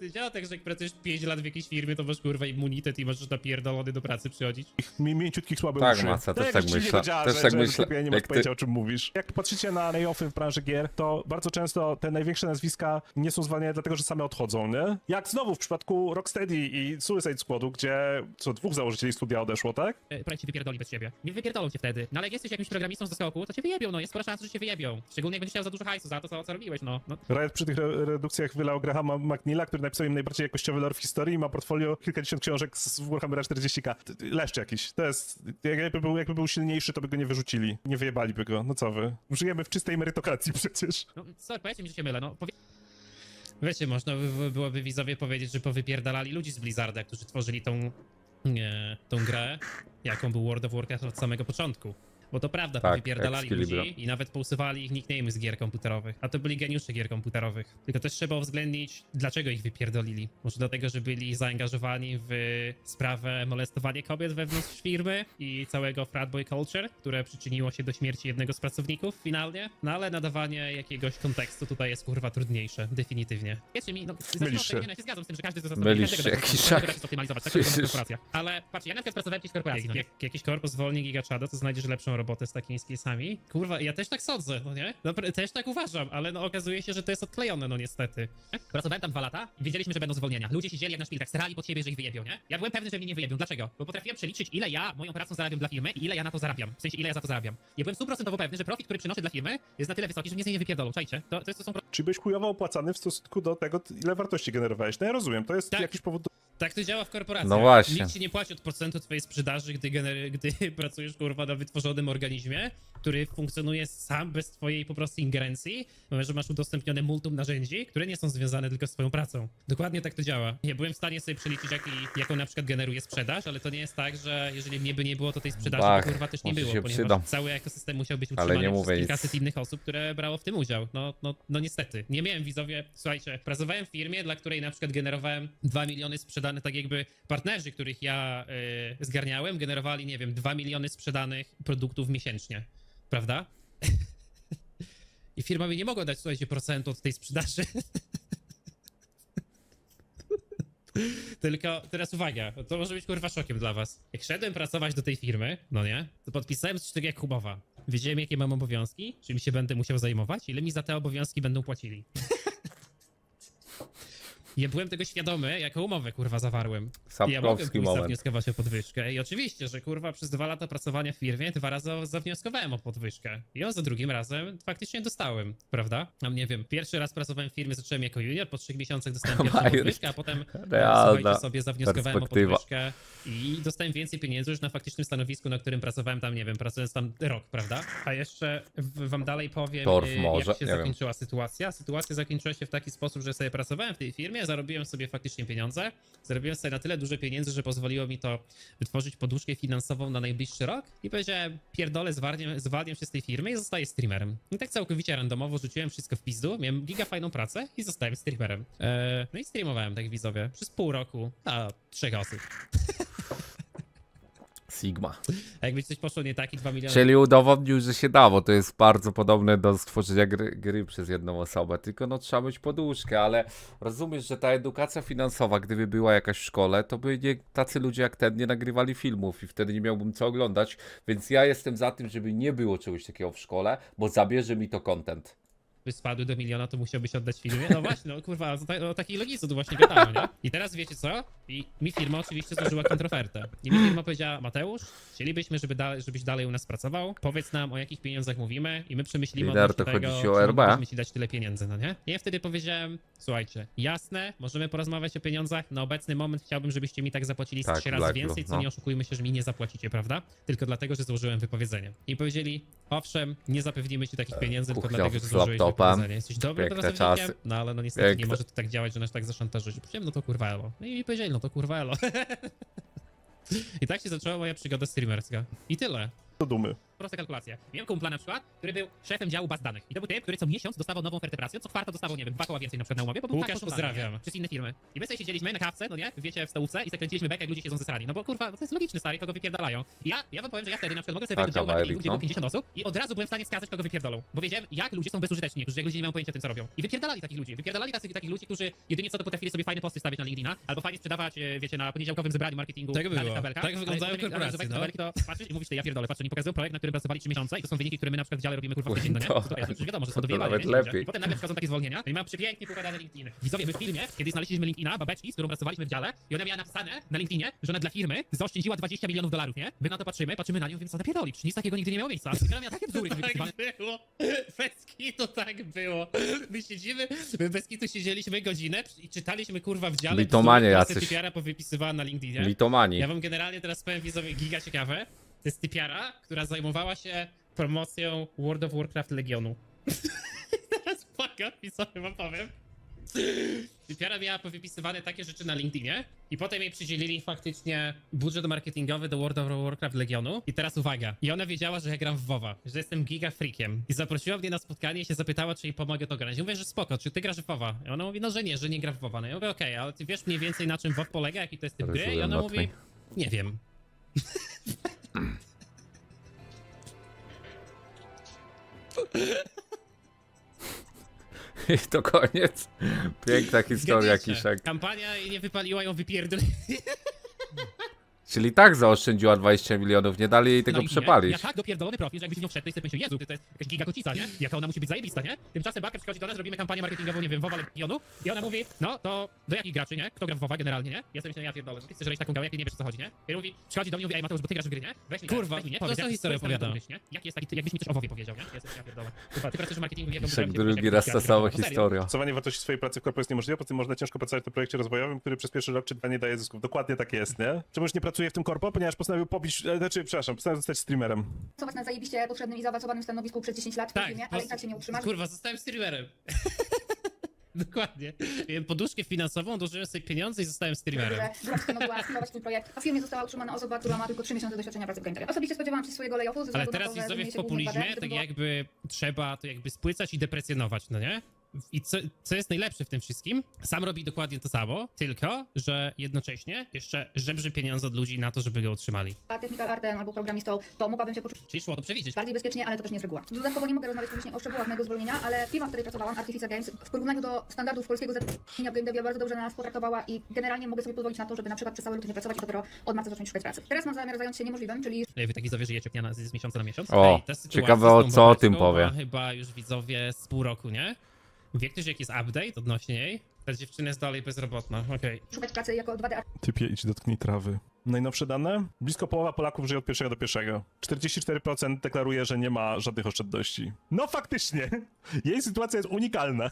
Ty działa tak, że jak pracujesz pięć lat w jakiejś firmie, to masz kurwa immunitet i możesz napierdolony do pracy przychodzić. Mięciutkich słabych uszy. Tak, Maca, też tak myślę. Też tak myślę. Nie masz pojęcia, o czym mówisz. Jak patrzycie na layoffy w branży gier, to bardzo często te największe nazwiska nie są zwalniane dlatego, że same odchodzą, nie? Jak znowu w przypadku Rocksteady i Suicide Squadu, gdzie co dwóch założycieli studia odeszło, tak? Projekt się wypierdoli bez ciebie. Nie wypierdolą cię wtedy. No ale jak jesteś jakimś programistą z zaskoku, to cię wyjebią, no jest spora szansa, że cię wyjebią. Szczególnie jak będziesz miał za dużo hajsu za to, co, co robiłeś, no. no. Riot przy tych re redukcjach wylał Grahama McNeila, który napisał im najbardziej jakościowy lore w historii i ma portfolio kilkadziesiąt książek z Warhammera czterdzieści K. Leszcz jakiś. To jest... Jakby był, jakby był silniejszy, to by go nie wyrzucili. Nie wyjebaliby go. No co wy? Żyjemy w czystej merytokracji przecież. No sorry, powiedzcie mi, że się mylę, no. Powie... Wiecie, można by, byłoby widzowie powiedzieć, że powypierdalali ludzi z Blizzarda, którzy tworzyli tą... Nie, tą grę, jaką był World of Warcraft od samego początku. Bo to prawda, tak, powypierdalali ludzi i nawet pousuwali ich nicknamey z gier komputerowych. A to byli geniusze gier komputerowych. Tylko też trzeba uwzględnić, dlaczego ich wypierdolili. Może dlatego, że byli zaangażowani w sprawę molestowania kobiet wewnątrz firmy i całego fratboy culture, które przyczyniło się do śmierci jednego z pracowników finalnie. No ale nadawanie jakiegoś kontekstu tutaj jest kurwa trudniejsze, definitywnie. Wiecie mi, no mylisz się. Ja się zgadzam z tym, że każdy to korporacja. Ale patrz, ja na przykład pracowałem w jakiejś korporacji. Jak jakiś korpus zwolni gigaczada, to znajdziesz lepszą robotę z takimi skillsami. Kurwa, ja też tak sądzę, no nie? No, też tak uważam, ale no okazuje się, że to jest odklejone, no niestety. Pracowałem tam dwa lata i wiedzieliśmy, że będą zwolnienia. Ludzie siedzieli jak na szpilkach, strali pod siebie, że ich wyjebią, nie? Ja byłem pewny, że mnie nie wyjebią. Dlaczego? Bo potrafiłem przeliczyć, ile ja moją pracą zarabiam dla firmy i ile ja na to zarabiam. W sensie, ile ja za to zarabiam. Ja byłem stuprocentowo pewny, że profit, który przynoszę dla firmy, jest na tyle wysoki, że mnie z niej nie wypierdolą. Czajcie? To, to jest to są... Czy byś chujowo opłacany w stosunku do tego, ile wartości generowałeś? No ja rozumiem, to jest tak. Jakiś powód do... Tak to działa w korporacjach. No właśnie. Nikt ci nie płaci od procentu twojej sprzedaży, gdy, gdy pracujesz kurwa na wytworzonym organizmie, który funkcjonuje sam bez twojej po prostu ingerencji, że masz udostępnione multum narzędzi, które nie są związane tylko z twoją pracą. Dokładnie tak to działa. Ja byłem w stanie sobie przeliczyć, jaki, jaką na przykład generuje sprzedaż, ale to nie jest tak, że jeżeli mnie by nie było, to tej sprzedaży Bach, to kurwa też nie było, ponieważ przyda. Cały ekosystem musiał być utrzymany przez kilkaset innych osób, które brało w tym udział. No, no, no niestety. Nie miałem widzowie, słuchajcie, pracowałem w firmie, dla której na przykład generowałem dwa miliony sprzedaży. Tak jakby partnerzy, których ja yy, zgarniałem, generowali, nie wiem, dwa miliony sprzedanych produktów miesięcznie, prawda? I firma mi nie mogła dać, słuchajcie, procentu od tej sprzedaży. Tylko teraz uwaga, to może być kurwa szokiem dla was. Jak szedłem pracować do tej firmy, no nie, to podpisałem coś takiego jak umowa. Wiedziałem, jakie mam obowiązki, czym się będę musiał zajmować, ile mi za te obowiązki będą płacili. Ja byłem tego świadomy, jaką umowę kurwa zawarłem. Sam ja mogłem pójść zawnioskować o podwyżkę i oczywiście, że kurwa przez dwa lata pracowania w firmie dwa razy zawnioskowałem o podwyżkę. I on za drugim razem faktycznie dostałem, prawda? A nie wiem, pierwszy raz pracowałem w firmie, zacząłem jako junior, po trzech miesiącach dostałem pierwszą podwyżkę, a potem słuchajcie sobie, zawnioskowałem o podwyżkę i dostałem więcej pieniędzy już na faktycznym stanowisku, na którym pracowałem tam, nie wiem, pracując tam rok, prawda? A jeszcze wam dalej powiem, Torf może, jak się zakończyła sytuacja. Sytuacja zakończyła się w taki sposób, że sobie pracowałem w tej firmie, zarobiłem sobie faktycznie pieniądze, zarobiłem sobie na tyle dużo pieniędzy, że pozwoliło mi to wytworzyć poduszkę finansową na najbliższy rok i powiedziałem, pierdolę, zwarniam, zwalniam się z tej firmy i zostaję streamerem. I tak całkowicie randomowo rzuciłem wszystko w pizdu, miałem gigafajną pracę i zostałem streamerem. Eee, no i streamowałem, tak widzowie, przez pół roku na trzech osób. Sigma. A jakby coś poszło nie tak i dwa miliony... Czyli udowodnił, że się da, bo to jest bardzo podobne do stworzenia gry, gry przez jedną osobę, tylko no trzeba mieć poduszkę, ale rozumiesz, że ta edukacja finansowa, gdyby była jakaś w szkole, to by nie, tacy ludzie jak ten nie nagrywali filmów i wtedy nie miałbym co oglądać, więc ja jestem za tym, żeby nie było czegoś takiego w szkole, bo zabierze mi to content. By spadły do miliona, to musiałbyś oddać firmie. No właśnie, no kurwa, o, ta, o takiej logice tu właśnie gadałem, nie? I teraz wiecie co? I mi firma oczywiście złożyła kontrofertę. I mi firma powiedziała, Mateusz, chcielibyśmy, żeby da, żebyś dalej u nas pracował, powiedz nam, o jakich pieniądzach mówimy i my przemyślimy Lider, to tego, chodzi o R B. Musimy ci dać tyle pieniędzy, no nie? I ja wtedy powiedziałem, słuchajcie, jasne, możemy porozmawiać o pieniądzach, na obecny moment chciałbym, żebyście mi tak zapłacili tak, trzy razy więcej, no. Co nie oszukujmy się, że mi nie zapłacicie, prawda? Tylko dlatego, że złożyłem wypowiedzenie. I powiedzieli, owszem, nie zapewnimy ci takich pieniędzy, tylko dlatego, że złożyłeś jesteś dobry teraz no ale no niestety Piękne. Nie może to tak działać, że nas tak zaszantażujesz. Powiedziałem, no to kurwa elo. No i powiedzieli, no to kurwa elo. I tak się zaczęła moja przygoda streamerska. I tyle. To dumy. proste kalkulacje. Miałem kumpla na przykład, który był szefem działu baz danych. I to był typ, który co miesiąc dostawał nową ofertę pracy. Co kwartał dostawał, nie wiem, dwa koła więcej na przykład na umowie, bo był Łukasz, tak pozdrawiam. Przez inne firmy. I my sobie siedzieliśmy na kawce, no nie, wiecie, w stołówce i zakręciliśmy bekę, jak ludzie siedzą zesrani. No bo kurwa, to jest logiczne, stary, kogo wypierdalają. I ja, ja wam powiem, że ja wtedy na przykład mogę sobie wejść do działu, gdzie było pięćdziesiąt osób i od razu byłem w stanie wskazać, kogo wypierdolą. Bo wiedziałem, jak ludzie są bezużyteczni, że ludzie nie mają pojęcia o tym, co robią. I wypierdalali takich ludzi. Wypierdalali takich, takich ludzi, którzy jedynie co to potrafili sobie fajne posty stawiać na LinkedIna, albo fajnie sprzedawać, wiecie, na poniedziałkowym zebraniu marketingu. Tak było. Tak wyglądają korporacje, no. Patrzysz i mówisz, ja pierdolę, patrz, oni pokazują projekt, na którym pracowali trzy miesiące i to są wyniki, które my na przykład w dziale robimy, kurwa, w tydzień, no nie? To jest, wiadomo, że są do wyjebania, i potem nagle przychodzą takie zwolnienia, i mam przepięknie układane LinkedIny. Widzowie, my w filmie, kiedy znaleźliśmy LinkedIna, babeczki, z którą pracowaliśmy w dziale, i ona miała napisane na LinkedInie, że ona dla firmy zaoszczędziła dwadzieścia milionów dolarów, nie? My na to patrzymy, patrzymy na nią, więc co napierdolić, nic takiego nigdy nie miało miejsca. I ona miała takie bzdury, tak było, Feski, to tak było. My siedzimy, my bez kitu siedzieliśmy godzinę i czytaliśmy, kurwa, w dziale, powypisywała na LinkedInie. Litomani. Ja wam generalnie teraz powiem, widzowie, giga ciekawe. To jest typiara, która zajmowała się promocją World of Warcraft Legionu. Teraz płaka, sobie wam powiem. Typiara miała powypisywane takie rzeczy na LinkedInie i potem jej przydzielili faktycznie budżet marketingowy do World of Warcraft Legionu. I teraz uwaga, i ona wiedziała, że ja gram w WoWa, że jestem giga freakiem. I zaprosiła mnie na spotkanie i się zapytała, czy jej pomogę to grać. I mówię, że spoko, czy ty grasz w WoWa? I ona mówi, no że nie, że nie gra w WoWa. No i mówię, okej, okay, ale ty wiesz mniej więcej, na czym WoW polega, jaki to jest typ gry? I ona mówi, nie wiem. I to koniec. Piękna historia, Kiszak. Kampania i nie wypaliła ją, wypierdolę. Czyli tak zaoszczędziła dwadzieścia milionów, nie dali jej tego no przepalić. Ja tak dopierdolony profil, że jakbyś w nią wszedł, to jest myślę, Jezu, to jest jakaś giga kocica, nie? Jaka ona musi być zajebista, nie? Tymczasem Baker przychodzi do nas, robimy kampanię marketingową, nie wiem, WoWa Legionu i ona mówi, no to do jakich graczy, nie? Kto gra w WoWa generalnie, nie? Ja sobie myślę, ja pierdolę, że ty chcesz robić taką gałę, jak nie wiesz, co chodzi, nie? I mówi, przychodzi do mnie i mówi, ej Mateusz, bo ty grasz w gry, nie? Weź mi, kurwa, weź mi, to jest historia opowiada. Jak jest taki, jakbyś mi też o WoWie powiedział, nie? Ja sobie pierdolę. Chyba ty pracujesz w marketingu, nie? Kiszak drugi raz ta sama historia. Stosowanie wartości swojej pracy w korpo jest niemożliwe, po tym można ciężko pracować na projekcie rozwojowym, który przez pierwszy rok czy dwa nie daje zysków. Dokładnie tak jest, nie? Czemuż nie pracuje w tym korpo, ponieważ postanowił pobić, znaczy, przepraszam, postanowił zostać streamerem. Pracować na zajebiście potrzebnym i zaawansowanym stanowisku przez dziesięć lat w tak, firmie, ale i tak się nie utrzymasz. Kurwa, zostałem streamerem. Dokładnie. Miałem poduszkę finansową, odłożyłem sobie pieniądze i zostałem streamerem. Graczka mogła skierować ten projekt, a w firmie została utrzymana osoba, która ma tylko trzy miesiące doświadczenia pracy w gameplay. Osobiście spodziewałam się swojego layoff'u. Ale teraz widzowie w populizmie, tak było... jakby trzeba to jakby spłycać i deprecjonować, no nie? I co, co jest najlepsze w tym wszystkim, sam robi dokładnie to samo, tylko że jednocześnie jeszcze żebrzy pieniądze od ludzi na to, żeby go otrzymali. A technical artem albo programistą, to mogłabym się poczuć... Czyli szło to przewidzieć. Bardziej bezpiecznie, ale to też nie jest reguła. Dodatkowo nie mogę rozmawiać publicznie o szczegółach mojego zwolnienia, ale firma, w której pracowałam, Creative Games, w porównaniu do standardów polskiego zatrudnienia w GameDevie bardzo dobrze na nas potraktowała i generalnie mogę sobie pozwolić na to, żeby na przykład przez cały luty nie pracować i dopiero od marca zacząć szukać pracy. Teraz mam zamiar zająć się niemożliwym, czyli... Wy taki zawierzyjecie na z miesiąca na miesiąc. O, ciekawe o co o tym powie. Chyba już widzowie z pół roku, nie? Wie ktoś, jaki jest update odnośnie jej? Ta dziewczyna jest dalej bezrobotna, okej. Okay. Szukać pracy jako dwa D. Typie, idź dotknij trawy. Najnowsze dane? Blisko połowa Polaków żyje od pierwszego do pierwszego. czterdzieści cztery procent deklaruje, że nie ma żadnych oszczędności. No faktycznie! Jej sytuacja jest unikalna.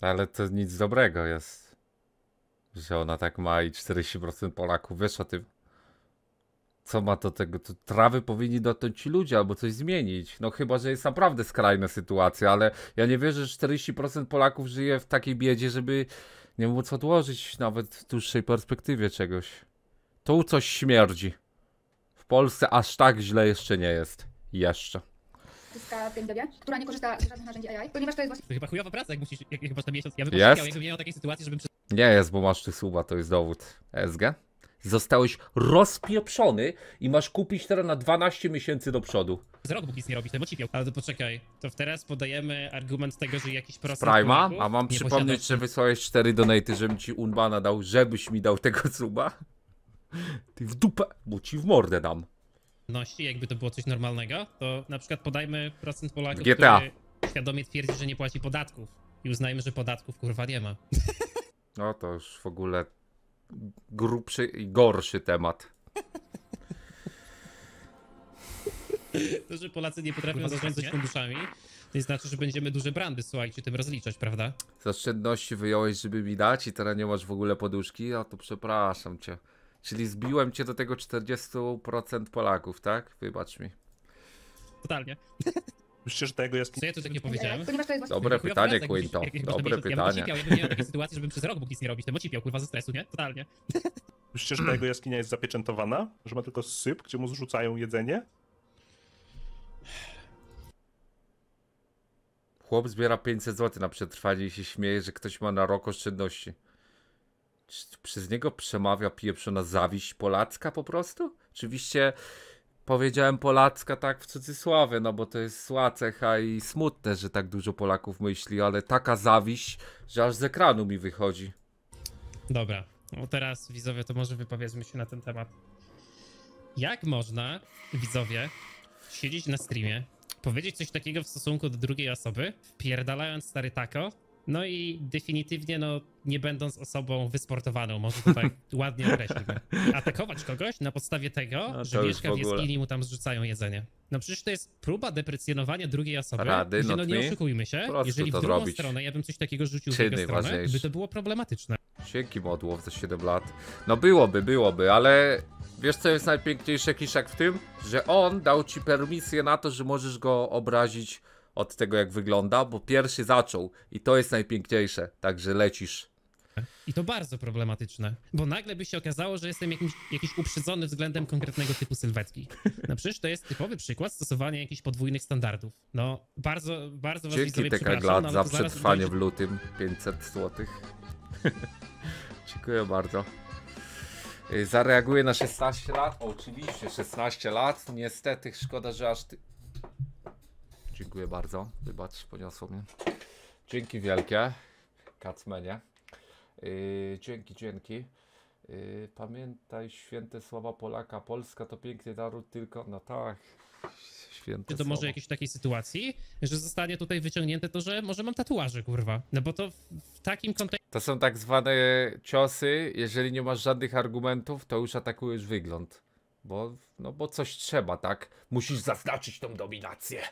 Ale to nic dobrego jest, że ona tak ma i czterdzieści procent Polaków wyszła tym. Co ma do tego? To trawy powinni dotknąć ci ludzie albo coś zmienić. No chyba, że jest naprawdę skrajna sytuacja, ale ja nie wierzę, że czterdzieści procent Polaków żyje w takiej biedzie, żeby nie móc odłożyć nawet w dłuższej perspektywie czegoś. Tu coś śmierdzi. W Polsce aż tak źle jeszcze nie jest. Jeszcze. Która nie korzysta z żadnych narzędzi A I, ponieważ to jest właśnie... To chyba chujowa praca, jak musisz, jak, jak masz ten miesiąc. Ja bym poszukiwał, jakbym nie miał takiej sytuacji, żebym... Nie jest, bo masz tych słowa, to jest dowód. S G? Zostałeś rozpieprzony i masz kupić teraz na dwanaście miesięcy do przodu. Z rok nic nie robisz, to cipiał. Ale to poczekaj, to teraz podajemy argument tego, że jakiś procent... Prima? A mam przypomnieć, że wysłałeś cztery donaty, żebym ci Unbana dał, żebyś mi dał tego suba? Ty w dupę, bo ci w mordę dam. Jakby to było coś normalnego, to na przykład podajmy procent Polaków, G T A, który świadomie twierdzi, że nie płaci podatków. I uznajmy, że podatków kurwa nie ma. No to już w ogóle... grubszy i gorszy temat. To, że Polacy nie potrafią zarządzać funduszami, to nie znaczy, że będziemy duże brandy, słuchajcie, tym rozliczać, prawda? Z oszczędności wyjąłeś, żeby mi dać i teraz nie masz w ogóle poduszki, a to przepraszam cię. Czyli zbiłem cię do tego czterdziestu procent Polaków, tak? Wybacz mi. Totalnie. Myślisz, że tego jest... Co ja tu tak nie powiedziałem? Dobre pytanie, Quinto. Dobre pytanie. Ja bym miał takiej sytuacji, żebym przez rok mógł nic nie robić, to mocipiał, kurwa, ze stresu, nie? Totalnie. Myślisz, że ta jego jaskinia jest zapieczętowana? Że ma tylko syp, gdzie mu zrzucają jedzenie? Chłop zbiera pięćset złotych na przetrwanie i się śmieje, że ktoś ma na rok oszczędności. Czy przez niego przemawia pieprzona zawiść polacka po prostu? Oczywiście powiedziałem polacka tak w cudzysłowie, no bo to jest zła cecha i smutne, że tak dużo Polaków myśli, ale taka zawiść, że aż z ekranu mi wychodzi. Dobra, no teraz widzowie, to może wypowiedzmy się na ten temat. Jak można, widzowie, siedzieć na streamie, powiedzieć coś takiego w stosunku do drugiej osoby, wpierdalając stary tako, no i definitywnie, no, nie będąc osobą wysportowaną, może to tak ładnie określimy. Atakować kogoś na podstawie tego, no, że mieszka w jaskini i mu tam zrzucają jedzenie. No przecież to jest próba deprecjonowania drugiej osoby, Rady, gdzie, no nie oszukujmy się, jeżeli w drugą zrobić. stronę ja bym coś takiego rzucił Czyny w drugą stronę, ważniejsze. by to było problematyczne. Dzięki modłów za siedem lat. No byłoby, byłoby, ale wiesz co jest najpiękniejsze, Kiszak, w tym? Że on dał ci permisję na to, że możesz go obrazić od tego jak wygląda, bo pierwszy zaczął i to jest najpiękniejsze, także lecisz. I to bardzo problematyczne, bo nagle by się okazało, że jestem jakimś, jakiś uprzedzony względem konkretnego typu sylwetki. No przecież to jest typowy przykład stosowania jakichś podwójnych standardów. No bardzo, bardzo was widzowie przepraszam. Dzięki za przetrwanie w lutym, pięćset złotych. Dziękuję bardzo. Zareaguję na szesnaście lat, o, oczywiście szesnaście lat, niestety szkoda, że aż ty... Dziękuję bardzo, wybacz, poniosło mnie. Dzięki wielkie, Kacmenie. Yy, dzięki, dzięki. Yy, pamiętaj święte słowa Polaka. Polska to piękny naród, tylko no tak. Święte to słowa. Może jakiejś takiej sytuacji, że zostanie tutaj wyciągnięte to, że może mam tatuaże, kurwa. No bo to w takim kontekście... To są tak zwane ciosy, jeżeli nie masz żadnych argumentów, to już atakujesz wygląd. Bo, no bo coś trzeba, tak? Musisz zaznaczyć tą dominację.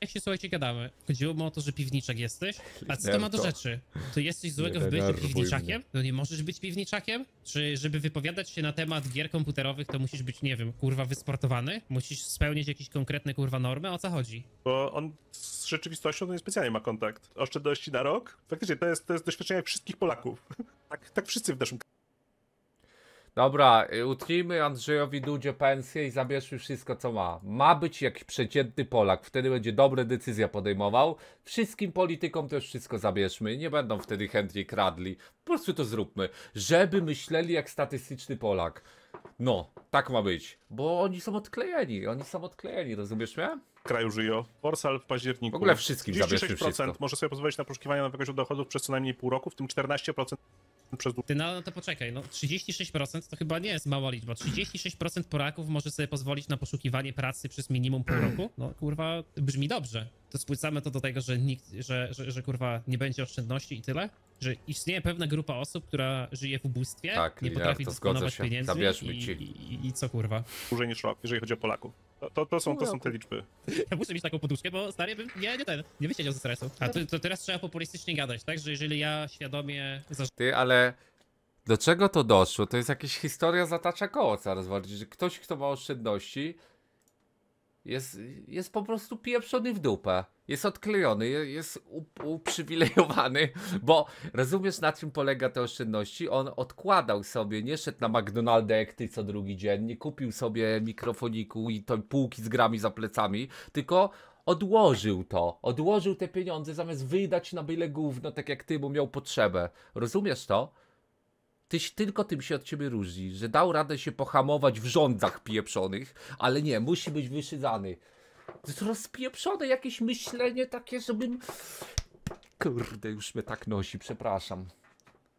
Jak się, słuchajcie, gadamy. Chodziło mu o to, że piwniczak jesteś, a co to ma do rzeczy? To jesteś złego w byciu piwniczakiem? No nie możesz być piwniczakiem? Czy żeby wypowiadać się na temat gier komputerowych, to musisz być, nie wiem, kurwa wysportowany? Musisz spełnić jakieś konkretne kurwa normy? O co chodzi? Bo on z rzeczywistością nie specjalnie ma kontakt. Oszczędności na rok? Faktycznie to jest, to jest doświadczenie wszystkich Polaków. Tak, tak wszyscy w naszym... Dobra, utrzyjmy Andrzejowi Dudzie pensję i zabierzmy wszystko, co ma. Ma być jakiś przeciętny Polak, wtedy będzie dobre decyzje podejmował. Wszystkim politykom też wszystko zabierzmy, nie będą wtedy chętnie kradli. Po prostu to zróbmy, żeby myśleli jak statystyczny Polak. No, tak ma być, bo oni są odklejeni, oni są odklejeni, rozumiesz mnie? Kraju żyją. Borsal w październiku. W ogóle wszystkim zabierzmy wszystko. Może sobie pozwolić na poszukiwanie nowego dochodów przez co najmniej pół roku, w tym czternaście procent. Przez... Ty, no to poczekaj, no trzydzieści sześć procent to chyba nie jest mała liczba. trzydzieści sześć procent Polaków może sobie pozwolić na poszukiwanie pracy przez minimum pół roku? No kurwa, brzmi dobrze. To spłycamy to do tego, że nikt, że, że, że kurwa nie będzie oszczędności i tyle? Że istnieje pewna grupa osób, która żyje w ubóstwie, tak, nie potrafi ja, dysponować pieniędzy i, ci. I, i, i co kurwa? Dłużej niż rok, jeżeli chodzi o Polaków. To, to, to, są, to są te liczby. Ja muszę mieć taką poduszkę, bo stary bym nie, nie ten, nie wysiedział ze stresu. A to, to teraz trzeba populistycznie gadać, tak? Że jeżeli ja świadomie... Ty, ale do czego to doszło? To jest jakaś historia zatacza koło coraz bardziej, że ktoś, kto ma oszczędności, jest, jest po prostu pieprzony w dupę. Jest odklejony, jest uprzywilejowany, bo rozumiesz, na czym polega te oszczędności? On odkładał sobie, nie szedł na McDonalda jak ty co drugi dzień, nie kupił sobie mikrofoniku i to półki z grami za plecami, tylko odłożył to, odłożył te pieniądze zamiast wydać na byle gówno, tak jak ty, bo miał potrzebę. Rozumiesz to? Tyś tylko tym się od ciebie różni, że dał radę się pohamować w rządzach pieprzonych, ale nie, musi być wyszydzany. To jest rozpieprzone jakieś myślenie takie, żebym... Kurde, już mnie tak nosi, przepraszam.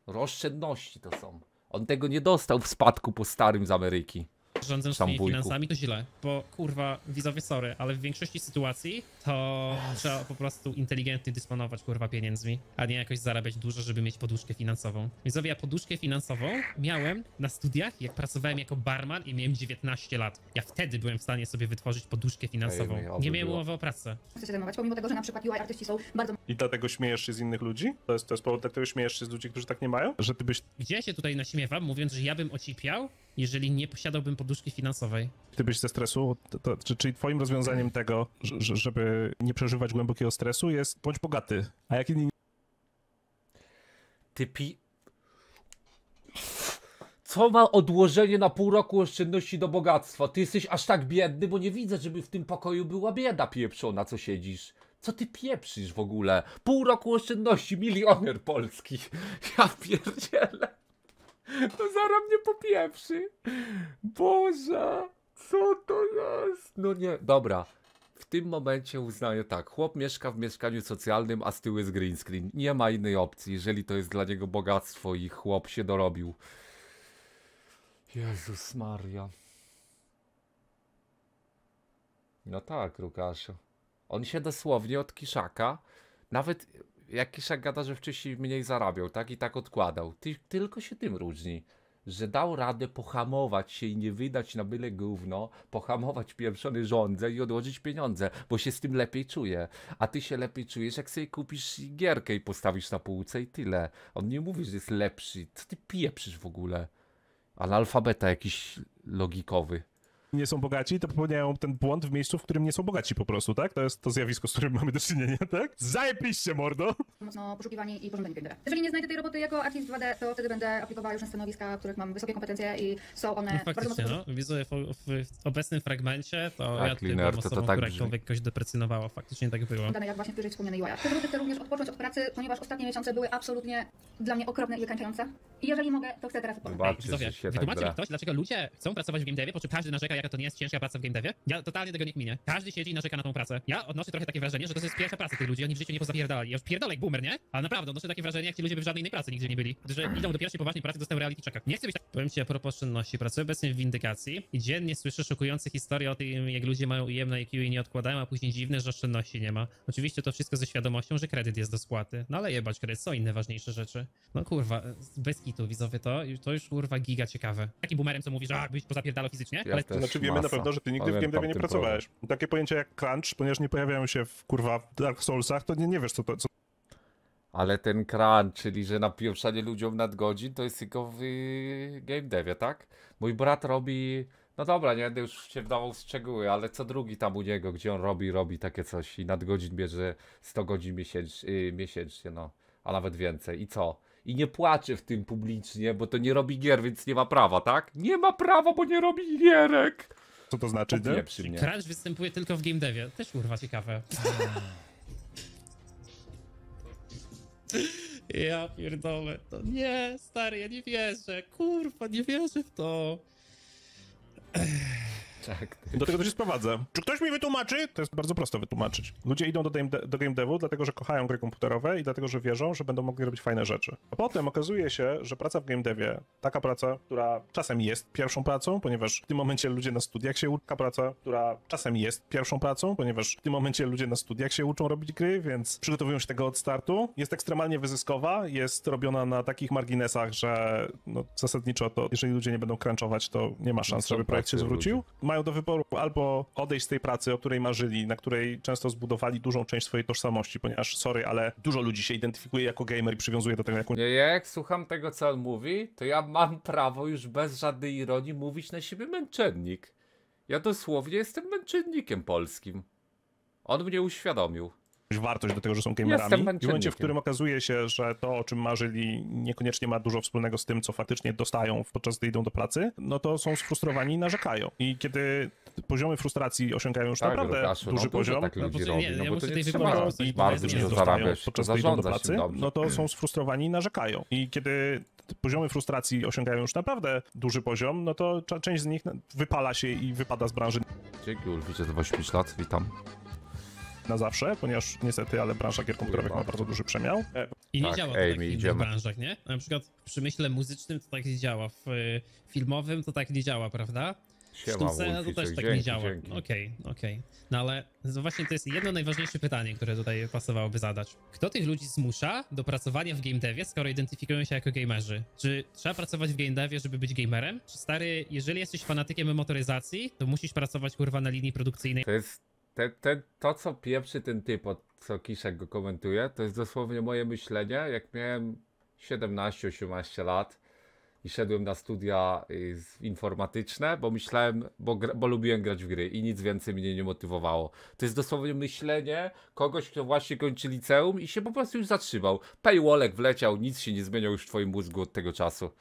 Roszczędności to są. On tego nie dostał w spadku po starym z Ameryki. Rządzę swoimi finansami to źle, bo kurwa, widzowie, sorry, ale w większości sytuacji to yes. trzeba po prostu inteligentnie dysponować kurwa pieniędzmi, a nie jakoś zarabiać dużo, żeby mieć poduszkę finansową. Widzowie, ja poduszkę finansową miałem na studiach, jak pracowałem jako barman i miałem dziewiętnaście lat. Ja wtedy byłem w stanie sobie wytworzyć poduszkę finansową. Ej, nie miałem umowy o pracę. Chcę się zajmować, pomimo tego, że na przykład U I artyści są bardzo... I dlatego śmiejesz się z innych ludzi? To jest, to jest powód, dla którego śmiejesz się z ludzi, którzy tak nie mają? Że ty byś... Gdzie się tutaj naśmiewam, mówiąc, że ja bym ocipiał, jeżeli nie posiadałbym poduszki finansowej. Ty byś ze stresu, to, to, czy, czyli twoim rozwiązaniem tego, że, żeby nie przeżywać głębokiego stresu jest bądź bogaty, a jak inni... Typi... Co ma odłożenie na pół roku oszczędności do bogactwa? Ty jesteś aż tak biedny, bo nie widzę, żeby w tym pokoju była bieda pieprzona, co siedzisz. Co ty pieprzysz w ogóle? Pół roku oszczędności, milioner polski. Ja pierdzielę. To zaraz mnie popieprzy. Boże, co to jest? No nie, dobra. W tym momencie uznaję tak, chłop mieszka w mieszkaniu socjalnym, a z tyłu jest green screen. Nie ma innej opcji, jeżeli to jest dla niego bogactwo i chłop się dorobił. Jezus Maria. No tak, Łukaszu. On się dosłownie od Kiszaka, nawet jak Kiszak gada, że wcześniej mniej zarabiał, tak i tak odkładał. Ty, tylko się tym różni, że dał radę pohamować się i nie wydać na byle gówno, pohamować pieprzony żądzę i odłożyć pieniądze, bo się z tym lepiej czuje. A ty się lepiej czujesz, jak sobie kupisz gierkę i postawisz na półce i tyle. On nie mówi, że jest lepszy. Co ty pieprzysz w ogóle? Analfabeta jakiś logikowy. Nie są bogaci, to popełniają ten błąd w miejscu, w którym nie są bogaci po prostu, tak? To jest to zjawisko, z którym mamy do czynienia, tak? Zajebiście, mordo! Mocno poszukiwanie i pożądanie pieniędzy. Jeżeli nie znajdę tej roboty jako artist dwa D, to wtedy będę aplikowała już na stanowiska, w których mam wysokie kompetencje i są one... No, faktycznie, bardzo mocno... no. Widzę w, w obecnym fragmencie, to tak, ja tutaj byłam osobą, to tak która jakoś deprecjonowała, faktycznie tak było. ...jak właśnie w wyżej wspomnianej U I. Chcę chcę również odpocząć od pracy, ponieważ ostatnie miesiące były absolutnie dla mnie okropne i wykańczające. I jeżeli mogę, to chcę teraz odpocząć. Wytłumaczy mi ktoś, dlaczego ludzie chcą pracować w game devie, po czym każdy narzeka, jaka to nie jest ciężka praca w game devie? Ja totalnie tego nie kminię. Każdy siedzi i narzeka na tą pracę. Ja odnoszę trochę takie wrażenie, że to jest pierwsza praca tych ludzi, oni w życiu nie pozapierdali. Ja już pierdolek boomer, nie? Ale naprawdę odnoszę takie wrażenie, jak ci ludzie by w żadnej innej pracy nigdzie nie byli. Że idą do pierwszej poważnej pracy, dostają reality checka. Nie chcę być tak... Powiem ci a propos oszczędności. Pracuję obecnie w windykacji i dziennie słyszę szokujące historie o tym, jak ludzie mają ujemne I Q i nie odkładają, a później dziwne, że oszczędności nie ma. Oczywiście to wszystko ze świadomością, że kredyt jest do spłaty. No ale jebać kredyt, są inne ważniejsze rzeczy. No kurwa, bez kitu, widzowie, to, to już kurwa giga ciekawe. Takim boomerem, co mówisz, że byś pozapierdalał fizycznie, ale... To znaczy wiemy masa. Na pewno, że ty nigdy Pamiętam w game devie nie pracowałeś. Problem. Takie pojęcia jak crunch, ponieważ nie pojawiają się w kurwa w Dark Soulsach, to nie, nie wiesz co to... Co... Ale ten crunch, czyli że napieprzanie ludziom nadgodzin, to jest tylko w y, game devie, tak? Mój brat robi... No dobra, nie będę już się wdawał w szczegóły, ale co drugi tam u niego, gdzie on robi, robi takie coś i nadgodzin bierze sto godzin miesięcz, y, miesięcznie, no. A nawet więcej. I co? I nie płacze w tym publicznie, bo to nie robi gier, więc nie ma prawa, tak? Nie ma prawa, bo nie robi gierek! Co to znaczy? Crunch występuje tylko w game devie. Też kurwa ciekawe. Ja pierdolę. To nie, stary, ja nie wierzę. Kurwa, nie wierzę w to. Do tego to się sprowadza. Czy ktoś mi wytłumaczy? To jest bardzo prosto wytłumaczyć. Ludzie idą do, de do game devu dlatego, że kochają gry komputerowe i dlatego, że wierzą, że będą mogli robić fajne rzeczy. A potem okazuje się, że praca w game devie, taka praca, która czasem jest pierwszą pracą, ponieważ w tym momencie ludzie na studiach się uczą, taka praca, która czasem jest pierwszą pracą, ponieważ w tym momencie ludzie na studiach się uczą robić gry, więc przygotowują się tego od startu. Jest ekstremalnie wyzyskowa, jest robiona na takich marginesach, że no, zasadniczo to, jeżeli ludzie nie będą crunchować, to nie ma szans, żeby projekt się zwrócił. Mają do wyboru albo odejść z tej pracy, o której marzyli, na której często zbudowali dużą część swojej tożsamości, ponieważ, sorry, ale dużo ludzi się identyfikuje jako gamer i przywiązuje do tego, jak... Nie, jak słucham tego, co on mówi, to ja mam prawo już bez żadnej ironii mówić na siebie męczennik. Ja dosłownie jestem męczennikiem polskim. On mnie uświadomił. Wartość do tego, że są gamerami. W momencie, w którym okazuje się, że to, o czym marzyli, niekoniecznie ma dużo wspólnego z tym, co faktycznie dostają, podczas gdy idą do pracy, no to są sfrustrowani i narzekają. I kiedy poziomy frustracji osiągają już tak, naprawdę Rukaszu, duży no, poziom, tak ludzi no, robi, no, ja bo to nie trzeba robić, bardzo dużo dostają, podczas gdy idą do pracy, no to są sfrustrowani i narzekają. I kiedy poziomy frustracji osiągają już naprawdę duży poziom, no to część z nich wypala się i wypada z branży. Dzięki, Ulficie, za osiem lat, witam. Na zawsze, ponieważ niestety, ale branża gier komputerowych ma bardzo duży przemiał. I nie tak, działa to tak w innych branżach, nie? Na przykład w przemyśle muzycznym to tak nie działa, w filmowym to tak nie działa, prawda? Sztuce to też tak dzięki, nie działa. Okej, okej. Okay, okay. No ale no właśnie to jest jedno najważniejsze pytanie, które tutaj pasowałoby zadać. Kto tych ludzi zmusza do pracowania w game devie, skoro identyfikują się jako gamerzy? Czy trzeba pracować w game devie, żeby być gamerem? Czy stary, jeżeli jesteś fanatykiem motoryzacji, to musisz pracować kurwa na linii produkcyjnej? To jest... Te, te, to, co pieprzy ten typ, od co Kiszek go komentuje, to jest dosłownie moje myślenie. Jak miałem siedemnaście osiemnaście lat i szedłem na studia y, informatyczne, bo myślałem, bo, bo lubiłem grać w gry i nic więcej mnie nie motywowało. To jest dosłownie myślenie kogoś, kto właśnie kończy liceum i się po prostu już zatrzymał. Paywallek wleciał, nic się nie zmieniał już w twoim mózgu od tego czasu.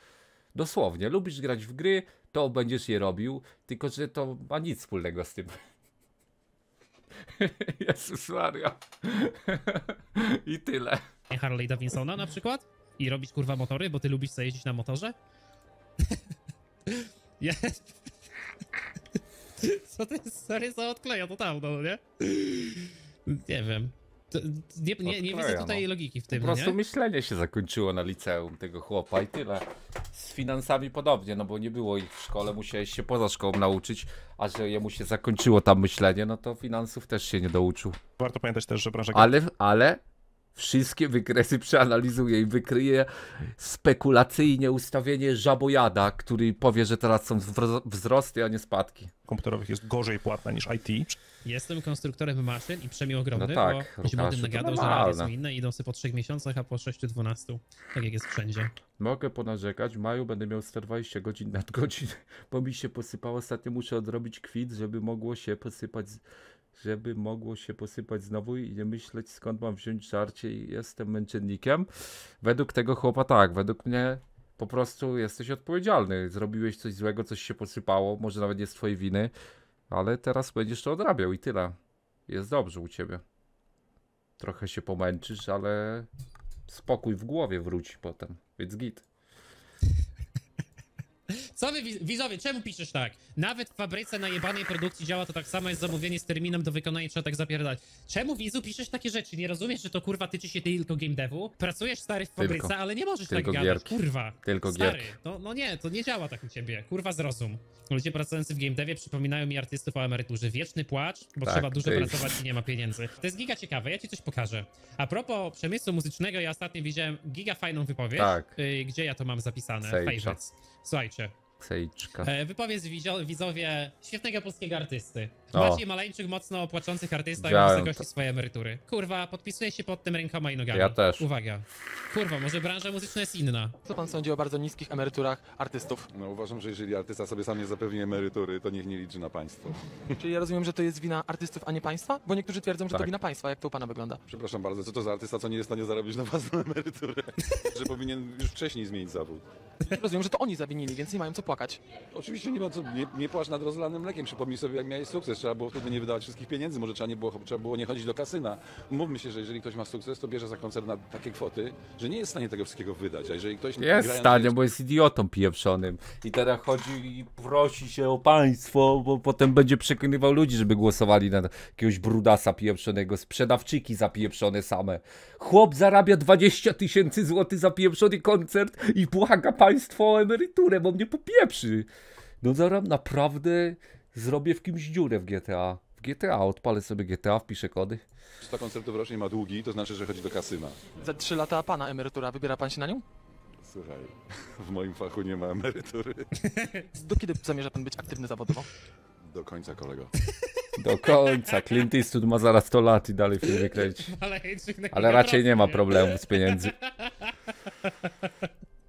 Dosłownie, lubisz grać w gry, to będziesz je robił, tylko że to ma nic wspólnego z tym. Jezus Maria. I tyle. Harley Davidsona na przykład? I robić kurwa motory, bo ty lubisz sobie jeździć na motorze? Co to jest? Sorry, co odkleja totalnie, no nie? Nie wiem. Nie, nie, nie widzę tutaj no. logiki w tym, Po prostu nie? myślenie się zakończyło na liceum tego chłopa i tyle. Z finansami podobnie, no bo nie było ich w szkole, musiałeś się poza szkołą nauczyć, a że jemu się zakończyło tam myślenie, no to finansów też się nie douczył. Warto pamiętać też, że branża... Ale, ale wszystkie wykresy przeanalizuje i wykryje spekulacyjnie ustawienie żabojada, który powie, że teraz są wzrosty, a nie spadki. Komputerowych jest gorzej płatna niż I T. Jestem konstruktorem maszyn i przemił ogromny, no tak, bo się będę nagadał, że realia są inne i idą sobie po trzech miesiącach, a po sześciu dwunastu, tak jak jest wszędzie. Mogę ponarzekać, w maju będę miał sto dwadzieścia godzin nadgodzin, bo mi się posypało, ostatnio muszę odrobić kwit, żeby mogło się posypać, żeby mogło się posypać znowu i nie myśleć, skąd mam wziąć żarcie i jestem męczennikiem. Według tego chłopa tak, według mnie po prostu jesteś odpowiedzialny, zrobiłeś coś złego, coś się posypało, może nawet nie z twojej winy, ale teraz będziesz to odrabiał i tyle. Jest dobrze u ciebie. Trochę się pomęczysz, ale spokój w głowie wróci potem, więc git. Co wy, widzowie, czemu piszesz tak? Nawet w fabryce na jebanej produkcji działa to tak samo, jest zamówienie z terminem do wykonania, trzeba tak zapierdać. Czemu, widzu, piszesz takie rzeczy? Nie rozumiesz, że to kurwa tyczy się tylko game devu? Pracujesz stary w fabryce, tylko, ale nie możesz tak gadać, kurwa. Tylko stary, no, no nie, to nie działa tak u ciebie, kurwa zrozum. Ludzie pracujący w game devie przypominają mi artystów o emeryturze. Wieczny płacz, bo tak, trzeba dużo ej. pracować i nie ma pieniędzy. To jest giga ciekawe, ja ci coś pokażę. A propos przemysłu muzycznego, ja ostatnio widziałem giga fajną wypowiedź, tak. y, gdzie ja to mam zapisane, favorites. Słuchajcie. E, wypowiedz widzowie świetnego polskiego artysty. Bardziej maleńczych, mocno opłaczących artystach o wysokości swojej emerytury. Kurwa, podpisuję się pod tym rękoma i nogami. Ja też. Uwaga. Kurwa, może branża muzyczna jest inna. Co pan sądzi o bardzo niskich emeryturach artystów? No uważam, że jeżeli artysta sobie sam nie zapewni emerytury, to niech nie liczy na państwo. Czyli ja rozumiem, że to jest wina artystów, a nie państwa? Bo niektórzy twierdzą, że tak. to wina państwa. Jak to u pana wygląda? Przepraszam bardzo, co to za artysta, co nie jest w stanie zarobić na własną emeryturę? Że powinien już wcześniej zmienić zawód. Rozumiem, że to oni zawinili, więc nie mają co płakać. Oczywiście nie ma co, nie, nie płacz nad rozlanym mlekiem. Przypomnij sobie, jak miałeś sukces. Trzeba było wtedy nie wydawać wszystkich pieniędzy, może trzeba, nie było, trzeba było nie chodzić do kasyna. Mówmy się, że jeżeli ktoś ma sukces, to bierze za koncert na takie kwoty, że nie jest w stanie tego wszystkiego wydać. A jeżeli ktoś nie jest w stanie, bo jest idiotą pieprzonym. I teraz chodzi i prosi się o państwo, bo potem będzie przekonywał ludzi, żeby głosowali na jakiegoś brudasa pieprzonego, sprzedawczyki zapieprzone same. Chłop zarabia dwadzieścia tysięcy złotych za pieprzony koncert i błaga państwo o emeryturę, bo mnie popieprzy. No zaraz naprawdę zrobię w kimś dziurę w G T A. W G T A odpalę sobie G T A, wpiszę kody. sto koncertów rocznie ma długi, to znaczy, że chodzi do kasyna. Za trzy lata pana emerytura, wybiera pan się na nią? Słuchaj, w moim fachu nie ma emerytury. Do kiedy zamierza pan być aktywny zawodowo? Do końca, kolego. Do końca. Clint Eastwood ma zaraz sto lat i dalej film wykręcić. Ale raczej nie ma problemu z pieniędzy.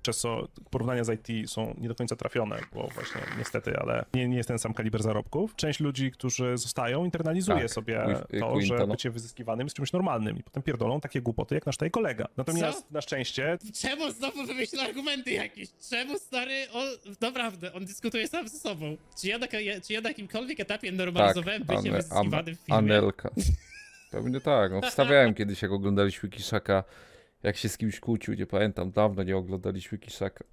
Przez co porównania z I T są nie do końca trafione, bo właśnie niestety, ale nie, nie jest ten sam kaliber zarobków. Część ludzi, którzy zostają, internalizuje tak, sobie to, Quintana. że bycie wyzyskiwanym jest czymś normalnym i potem pierdolą takie głupoty jak nasz tutaj kolega. Natomiast co? na szczęście... Czemu znowu wymyśla argumenty jakieś? Czemu stary, on, naprawdę, on dyskutuje sam ze sobą. Czy ja na, czy ja na jakimkolwiek etapie normalizowałem tak, bycie wyzyskiwanym w filmie? Anelka. Pewnie tak, no wstawiałem kiedyś, jak oglądaliśmy Kiszaka. Jak się z kimś kłócił, nie pamiętam, dawno nie oglądaliśmy Kiszaka.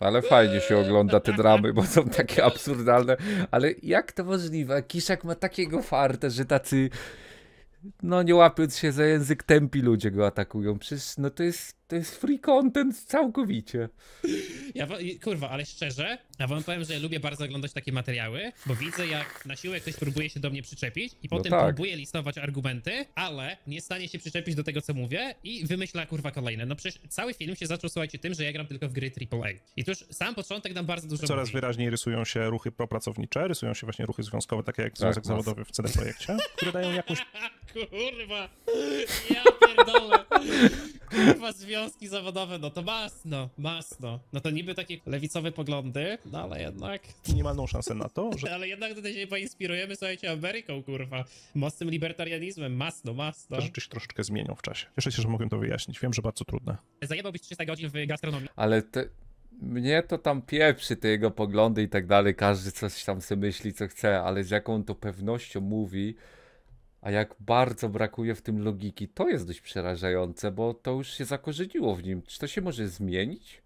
Ale fajnie się ogląda te dramy, bo są takie absurdalne. Ale jak to możliwe? Kiszak ma takiego farta, że tacy, no nie łapiąc się za język, tępi ludzie go atakują. Przecież no to jest, to jest free content całkowicie. Ja, kurwa, ale szczerze, ja wam powiem, że ja lubię bardzo oglądać takie materiały, bo widzę, jak na siłę ktoś próbuje się do mnie przyczepić i potem no tak. próbuje listować argumenty, ale nie stanie się przyczepić do tego, co mówię i wymyśla, kurwa, kolejne. No przecież cały film się zaczął, słuchajcie, tym, że ja gram tylko w gry triple A. I to już sam początek nam bardzo dużo Coraz mówi. wyraźniej rysują się ruchy propracownicze, rysują się właśnie ruchy związkowe, takie jak Związek tak, Zawodowy w C D Projekcie, które dają jakąś... Kurwa, ja pierdolę. Kurwa, związki zawodowe, no to masno, masno. No to niby takie lewicowe poglądy, no ale jednak... Minimalną szansę na to, że... Ale jednak tutaj się poinspirujemy, słuchajcie, Ameryką, kurwa. Mocnym libertarianizmem, masno, masno. Te rzeczy się troszeczkę zmienią w czasie. Cieszę się, że mogłem to wyjaśnić. Wiem, że bardzo trudne. Zajebałbyś trzysta godzin w gastronomii. Ale te... Mnie to tam pieprzy, te jego poglądy i tak dalej, każdy coś tam sobie myśli co chce, ale z jaką to pewnością mówi, a jak bardzo brakuje w tym logiki, to jest dość przerażające, bo to już się zakorzeniło w nim. Czy to się może zmienić?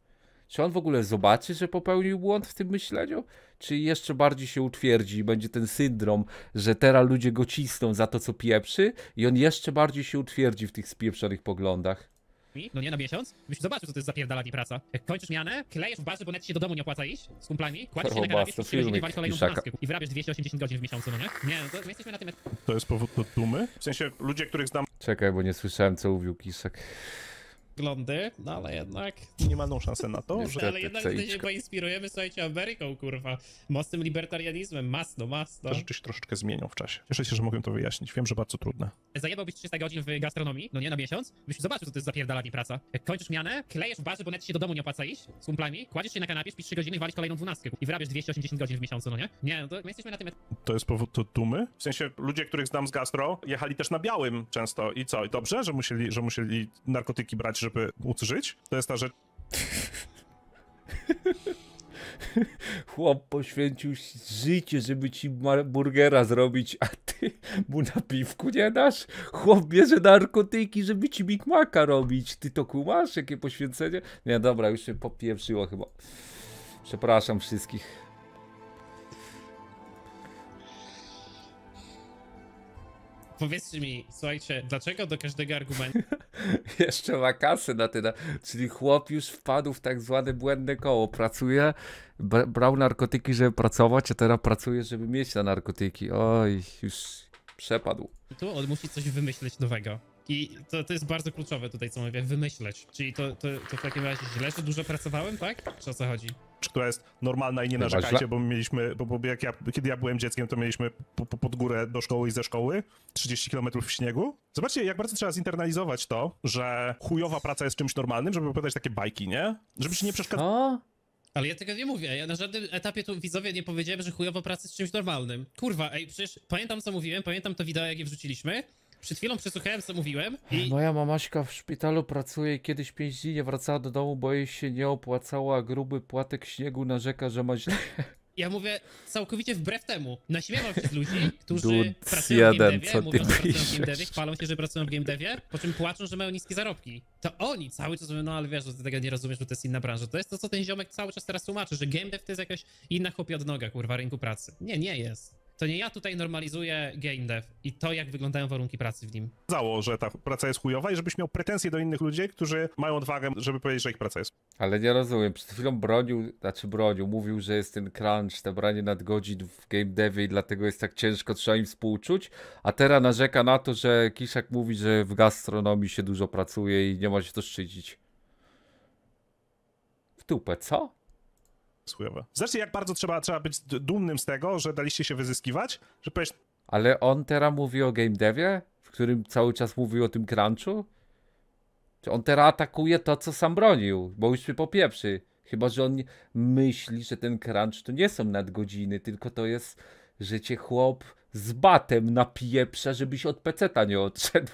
Czy on w ogóle zobaczy, że popełnił błąd w tym myśleniu? Czy jeszcze bardziej się utwierdzi i będzie ten syndrom, że teraz ludzie go cisną za to, co pieprzy i on jeszcze bardziej się utwierdzi w tych spieprzonych poglądach? No nie, na miesiąc? Myś zobaczył, co to jest za pierdalanie praca. Jak kończysz mianę, klejesz w barze, bo net ci do domu nie opłaca iść z kumplami, kładziesz się na kanapie, to filmik Kiszaka. I wyrabiasz dwieście osiemdziesiąt godzin w miesiącu, no nie? Nie, no to my jesteśmy na tym... To jest powód do dumy? W sensie, ludzie, których znam... Czekaj, bo nie słyszałem, co mówił Kiszak. Poglądy, no ale jednak... Minimalną szansę na to, że... Ale jednak tutaj się poinspirujemy, słuchajcie, Ameryką, kurwa. Mocnym libertarianizmem, masno, masno. Te rzeczy się troszeczkę zmienią w czasie. Cieszę się, że mogłem to wyjaśnić, wiem, że bardzo trudne. Zajebałbyś trzysta godzin w gastronomii, no nie, na miesiąc, byś zobaczył, co to jest za pierdalanie praca. Jak kończysz mianę, klejesz w barze, bo net się do domu nie opłaca iść z kumplami, kładziesz się na kanapie, śpisz trzy godziny i walisz kolejną dwunastkę i wyrabiasz dwieście osiemdziesiąt godzin w miesiącu, no nie? Nie, no to my jesteśmy na tym... To jest powód do dumy? W sensie, ludzie, których znam z gastro, jechali też na białym często i co? I dobrze, że musieli, że musieli narkotyki brać, żeby móc żyć? To jest ta rzecz... Chłop poświęcił życie, żeby ci burgera zrobić, a ty mu na piwku nie dasz? Chłop bierze narkotyki, żeby ci Big Maca robić. Ty to kumasz? Jakie poświęcenie? Nie, dobra, już się popieprzyło chyba. Przepraszam wszystkich. Powiedzcie mi, słuchajcie, dlaczego do każdego argumentu... Jeszcze ma kasę na tyle, czyli chłop już wpadł w tak zwane błędne koło. Pracuje, brał narkotyki, żeby pracować, a teraz pracuje, żeby mieć na narkotyki. Oj, już przepadł. Tu on musi coś wymyśleć nowego. I to, to jest bardzo kluczowe tutaj, co mówię, wymyśleć. Czyli to, to, to w takim razie źle, że dużo pracowałem, tak? Czy o co chodzi? Która jest normalna i nie narzekajcie, bo mieliśmy, bo, bo jak ja, kiedy ja byłem dzieckiem, to mieliśmy po, po, pod górę do szkoły i ze szkoły trzydzieści kilometrów w śniegu. Zobaczcie, jak bardzo trzeba zinternalizować to, że chujowa praca jest czymś normalnym, żeby opowiadać takie bajki, nie? Żeby się nie przeszkadzało. Ale ja tego nie mówię, ja na żadnym etapie tu widzowie nie powiedziałem, że chujowa praca jest czymś normalnym. Kurwa, ej, przecież pamiętam, co mówiłem, pamiętam to wideo, jakie wrzuciliśmy. Przed chwilą przesłuchałem, co mówiłem i... Moja mamaśka w szpitalu pracuje i kiedyś pięć dni nie wracała do domu, bo jej się nie opłacała, a gruby płatek śniegu narzeka, że ma źle. Ja mówię całkowicie wbrew temu. Naśmiewam się z ludzi, którzy Dude, pracują w game devie, mówią, że pracują w game devie, chwalą się, że pracują w game devie, po czym płaczą, że mają niskie zarobki. To oni cały czas mówią, no ale wiesz, że ty tego nie rozumiesz, bo to jest inna branża. To jest to, co ten ziomek cały czas teraz tłumaczy, że game dev to jest jakaś inna chłopia odnoga, kurwa, rynku pracy. Nie, nie jest. To nie ja tutaj normalizuję game dev i to, jak wyglądają warunki pracy w nim. Zało, że ta praca jest chujowa i żebyś miał pretensje do innych ludzi, którzy mają odwagę, żeby powiedzieć, że ich praca jest. Ale nie rozumiem, przed chwilą bronił, znaczy bronił, mówił, że jest ten crunch, te branie nadgodzin w game devie i dlatego jest tak ciężko, trzeba im współczuć, a teraz narzeka na to, że Kiszak mówi, że w gastronomii się dużo pracuje i nie ma się to szczycić. W dupę, co? Chujowe. Znaczy, jak bardzo trzeba, trzeba być dumnym z tego, że daliście się wyzyskiwać, że powiesz... Ale on teraz mówi o game devie, w którym cały czas mówił o tym crunchu? Czy on teraz atakuje to, co sam bronił, bo już się popieprzy. Chyba że on myśli, że ten crunch to nie są nadgodziny, tylko to jest, że cię chłop z batem napieprza, żebyś od peceta nie odszedł.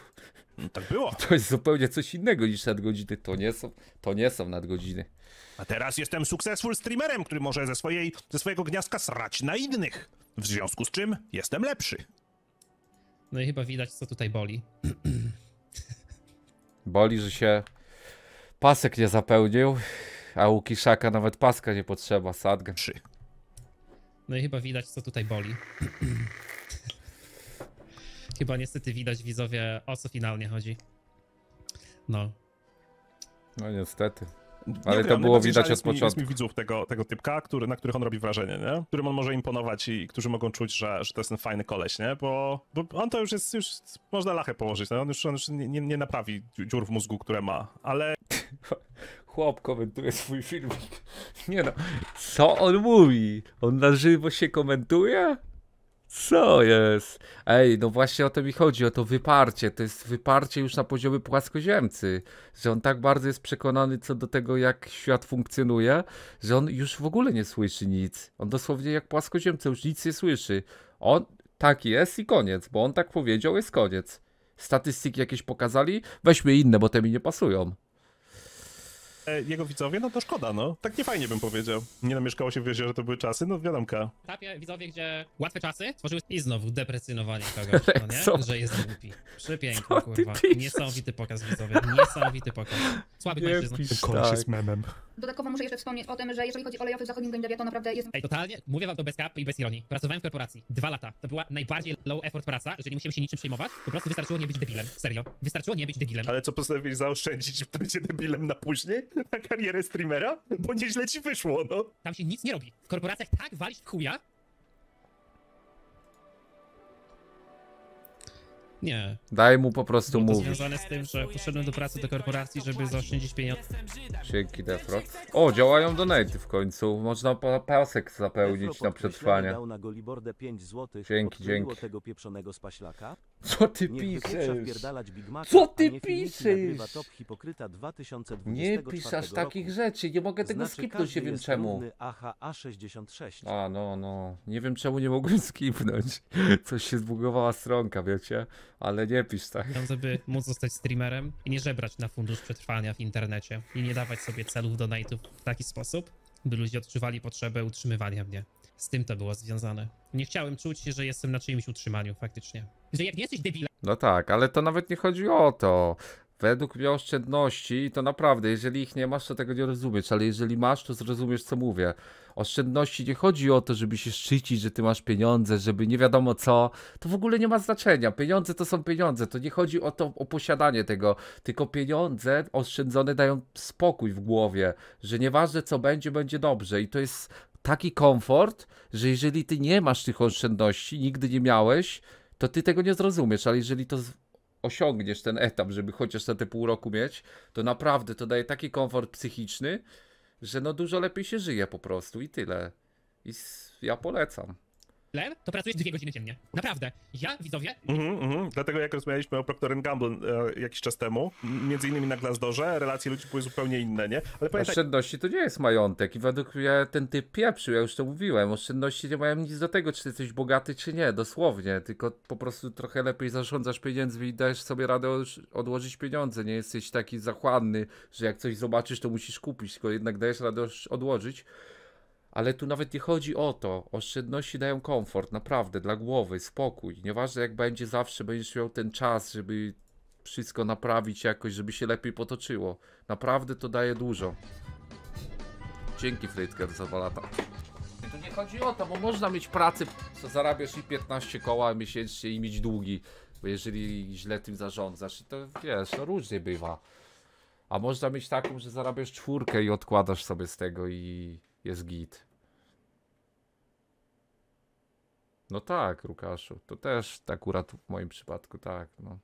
No tak było. To jest zupełnie coś innego niż nadgodziny. To nie są, to nie są nadgodziny. A teraz jestem successful streamerem, który może ze, swojej, ze swojego gniazdka srać na innych. W związku z czym jestem lepszy. No i chyba widać, co tutaj boli. Boli, że się pasek nie zapełnił, a u Kiszaka nawet paska nie potrzeba. Sadgę. No i chyba widać, co tutaj boli. Chyba niestety widać, widzowie, o co finalnie chodzi. No. No niestety. Ale nie to wiem, było widać od początku. Jest mi widzów tego, tego typka, który, na których on robi wrażenie, nie? Którym on może imponować i, i którzy mogą czuć, że, że to jest ten fajny koleś, nie? Bo, bo on to już jest, już można lachę położyć, no? On już, on już nie, nie, nie naprawi dziur w mózgu, które ma, ale... Chłop komentuje swój filmik. Nie no, co on mówi? On na żywo się komentuje? Co jest? Ej, no właśnie o to mi chodzi, o to wyparcie. To jest wyparcie już na poziomie płaskoziemcy. Że on tak bardzo jest przekonany co do tego, jak świat funkcjonuje, że on już w ogóle nie słyszy nic. On dosłownie jak płaskoziemca już nic nie słyszy. On tak jest i koniec, bo on tak powiedział, jest koniec. Statystyki jakieś pokazali? Weźmy inne, bo te mi nie pasują. jego widzowie, no to szkoda, no. Tak nie fajnie bym powiedział. Nie namieszkało się w wiezie, że to były czasy, no wiadomka. Tapie widzowie, gdzie łatwe czasy tworzyły... I znowu deprecynowanie kogoś, no nie? Że jest głupi. Przepiękny, kurwa. Niesamowity pokaz widzowie, niesamowity pokaz. Słaby kończyzna. Koleś jest memem. Dodatkowo muszę jeszcze wspomnieć o tym, że jeżeli chodzi o layoffy w zachodnim Gębiowie, to naprawdę jest... Ej, totalnie, mówię wam to bez kap i bez ironii. Pracowałem w korporacji, dwa lata. To była najbardziej low effort praca, że nie musimy się niczym przejmować. Po prostu wystarczyło nie być debilem, serio. Wystarczyło nie być debilem. Ale co postanowiłeś zaoszczędzić w bycie debilem na później? Na karierę streamera? Bo nieźle ci wyszło, no. Tam się nic nie robi. W korporacjach tak walisz w chuja. Nie. Daj mu po prostu mówić. To związane z tym, że poszedłem do pracy do korporacji, żeby zaoszczędzić pieniądze. Dzięki, Defro. O, działają donaty w końcu. Można pa pasek zapełnić na przetrwanie. Dzięki, dzięki. Co ty piszesz? Co ty piszesz? Nie pisasz takich rzeczy. Nie mogę tego skipnąć, nie wiem czemu. A, no, no. Nie wiem czemu nie mogłem skipnąć. Coś się zbugowała stronka, wiecie? Ale nie pisz tak. Żeby móc zostać streamerem i nie żebrać na fundusz przetrwania w internecie i nie dawać sobie celów donate'ów w taki sposób, by ludzie odczuwali potrzebę utrzymywania mnie. Z tym to było związane. Nie chciałem czuć się, że jestem na czyimś utrzymaniu faktycznie. Że jak nie jesteś debilem... No tak, ale to nawet nie chodzi o to. Według mnie oszczędności to naprawdę, jeżeli ich nie masz, to tego nie rozumiesz, ale jeżeli masz, to zrozumiesz, co mówię. Oszczędności nie chodzi o to, żeby się szczycić, że ty masz pieniądze, żeby nie wiadomo co. To w ogóle nie ma znaczenia. Pieniądze to są pieniądze. To nie chodzi o to, o posiadanie tego. Tylko pieniądze oszczędzone dają spokój w głowie, że nieważne co będzie, będzie dobrze. I to jest taki komfort, że jeżeli ty nie masz tych oszczędności, nigdy nie miałeś, to ty tego nie zrozumiesz, ale jeżeli to... osiągniesz ten etap, żeby chociaż na te pół roku mieć, to naprawdę to daje taki komfort psychiczny, że no dużo lepiej się żyje po prostu i tyle. I ja polecam. To pracujesz dwie godziny dziennie. Naprawdę. Ja, widzowie... Mm-hmm, mm-hmm. Dlatego jak rozmawialiśmy o Procter and Gamble e, jakiś czas temu, między innymi na Glassdoorze, relacje ludzi były zupełnie inne, nie? Ale pamiętaj... Oszczędności to nie jest majątek i według mnie ten typ pieprzył, ja już to mówiłem. Oszczędności nie mają nic do tego, czy ty jesteś bogaty, czy nie, dosłownie. Tylko po prostu trochę lepiej zarządzasz pieniędzmi i dajesz sobie radę odłożyć pieniądze. Nie jesteś taki zachłanny, że jak coś zobaczysz, to musisz kupić, tylko jednak dajesz radę odłożyć. Ale tu nawet nie chodzi o to. Oszczędności dają komfort, naprawdę, dla głowy, spokój. Nieważne jak będzie, zawsze będziesz miał ten czas, żeby wszystko naprawić jakoś, żeby się lepiej potoczyło. Naprawdę to daje dużo. Dzięki Frytker za dwa lata. To nie chodzi o to, bo można mieć pracę, co zarabiasz i piętnaście koła miesięcznie i mieć długi. Bo jeżeli źle tym zarządzasz, to wiesz, no różnie bywa. A można mieć taką, że zarabiasz czwórkę i odkładasz sobie z tego i... jest git. No tak, Łukaszu. To też akurat w moim przypadku tak, no.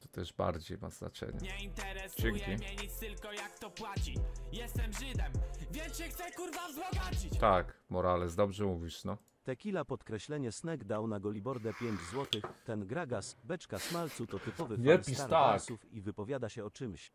To też bardziej ma znaczenie. Nie interesuje mnie nic, tylko jak to płaci. Jestem Żydem, więc się chcę kurwa wzbogacić. Tak, Morales, dobrze mówisz, no. Tequila podkreślenie snack dał na Golibordę pięć złotych. Ten gragas, beczka smalcu to typowy fan starbarsów i wypowiada się o czymś.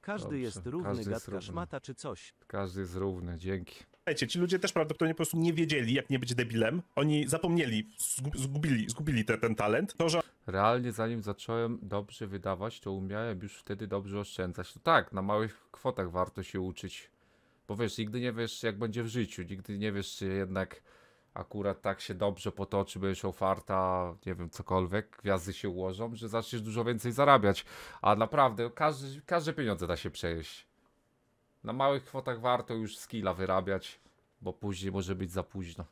Każdy Dobrze. jest równy, Każdy gadka jest szmata czy coś. Każdy jest równy, dzięki. Słuchajcie, ci ludzie też prawdopodobnie po prostu nie wiedzieli, jak nie być debilem. Oni zapomnieli, zgubili, zgubili te, ten talent. To, że... Realnie zanim zacząłem dobrze wydawać, to umiałem już wtedy dobrze oszczędzać. To tak, na małych kwotach warto się uczyć. Bo wiesz, nigdy nie wiesz jak będzie w życiu, nigdy nie wiesz czy jednak akurat tak się dobrze potoczy, będziesz miał farta, nie wiem, cokolwiek, gwiazdy się ułożą, że zaczniesz dużo więcej zarabiać. A naprawdę, każdy, każde pieniądze da się przejeść. Na małych kwotach warto już skilla wyrabiać, bo później może być za późno.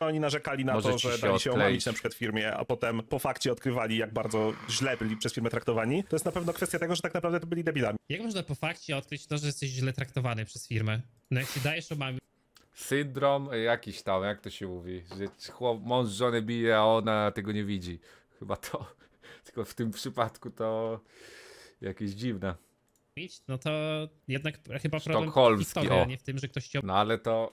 Oni narzekali na może to, że dali się omamić na przykład w firmie, a potem po fakcie odkrywali, jak bardzo źle byli przez firmę traktowani. To jest na pewno kwestia tego, że tak naprawdę to byli debilami. Jak można po fakcie odkryć to, że jesteś źle traktowany przez firmę? No jak się dajesz omamić... Syndrom jakiś tam, jak to się mówi, że chłop, mąż żonę bije, a ona tego nie widzi. Chyba to, tylko w tym przypadku to jakieś dziwne. No to jednak chyba problem historii, a nie w tym, że ktoś cię... No ale to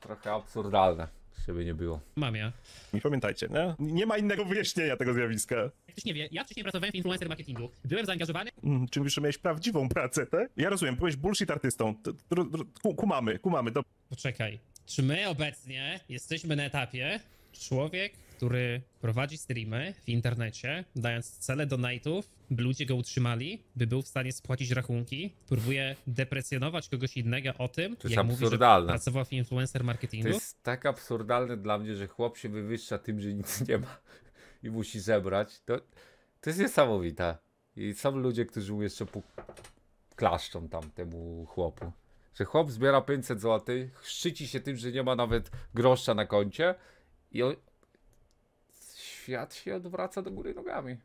trochę absurdalne, żeby nie było. Mamia. I pamiętajcie, nie? Nie ma innego wyjaśnienia tego zjawiska. Jak ktoś nie wie, ja wcześniej pracowałem w influencer marketingu. Byłem zaangażowany... Mm, czy mówisz, że miałeś prawdziwą pracę, tak? Ja rozumiem, byłeś bullshit artystą. Kumamy, kumamy. Poczekaj, czy my obecnie jesteśmy na etapie, człowiek który prowadzi streamy w internecie, dając cele donate'ów, by ludzie go utrzymali, by był w stanie spłacić rachunki, próbuje deprecjonować kogoś innego o tym, to jak mówi, że pracował w influencer marketingu. To jest tak absurdalne dla mnie, że chłop się wywyższa tym, że nic nie ma i musi zebrać. To, to jest niesamowite. I są ludzie, którzy mu jeszcze klaszczą tam temu chłopu. Że chłop zbiera pięćset złotych, szczyci się tym, że nie ma nawet grosza na koncie i on... świat się odwraca do góry nogami.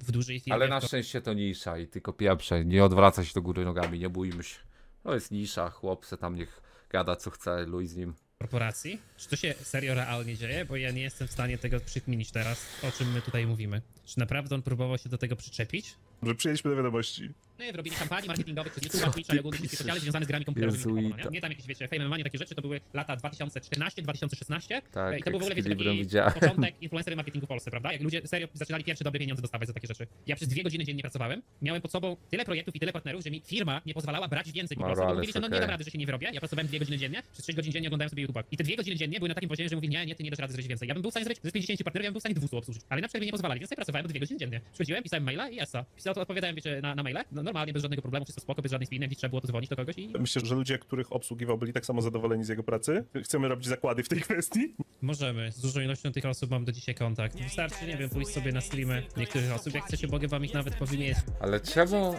W dużej firmie. Ale na szczęście to nisza i tylko pieprze, nie odwraca się do góry nogami, nie bójmy się. No jest nisza, chłopce tam niech gada co chce, luj z nim. Korporacji? Czy to się serio realnie dzieje? Bo ja nie jestem w stanie tego przykminić teraz, o czym my tutaj mówimy. Czy naprawdę on próbował się do tego przyczepić? Dobrze, przyjęliśmy do wiadomości. My robili kampanii marketingowych przez YouTube, Twitch, ale ogólnie specjalnie związane z grami komputerowymi. Nie? nie tam jakieś, wiecie, fame mania, takie rzeczy, to były lata dwa tysiące czternaście dwa tysiące szesnaście. Tak, i to był w ogóle, wiecie, taki widziałem. Początek influencery marketingu w Polsce, prawda? Jak ludzie serio zaczynali pierwsze dobre pieniądze dostawać za takie rzeczy. Ja przez dwie godziny dziennie pracowałem, miałem pod sobą tyle projektów i tyle partnerów, że mi firma nie pozwalała brać więcej po prostu. Mówili, że no nie da rady, że się nie wyrobię. Ja pracowałem dwie godziny dziennie, przez sześć godzin dziennie oglądałem sobie YouTube. I te dwie godziny dziennie były na takim poziomie, że mówili, nie, nie, ty nie dasz rady zrobić więcej. Ja bym był w stanie zrobić z pięćdziesięciu partnerów, ja bym był w stanie dwieście obsłużyć. Ale na przykład mi nie pozwalali, więc ja pracowałem dwie godziny dziennie. Przychodziłem, pisałem maila i jasa. Pisał to, odpowiadałem, wiecie, na, na maile. No, normalnie, bez żadnego problemu, wszystko spoko, bez żadnych spin, gdzieś trzeba było dzwonić do kogoś i... Myślę, że ludzie, których obsługiwał, byli tak samo zadowoleni z jego pracy? Chcemy robić zakłady w tej kwestii? Możemy. Z dużą ilością tych osób mam do dzisiaj kontakt. Wystarczy, nie wiem, pójść sobie na streamy niektórych osób. Jak chcecie, mogę wam ich nawet powiedzieć. Ale czemu...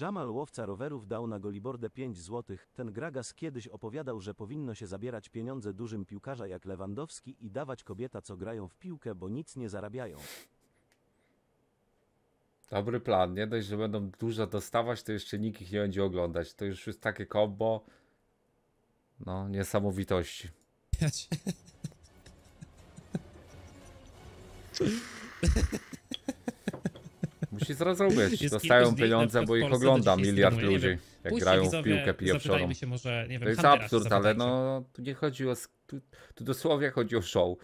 Jamal, łowca rowerów, dał na golibordę pięć złotych. Ten Gragas kiedyś opowiadał, że powinno się zabierać pieniądze dużym piłkarza jak Lewandowski i dawać kobieta, co grają w piłkę, bo nic nie zarabiają. Dobry plan, nie dość, że będą dużo dostawać, to jeszcze nikt ich nie będzie oglądać. To już jest takie kombo, no, niesamowitości. Musi zrozumieć, dostają pieniądze, bo ich ogląda miliard ludzi, jak grają w piłkę pieprzoną. To jest absurd, ale no, tu nie chodzi o... Tu, tu dosłownie chodzi o show.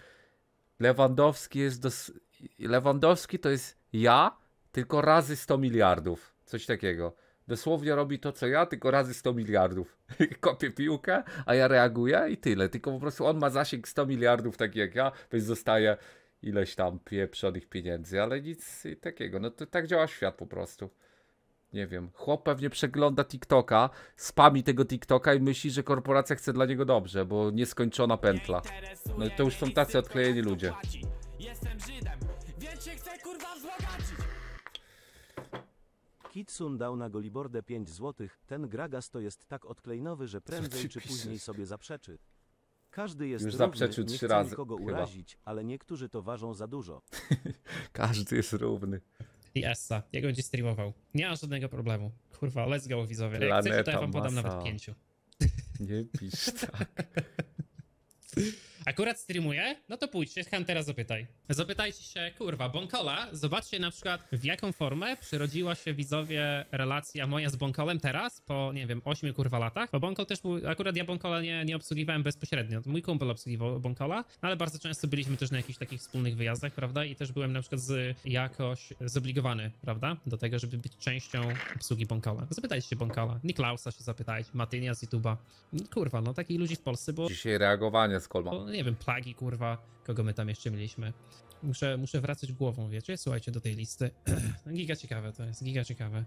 Lewandowski jest... Dos, Lewandowski to jest ja, tylko razy sto miliardów. Coś takiego. Dosłownie robi to, co ja, tylko razy sto miliardów. Kopię piłkę, a ja reaguję i tyle. Tylko po prostu on ma zasięg sto miliardów, taki jak ja, więc zostaje ileś tam pieprzonych pieniędzy, ale nic takiego. No to tak działa świat po prostu. Nie wiem. Chłop pewnie przegląda TikToka, spami tego TikToka i myśli, że korporacja chce dla niego dobrze, bo nieskończona pętla. No i to już są tacy odklejeni ludzie. Jestem Żydem, więc się chcę kurwa wzbogacić. Kitsun dał na golibordę pięć złotych. Ten Gragas to jest tak odklejnowy, że prędzej czy później sobie zaprzeczy. Każdy jest już równy, nie chce razy, nikogo chyba urazić, ale niektórzy to ważą za dużo. Każdy jest równy. I Essa, jak będzie streamował. Nie ma żadnego problemu. Kurwa, let's go, widzowie. Planeta, jak chcecie, to ja wam podam masa. Nawet pięciu. Nie pisz tak. Akurat streamuję? No to pójdźcie, Huntera zapytaj. Zapytajcie się, kurwa, Bonkola, zobaczcie na przykład, w jaką formę przerodziła się, widzowie, relacja moja z Bonkolem teraz, po, nie wiem, ośmiu kurwa latach. Bo Bonkol też był, akurat ja Bonkola nie, nie obsługiwałem bezpośrednio. Mój kumpel obsługiwał Bonkola, ale bardzo często byliśmy też na jakichś takich wspólnych wyjazdach, prawda? I też byłem na przykład z, jakoś zobligowany, prawda? Do tego, żeby być częścią obsługi Bonkola. Zapytajcie się Bonkola, Niklausa się zapytajcie, Matynia z YouTube'a. Kurwa, no takich ludzi w Polsce było. Dzisiaj reagowanie z Kolmą. Nie wiem, plagi, kurwa, kogo my tam jeszcze mieliśmy. Muszę, muszę wracać głową, wiecie? Słuchajcie, do tej listy. Giga ciekawe to jest, giga ciekawe.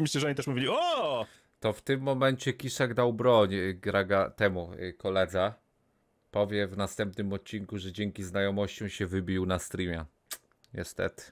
Myślę, że oni też mówili, o! To w tym momencie Kiszak dał broń Graga, temu koledze. Powie w następnym odcinku, że dzięki znajomościom się wybił na streamie. Niestety.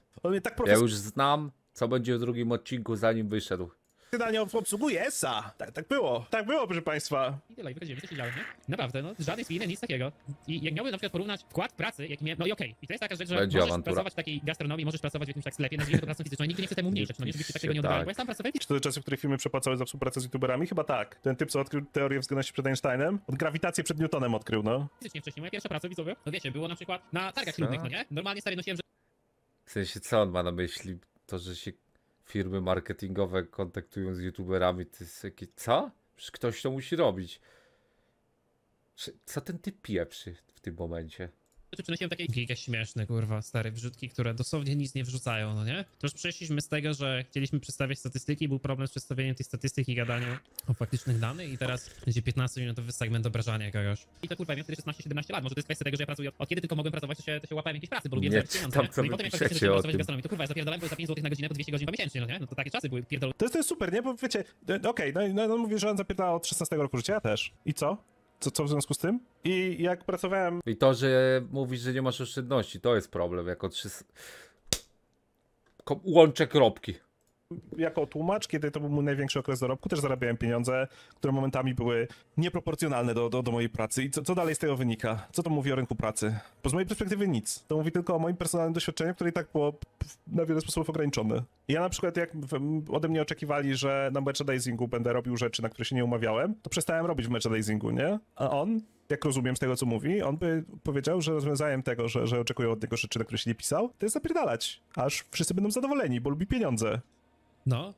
Tak profes... Ja już znam, co będzie w drugim odcinku, zanim wyszedł. Zadanie obsługuje Essa. Tak, tak było. Tak było, proszę państwa. I tyle, i wychodzimy, to się działo, nie? Naprawdę, no, żadnej spiny, nic takiego. I jak miałbym na przykład porównać wkład pracy, jaki miałem, no i okej. Okay. I to jest taka rzecz, że będzie możesz awantura. Pracować w takiej gastronomii, możesz pracować w jakimś tak sklepie, nazwijmy to pracą fizyczną, i nigdy nie chcę temu mniejszać, no nie, żebyście takiego nie odbywało, bo ja sam pracowałem. Czy to czasy, w których firmy przepłacały za współpracę z youtuberami? Chyba tak. Ten typ, co odkrył teorię względności przed Einsteinem, od grawitację przed Newtonem odkrył, no. Fizycznie wcześniej, moja pierwsza praca, widzowie, no wiecie, było na przykład na targach ślubnych, no nie? Normalnie stary nosiłem, że... W sensie, co on ma na myśli? To, że się... Firmy marketingowe kontaktują z youtuberami, to jest takie, co? Przecież ktoś to musi robić. Co ten typ pieprzy w tym momencie? to przynosiłem takie giga śmieszne, kurwa, stare wrzutki, które dosłownie nic nie wrzucają, no nie? To już przeszliśmy z tego, że chcieliśmy przedstawiać statystyki, był problem z przedstawieniem tej statystyki i gadaniem o faktycznych danych i teraz będzie piętnastominutowy segment obrażania kogoś. I to kurwa, miałem wtedy szesnaście siedemnaście lat, może to jest kwestia tego, że ja pracuję, od kiedy tylko mogłem pracować, to się, to się łapałem jakiejś pracy, bo lubię zarabiać pieniądze. Tam, co no i potem jak faktycznie zacząłem pracować w gastronomii, to kurwa, ja zapierdalałem go za pięć złotych na godzinę po dwieście godzin po miesięcznie, no nie? No to takie czasy były pierdolone. To, to jest super, nie? Bo wiecie, okej, okay, no, no mówię, że on zapierdala od szesnastego roku życia, ja też. I co? Co, co w związku z tym? I jak pracowałem... I to, że mówisz, że nie masz oszczędności, to jest problem, jako trzy... Łączę kropki. Jako tłumacz, kiedy to był mój największy okres dorobku, też zarabiałem pieniądze, które momentami były nieproporcjonalne do, do, do mojej pracy. I co, co dalej z tego wynika? Co to mówi o rynku pracy? Bo z mojej perspektywy nic. To mówi tylko o moim personalnym doświadczeniu, które i tak było na wiele sposobów ograniczone. Ja na przykład, jak ode mnie oczekiwali, że na merchandisingu będę robił rzeczy, na które się nie umawiałem, to przestałem robić w merchandisingu, nie? A on, jak rozumiem z tego, co mówi, on by powiedział, że rozwiązaniem tego, że, że oczekują od niego rzeczy, na które się nie pisał, to jest zapierdalać, aż wszyscy będą zadowoleni, bo lubi pieniądze. No,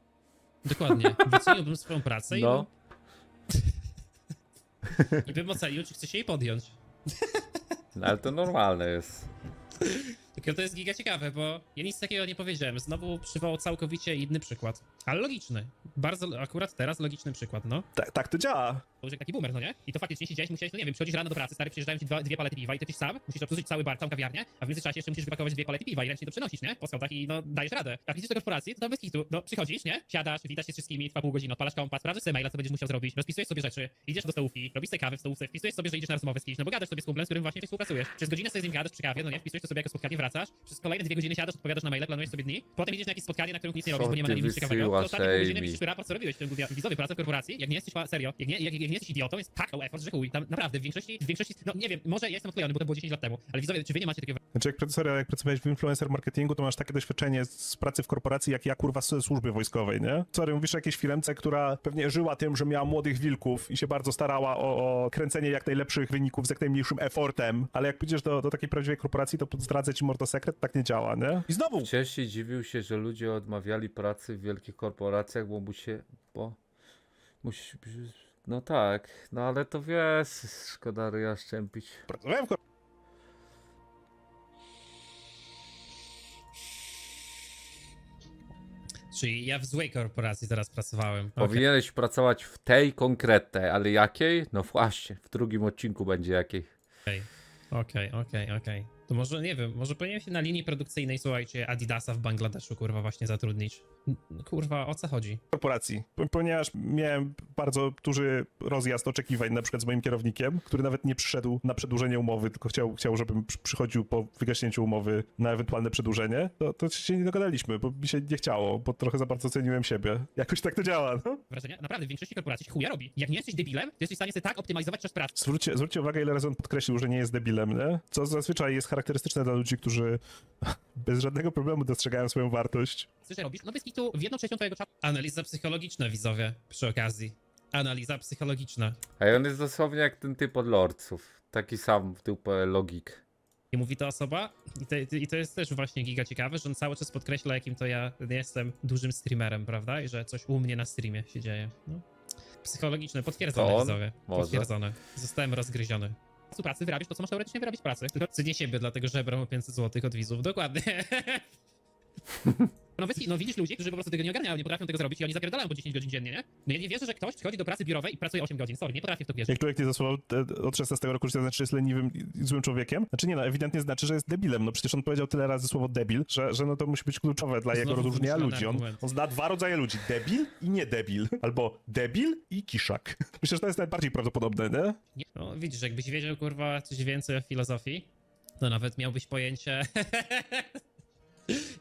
dokładnie. Wyceniłbym swoją pracę no. i, bym... i bym ocenił, czy chce się jej podjąć. No ale to normalne jest. Tylko to jest giga ciekawe, bo ja nic takiego nie powiedziałem. Znowu przywołał całkowicie inny przykład. Ale logiczny. Bardzo akurat teraz logiczny przykład, no. Tak, tak to działa. To już jak taki boomer, no nie? I to faktycznie siedziałeś, musiałeś, no nie wiem, przychodzisz rano do pracy, stary, przyjeżdżają ci dwa, dwie palety piwa i ty jesteś sam, musisz obsłużyć cały bar, całą kawiarnię, a w międzyczasie jeszcze musisz wypakować dwie palety piwa i ręcznie to przenosisz, nie? Po schodach i no dajesz radę. Jak idziesz do korporacji, to tam bez hitu, no przychodzisz, nie? Siadasz, witasz się z wszystkimi, trwa pół godziny, odpalasz kompas, sprawdzasz sobie maila, co będziesz musiał zrobić, rozpisujesz sobie rzeczy, idziesz do stołówki, robisz sobie kawę w stołówce, wpisujesz sobie, że idziesz na rozmowę z kimś, no bo gadasz sobie z kumplem, z którym właśnie współpracujesz. Przez godzinę sobie z nim gadasz przy kawie, no nie? Wpisujesz to sobie jako spotkanie, wracasz, przez kolejne dwie godziny siadasz, odpowiadasz na maile, planujesz sobie dni, potem idziesz na jakieś spotkanie, na którym nic nie robisz, bo nie ma na nim nic ciekawego, to taką godzinę piszesz raport, co robiłeś w tym wizowej pracy w korporacji, jak nie jesteś serio, jak nie, jak, jak nie jesteś idiotą, jest tak effort, że chuj, tam, naprawdę, w większości, w większości, no nie wiem, może ja jestem odklejony, bo to było dziesięć lat temu, ale widzowie, czy wy nie macie takiego... Znaczy, jak, sorry, jak pracowałeś w influencer marketingu, to masz takie doświadczenie z pracy w korporacji, jak ja, kurwa, z służby wojskowej, nie? Sorry, mówisz o jakiejś firmce, która pewnie żyła tym, że miała młodych wilków i się bardzo starała o, o kręcenie jak najlepszych wyników z jak najmniejszym efortem, ale jak pójdziesz do, do takiej prawdziwej korporacji, to zdradzę ci mordo sekret, tak nie działa, nie? I znowu! Wcześniej dziwił się, że ludzie odmawiali pracy w wielkich korporacjach, bo mu się... bo... Musi... No tak, no ale to wiesz, szkoda ryja szczępić. Pracowałem w korporacji. Czyli ja w złej korporacji teraz pracowałem. Powinieneś okay. pracować w tej konkretnej, ale jakiej? No właśnie, w drugim odcinku będzie jakiej. Okej, okay. okej, okay, okej, okay, okej. Okay. To może, nie wiem, może powinien się na linii produkcyjnej, słuchajcie, Adidasa w Bangladeszu, kurwa, właśnie zatrudnić. Kurwa, o co chodzi? Korporacji. Ponieważ miałem bardzo duży rozjazd oczekiwań, na przykład z moim kierownikiem, który nawet nie przyszedł na przedłużenie umowy, tylko chciał, chciał żebym przychodził po wygaśnięciu umowy na ewentualne przedłużenie, to, to się nie dogadaliśmy, bo mi się nie chciało, bo trochę za bardzo ceniłem siebie. Jakoś tak to działa, no. Wrażenia? Naprawdę, w większości korporacji chuja robi. Jak nie jesteś debilem, to jesteś w stanie sobie tak optymalizować czas pracy. Zwróćcie, zwróćcie uwagę, ile razy on podkreślił, że nie jest debilem, nie? Co zazwyczaj jest charakterystyczne dla ludzi, którzy bez żadnego problemu dostrzegają swoją wartość. Słyszę, robisz? No bez kitu w jedną trzecią twojego czatu. Analiza psychologiczna, widzowie, przy okazji. Analiza psychologiczna. A on jest dosłownie jak ten typ od Lordsów. Taki sam w typu logik. I mówi ta osoba, i to, i to jest też właśnie giga ciekawe, że on cały czas podkreśla, jakim to ja jestem dużym streamerem, prawda? I że coś u mnie na streamie się dzieje. No. Psychologiczne, potwierdzone, widzowie. Może. Potwierdzone. Zostałem rozgryziony. Z pracy wyrabiasz to, co masz teoretycznie wyrabiać pracy. Cenię siebie, dlatego że brałem pięćset złotych od widzów. Dokładnie. No, no widzisz ludzi, którzy po prostu tego nie ogarniają, nie potrafią tego zrobić i oni zapierdalają po dziesięć godzin dziennie, nie? No ja nie wierzę, że ktoś przychodzi do pracy biurowej i pracuje osiem godzin. Sorry, nie potrafię w to wierzyć. Jak człowiek nie zasłał od szesnastego roku, to znaczy, że jest leniwym i złym człowiekiem? Znaczy nie, no ewidentnie znaczy, że jest debilem. No przecież on powiedział tyle razy słowo debil, że, że no to musi być kluczowe dla jego rozróżnienia ludzi. On, on zna dwa rodzaje ludzi. Debil i niedebil. Albo debil i Kiszak. Myślę, że to jest najbardziej prawdopodobne, nie? nie. No widzisz, jakbyś wiedział, kurwa, coś więcej o filozofii, to nawet miałbyś pojęcie...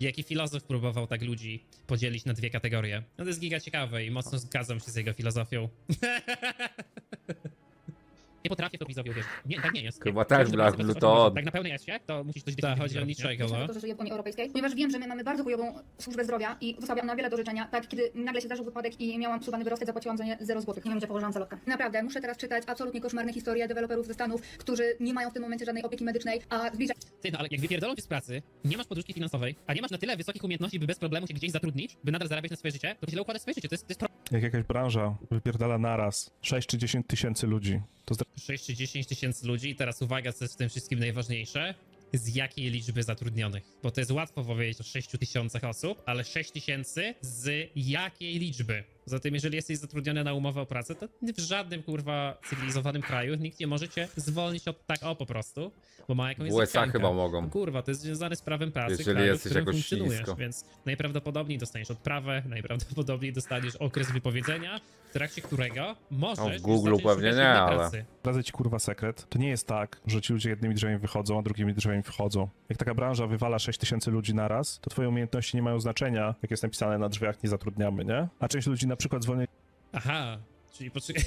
Jaki filozof próbował tak ludzi podzielić na dwie kategorie. No to jest giga ciekawe i mocno zgadzam się z jego filozofią. Nie potrafię to widzowie uwierzyć. Nie, tak nie jest. Chyba tak, to tak na pełnej jasie, to musisz coś wiedzieć. Chodzi o niczego, no. To, że żyję w Unii Europejskiej, ponieważ wiem, że my mamy bardzo chujową służbę zdrowia i zostawiam na wiele do życzenia. Tak, kiedy nagle się zdarzył wypadek i miałam psuwany wyrostek, zapłaciłam za nie zero złotych. Nie wiem, gdzie położyłam zalotkę. Naprawdę, muszę teraz czytać absolutnie koszmarne historie deweloperów ze Stanów, którzy nie mają w tym momencie żadnej opieki medycznej, a zbliża... Ty, no ale jak wypierdolą się z pracy, nie masz poduszki finansowej, a nie masz na tyle wysokich umiejętności, by bez problemu się gdzieś zatrudnić, by nadal zarabiać na swoje życie, to źle układasz swoje życie. To jest, to jest pro... Jak jakaś branża wypierdala naraz sześć czy dziesięć tysięcy ludzi, to sześć czy dziesięć tysięcy ludzi, teraz uwaga, co jest w tym wszystkim najważniejsze. z jakiej liczby zatrudnionych. Bo to jest łatwo powiedzieć o sześciu tysiącach osób, ale sześć tysięcy z jakiej liczby? Zatem jeżeli jesteś zatrudniony na umowę o pracę, to w żadnym, kurwa, cywilizowanym kraju nikt nie może cię zwolnić od tak o po prostu, bo ma jakąś zasięgę. W U S A chyba mogą. No, kurwa, to jest związane z prawem pracy, jeżeli kraju, jesteś w którym funkcjonujesz, nisko. Więc najprawdopodobniej dostaniesz odprawę, najprawdopodobniej dostaniesz okres wypowiedzenia, w trakcie którego możesz... No, w Google pewnie nie, ale... Zdradzę ci, kurwa, sekret. To nie jest tak, że ci ludzie jednymi drzwiami wychodzą, a drugimi drzwiami wchodzą. Jak taka branża wywala sześć tysięcy ludzi naraz, to twoje umiejętności nie mają znaczenia, jak jest napisane na drzwiach, nie zatrudniamy, nie? A część ludzi na Na przykład dzwonię... Aha, czyli poczekaj...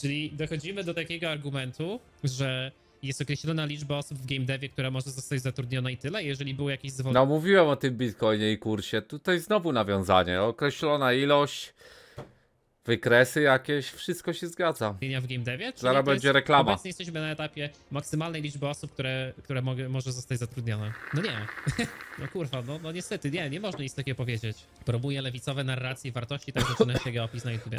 czyli dochodzimy do takiego argumentu, że jest określona liczba osób w game devie, która może zostać zatrudniona i tyle, jeżeli było jakieś zwolnienie. No mówiłem o tym Bitcoinie i kursie, tutaj znowu nawiązanie, określona ilość, wykresy jakieś, wszystko się zgadza. W game devie? Zaraz będzie reklama. Obecnie jesteśmy na etapie maksymalnej liczby osób, które, które mogę, może zostać zatrudnione. No nie. No kurwa, no, no niestety, nie, nie można nic takiego powiedzieć. Próbuję lewicowe narracje wartości, tak zaczyna się go opis na YouTube.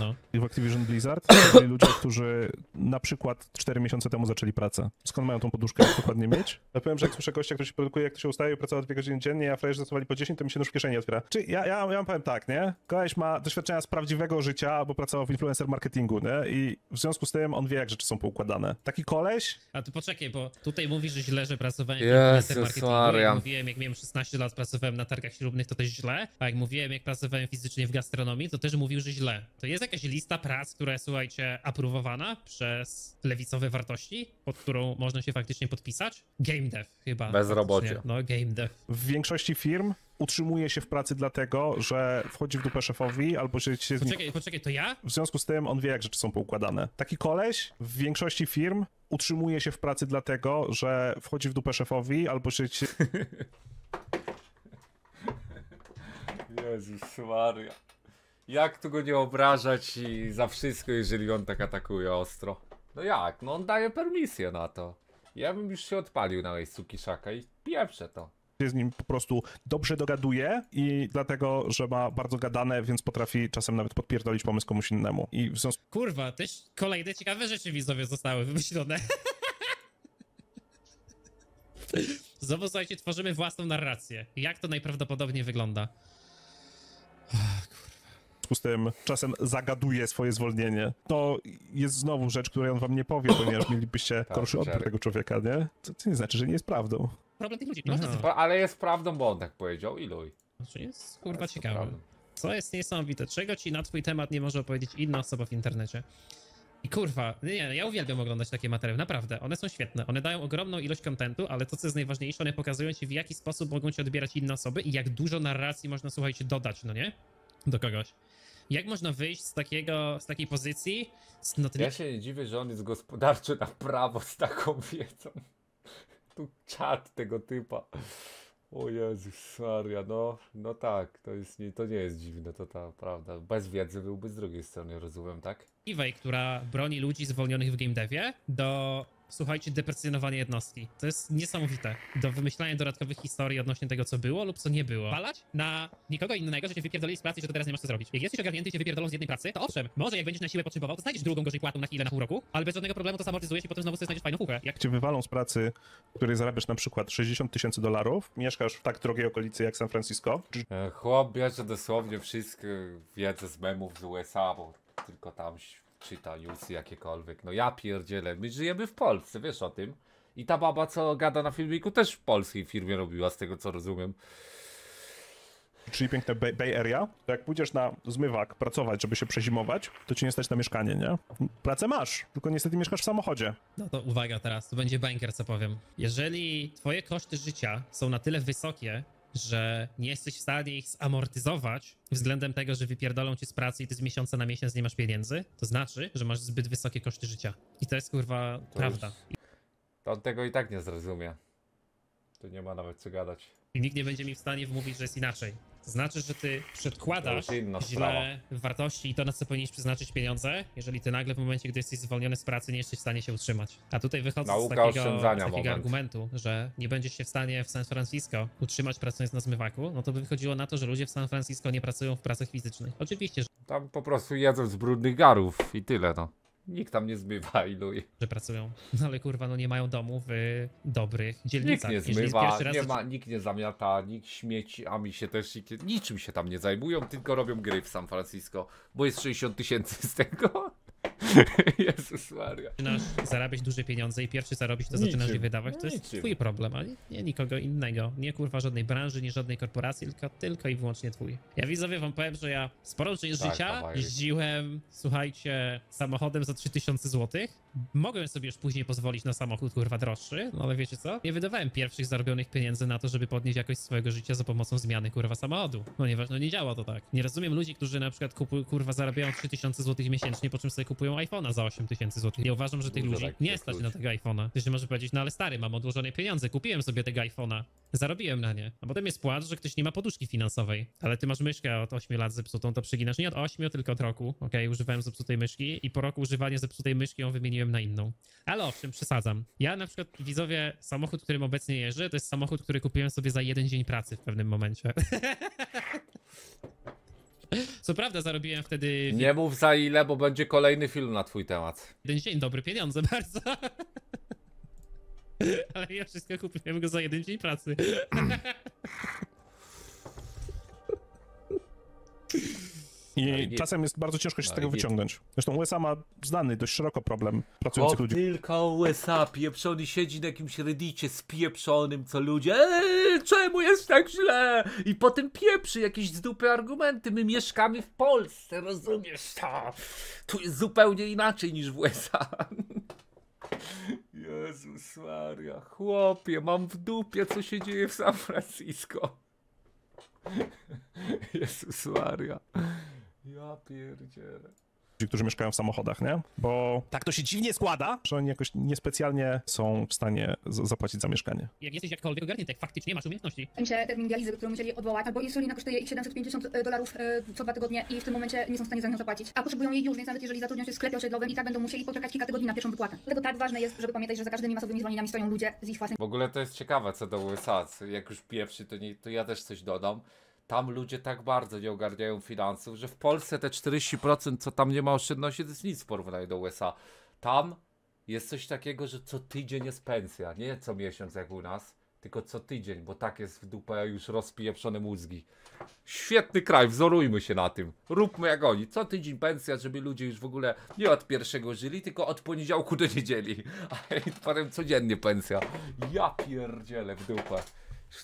No. W Activision Blizzard byli ludzie, którzy na przykład cztery miesiące temu zaczęli pracę. Skąd mają tą poduszkę dokładnie mieć? Ja powiem, że jak słyszę gościa, który się produkuje, jak to się ustaje, pracował dwie godziny dziennie, a frajerzy pracowali po dziesięć, to mi się nóż w kieszeni otwiera. Czyli ja, ja, ja wam powiem tak, nie? Koleś ma doświadczenia z prawdziwego życia, albo pracował w influencer marketingu, nie? I w związku z tym on wie, jak rzeczy są poukładane. Taki koleś... A ty poczekaj, bo tutaj mówisz, że źle, że pracowałem w influencer marketingu. Jak mówiłem, jak miałem szesnaście lat, pracowałem na targach ślubnych, to też źle. A jak mówiłem, jak pracowałem fizycznie w gastronomii, to też mówił, że źle. To jest jakaś lista prac, która, słuchajcie, aprobowana przez lewicowe wartości, pod którą można się faktycznie podpisać? Game dev chyba. Bezrobocie. No, game dev. W większości firm utrzymuje się w pracy dlatego, że wchodzi w dupę szefowi albo się... się poczekaj, z... poczekaj, to ja? W związku z tym on wie, jak rzeczy są poukładane. Taki koleś w większości firm utrzymuje się w pracy dlatego, że wchodzi w dupę szefowi albo się... się... Jezus Maria. Jak tu go nie obrażać i za wszystko, jeżeli on tak atakuje ostro? No jak? No on daje permisję na to. Ja bym już się odpalił na miejscu Kiszaka i pieprzę to. Się z nim po prostu dobrze dogaduje i dlatego, że ma bardzo gadane, więc potrafi czasem nawet podpierdolić pomysł komuś innemu. I w związku... Kurwa, też kolejne ciekawe rzeczy widzowie zostały wymyślone. Znowu, słuchajcie, tworzymy własną narrację. Jak to najprawdopodobniej wygląda? Z tym czasem zagaduje swoje zwolnienie. To jest znowu rzecz, której on wam nie powie, ponieważ mielibyście gorszy odbiór tego człowieka, nie? To, to nie znaczy, że nie jest prawdą. Problem tych ludzi. Można... Ale jest prawdą, bo on tak powiedział. Iluj. Znaczy jest kurwa jest ciekawe. Co jest niesamowite? Czego ci na twój temat nie może opowiedzieć inna osoba w internecie? I kurwa, nie, ja uwielbiam oglądać takie materiały, naprawdę, one są świetne, one dają ogromną ilość kontentu, ale to, co jest najważniejsze, one pokazują ci, w jaki sposób mogą ci odbierać inne osoby i jak dużo narracji można, słuchajcie, dodać, no nie? Do kogoś. Jak można wyjść z takiego, z takiej pozycji? Z notymi... Ja się nie dziwię, że on jest gospodarczy na prawo z taką wiedzą. Tu czat tego typa. O Jezus Maria, no, no tak, to, jest nie, to nie jest dziwne, to ta prawda. Bez wiedzy byłby z drugiej strony, rozumiem, tak? Iwej, która broni ludzi zwolnionych w game devie do, słuchajcie, deprecjonowania jednostki. To jest niesamowite. Do wymyślania dodatkowych historii odnośnie tego, co było lub co nie było. Palać na nikogo innego, że cię wypierdolili z pracy i że to teraz nie masz co zrobić. Jak jesteś ogarnięty i cię wypierdolą z jednej pracy, to owszem, może jak będziesz na siłę potrzebował, to znajdziesz drugą gorzej płatną na chwilę, na pół roku, ale bez żadnego problemu to samortyzujesz i potem znowu sobie znajdziesz fajną fuchę. Jak cię wywalą z pracy, w której zarabiasz na przykład sześćdziesiąt tysięcy dolarów, mieszkasz w tak drogiej okolicy jak San Francisco. E, chłop bierze dosłownie wszystkie wiedzę z memów z U S A, bo tylko tam czyta newsy jakiekolwiek. No ja pierdzielę, my żyjemy w Polsce, wiesz o tym. I ta baba, co gada na filmiku, też w polskiej firmie robiła, z tego co rozumiem. Czyli piękne Bay, Bay Area, to jak pójdziesz na zmywak pracować, żeby się przezimować, to ci nie stać na mieszkanie, nie? Pracę masz, tylko niestety mieszkasz w samochodzie. No to uwaga teraz, to będzie bankier, co powiem. Jeżeli twoje koszty życia są na tyle wysokie, że nie jesteś w stanie ich zamortyzować względem tego, że wypierdolą cię z pracy i ty z miesiąca na miesiąc nie masz pieniędzy, to znaczy, że masz zbyt wysokie koszty życia. I to jest kurwa to prawda. Już... To on tego i tak nie zrozumie. Tu nie ma nawet co gadać. I nikt nie będzie mi w stanie wmówić, że jest inaczej. To znaczy, że ty przedkładasz źle wartości i to, na co powinieneś przeznaczyć pieniądze, jeżeli ty nagle w momencie, gdy jesteś zwolniony z pracy, nie jesteś w stanie się utrzymać. A tutaj wychodzę z takiego, z takiego argumentu, że nie będziesz się w stanie w San Francisco utrzymać pracując na zmywaku, no to by wychodziło na to, że ludzie w San Francisco nie pracują w pracach fizycznych. Oczywiście, że... Tam po prostu jedzą z brudnych garów i tyle, no. Nikt tam nie zmywa, iluj. Że pracują, no ale kurwa, no nie mają domów w dobrych dzielnicach. Nikt nie zmywa, nie raz... ma, nikt nie zamiata, nikt śmieci, a mi się też niczym się tam nie zajmują, tylko robią gry w San Francisco, bo jest sześćdziesiąt tysięcy z tego. Jezus Maria. Zaczynasz zarabiać duże pieniądze i pierwszy zarobić, to zaczynasz je wydawać, to jest twój problem, a nie, nie nikogo innego. Nie kurwa żadnej branży, nie żadnej korporacji, tylko, tylko i wyłącznie twój. Ja widzowie wam powiem, że ja sporą część tak, życia dawaj. jeździłem, słuchajcie, samochodem za trzy tysiące złotych. Mogłem sobie już później pozwolić na samochód kurwa droższy, no ale wiecie co? Nie wydawałem pierwszych zarobionych pieniędzy na to, żeby podnieść jakość swojego życia za pomocą zmiany kurwa samochodu, ponieważ no nie działa to tak. Nie rozumiem ludzi, którzy na przykład kupują, kurwa zarabiają trzy tysiące złotych miesięcznie, po czym sobie kupują iPhone'a za osiem tysięcy złotych. Ja uważam, że tych ludzi nie stać na tego iPhone'a. Ktoś może powiedzieć, no ale stary, mam odłożone pieniądze, kupiłem sobie tego iPhone'a, zarobiłem na nie. A potem jest płacz, że ktoś nie ma poduszki finansowej. Ale ty masz myszkę od ośmiu lat zepsutą, to przeginasz nie od ośmiu, tylko od roku. Okej, używałem zepsutej myszki i po roku używania zepsutej myszki ją wymieniłem na inną. Ale owszem, przesadzam. Ja na przykład, widzowie, samochód, którym obecnie jeżdżę, to jest samochód, który kupiłem sobie za jeden dzień pracy w pewnym momencie. Co prawda zarobiłem wtedy... Nie mów za ile, bo będzie kolejny film na twój temat. Jeden dzień, dobry pieniądze bardzo. Ale ja wszystko kupiłem go za jeden dzień pracy. I czasem jest bardzo ciężko się z tego wyciągnąć. Zresztą U S A ma znany dość szeroko problem pracujących o, ludzi. Tylko U S A, pieprzony siedzi na jakimś reddicie z pieprzonym, co ludzie eee, czemu jest tak źle? I potem pieprzy jakieś z dupy argumenty. My mieszkamy w Polsce, rozumiesz to? Tu jest zupełnie inaczej niż w U S A. Jezus Maria, chłopie, mam w dupie, co się dzieje w San Francisco. Jezus Maria. Ja pierdzielę. Ci, którzy mieszkają w samochodach, nie? Bo tak to się dziwnie składa, że oni jakoś niespecjalnie są w stanie zapłacić za mieszkanie. Jak jesteś jakkolwiek ogarnięty, faktycznie masz umiejętności. Myślę, termin dializy, którą musieli odwołać, albo insulina kosztuje ich siedemset pięćdziesiąt dolarów co dwa tygodnie i w tym momencie nie są w stanie za nią zapłacić. A potrzebują jej już, więc nawet jeżeli zatrudnią się w sklepie osiedlowym i tak będą musieli poczekać kilka tygodni na pierwszą wypłatę. Dlatego tak ważne jest, żeby pamiętać, że za każdymi masowymi zwolnieniami stoją ludzie z ich własnej... W ogóle to jest ciekawe co do U S A, jak już pierwszy, to, nie, to ja też coś dodam. Tam ludzie tak bardzo nie ogarniają finansów, że w Polsce te czterdzieści procent, co tam nie ma oszczędności, to jest nic w porównaniu do U S A. Tam jest coś takiego, że co tydzień jest pensja, nie co miesiąc jak u nas, tylko co tydzień, bo tak jest w dupę już rozpieprzone mózgi. Świetny kraj, wzorujmy się na tym. Róbmy jak oni. Co tydzień pensja, żeby ludzie już w ogóle nie od pierwszego żyli, tylko od poniedziałku do niedzieli. A potem codziennie pensja. Ja pierdzielę w dupę.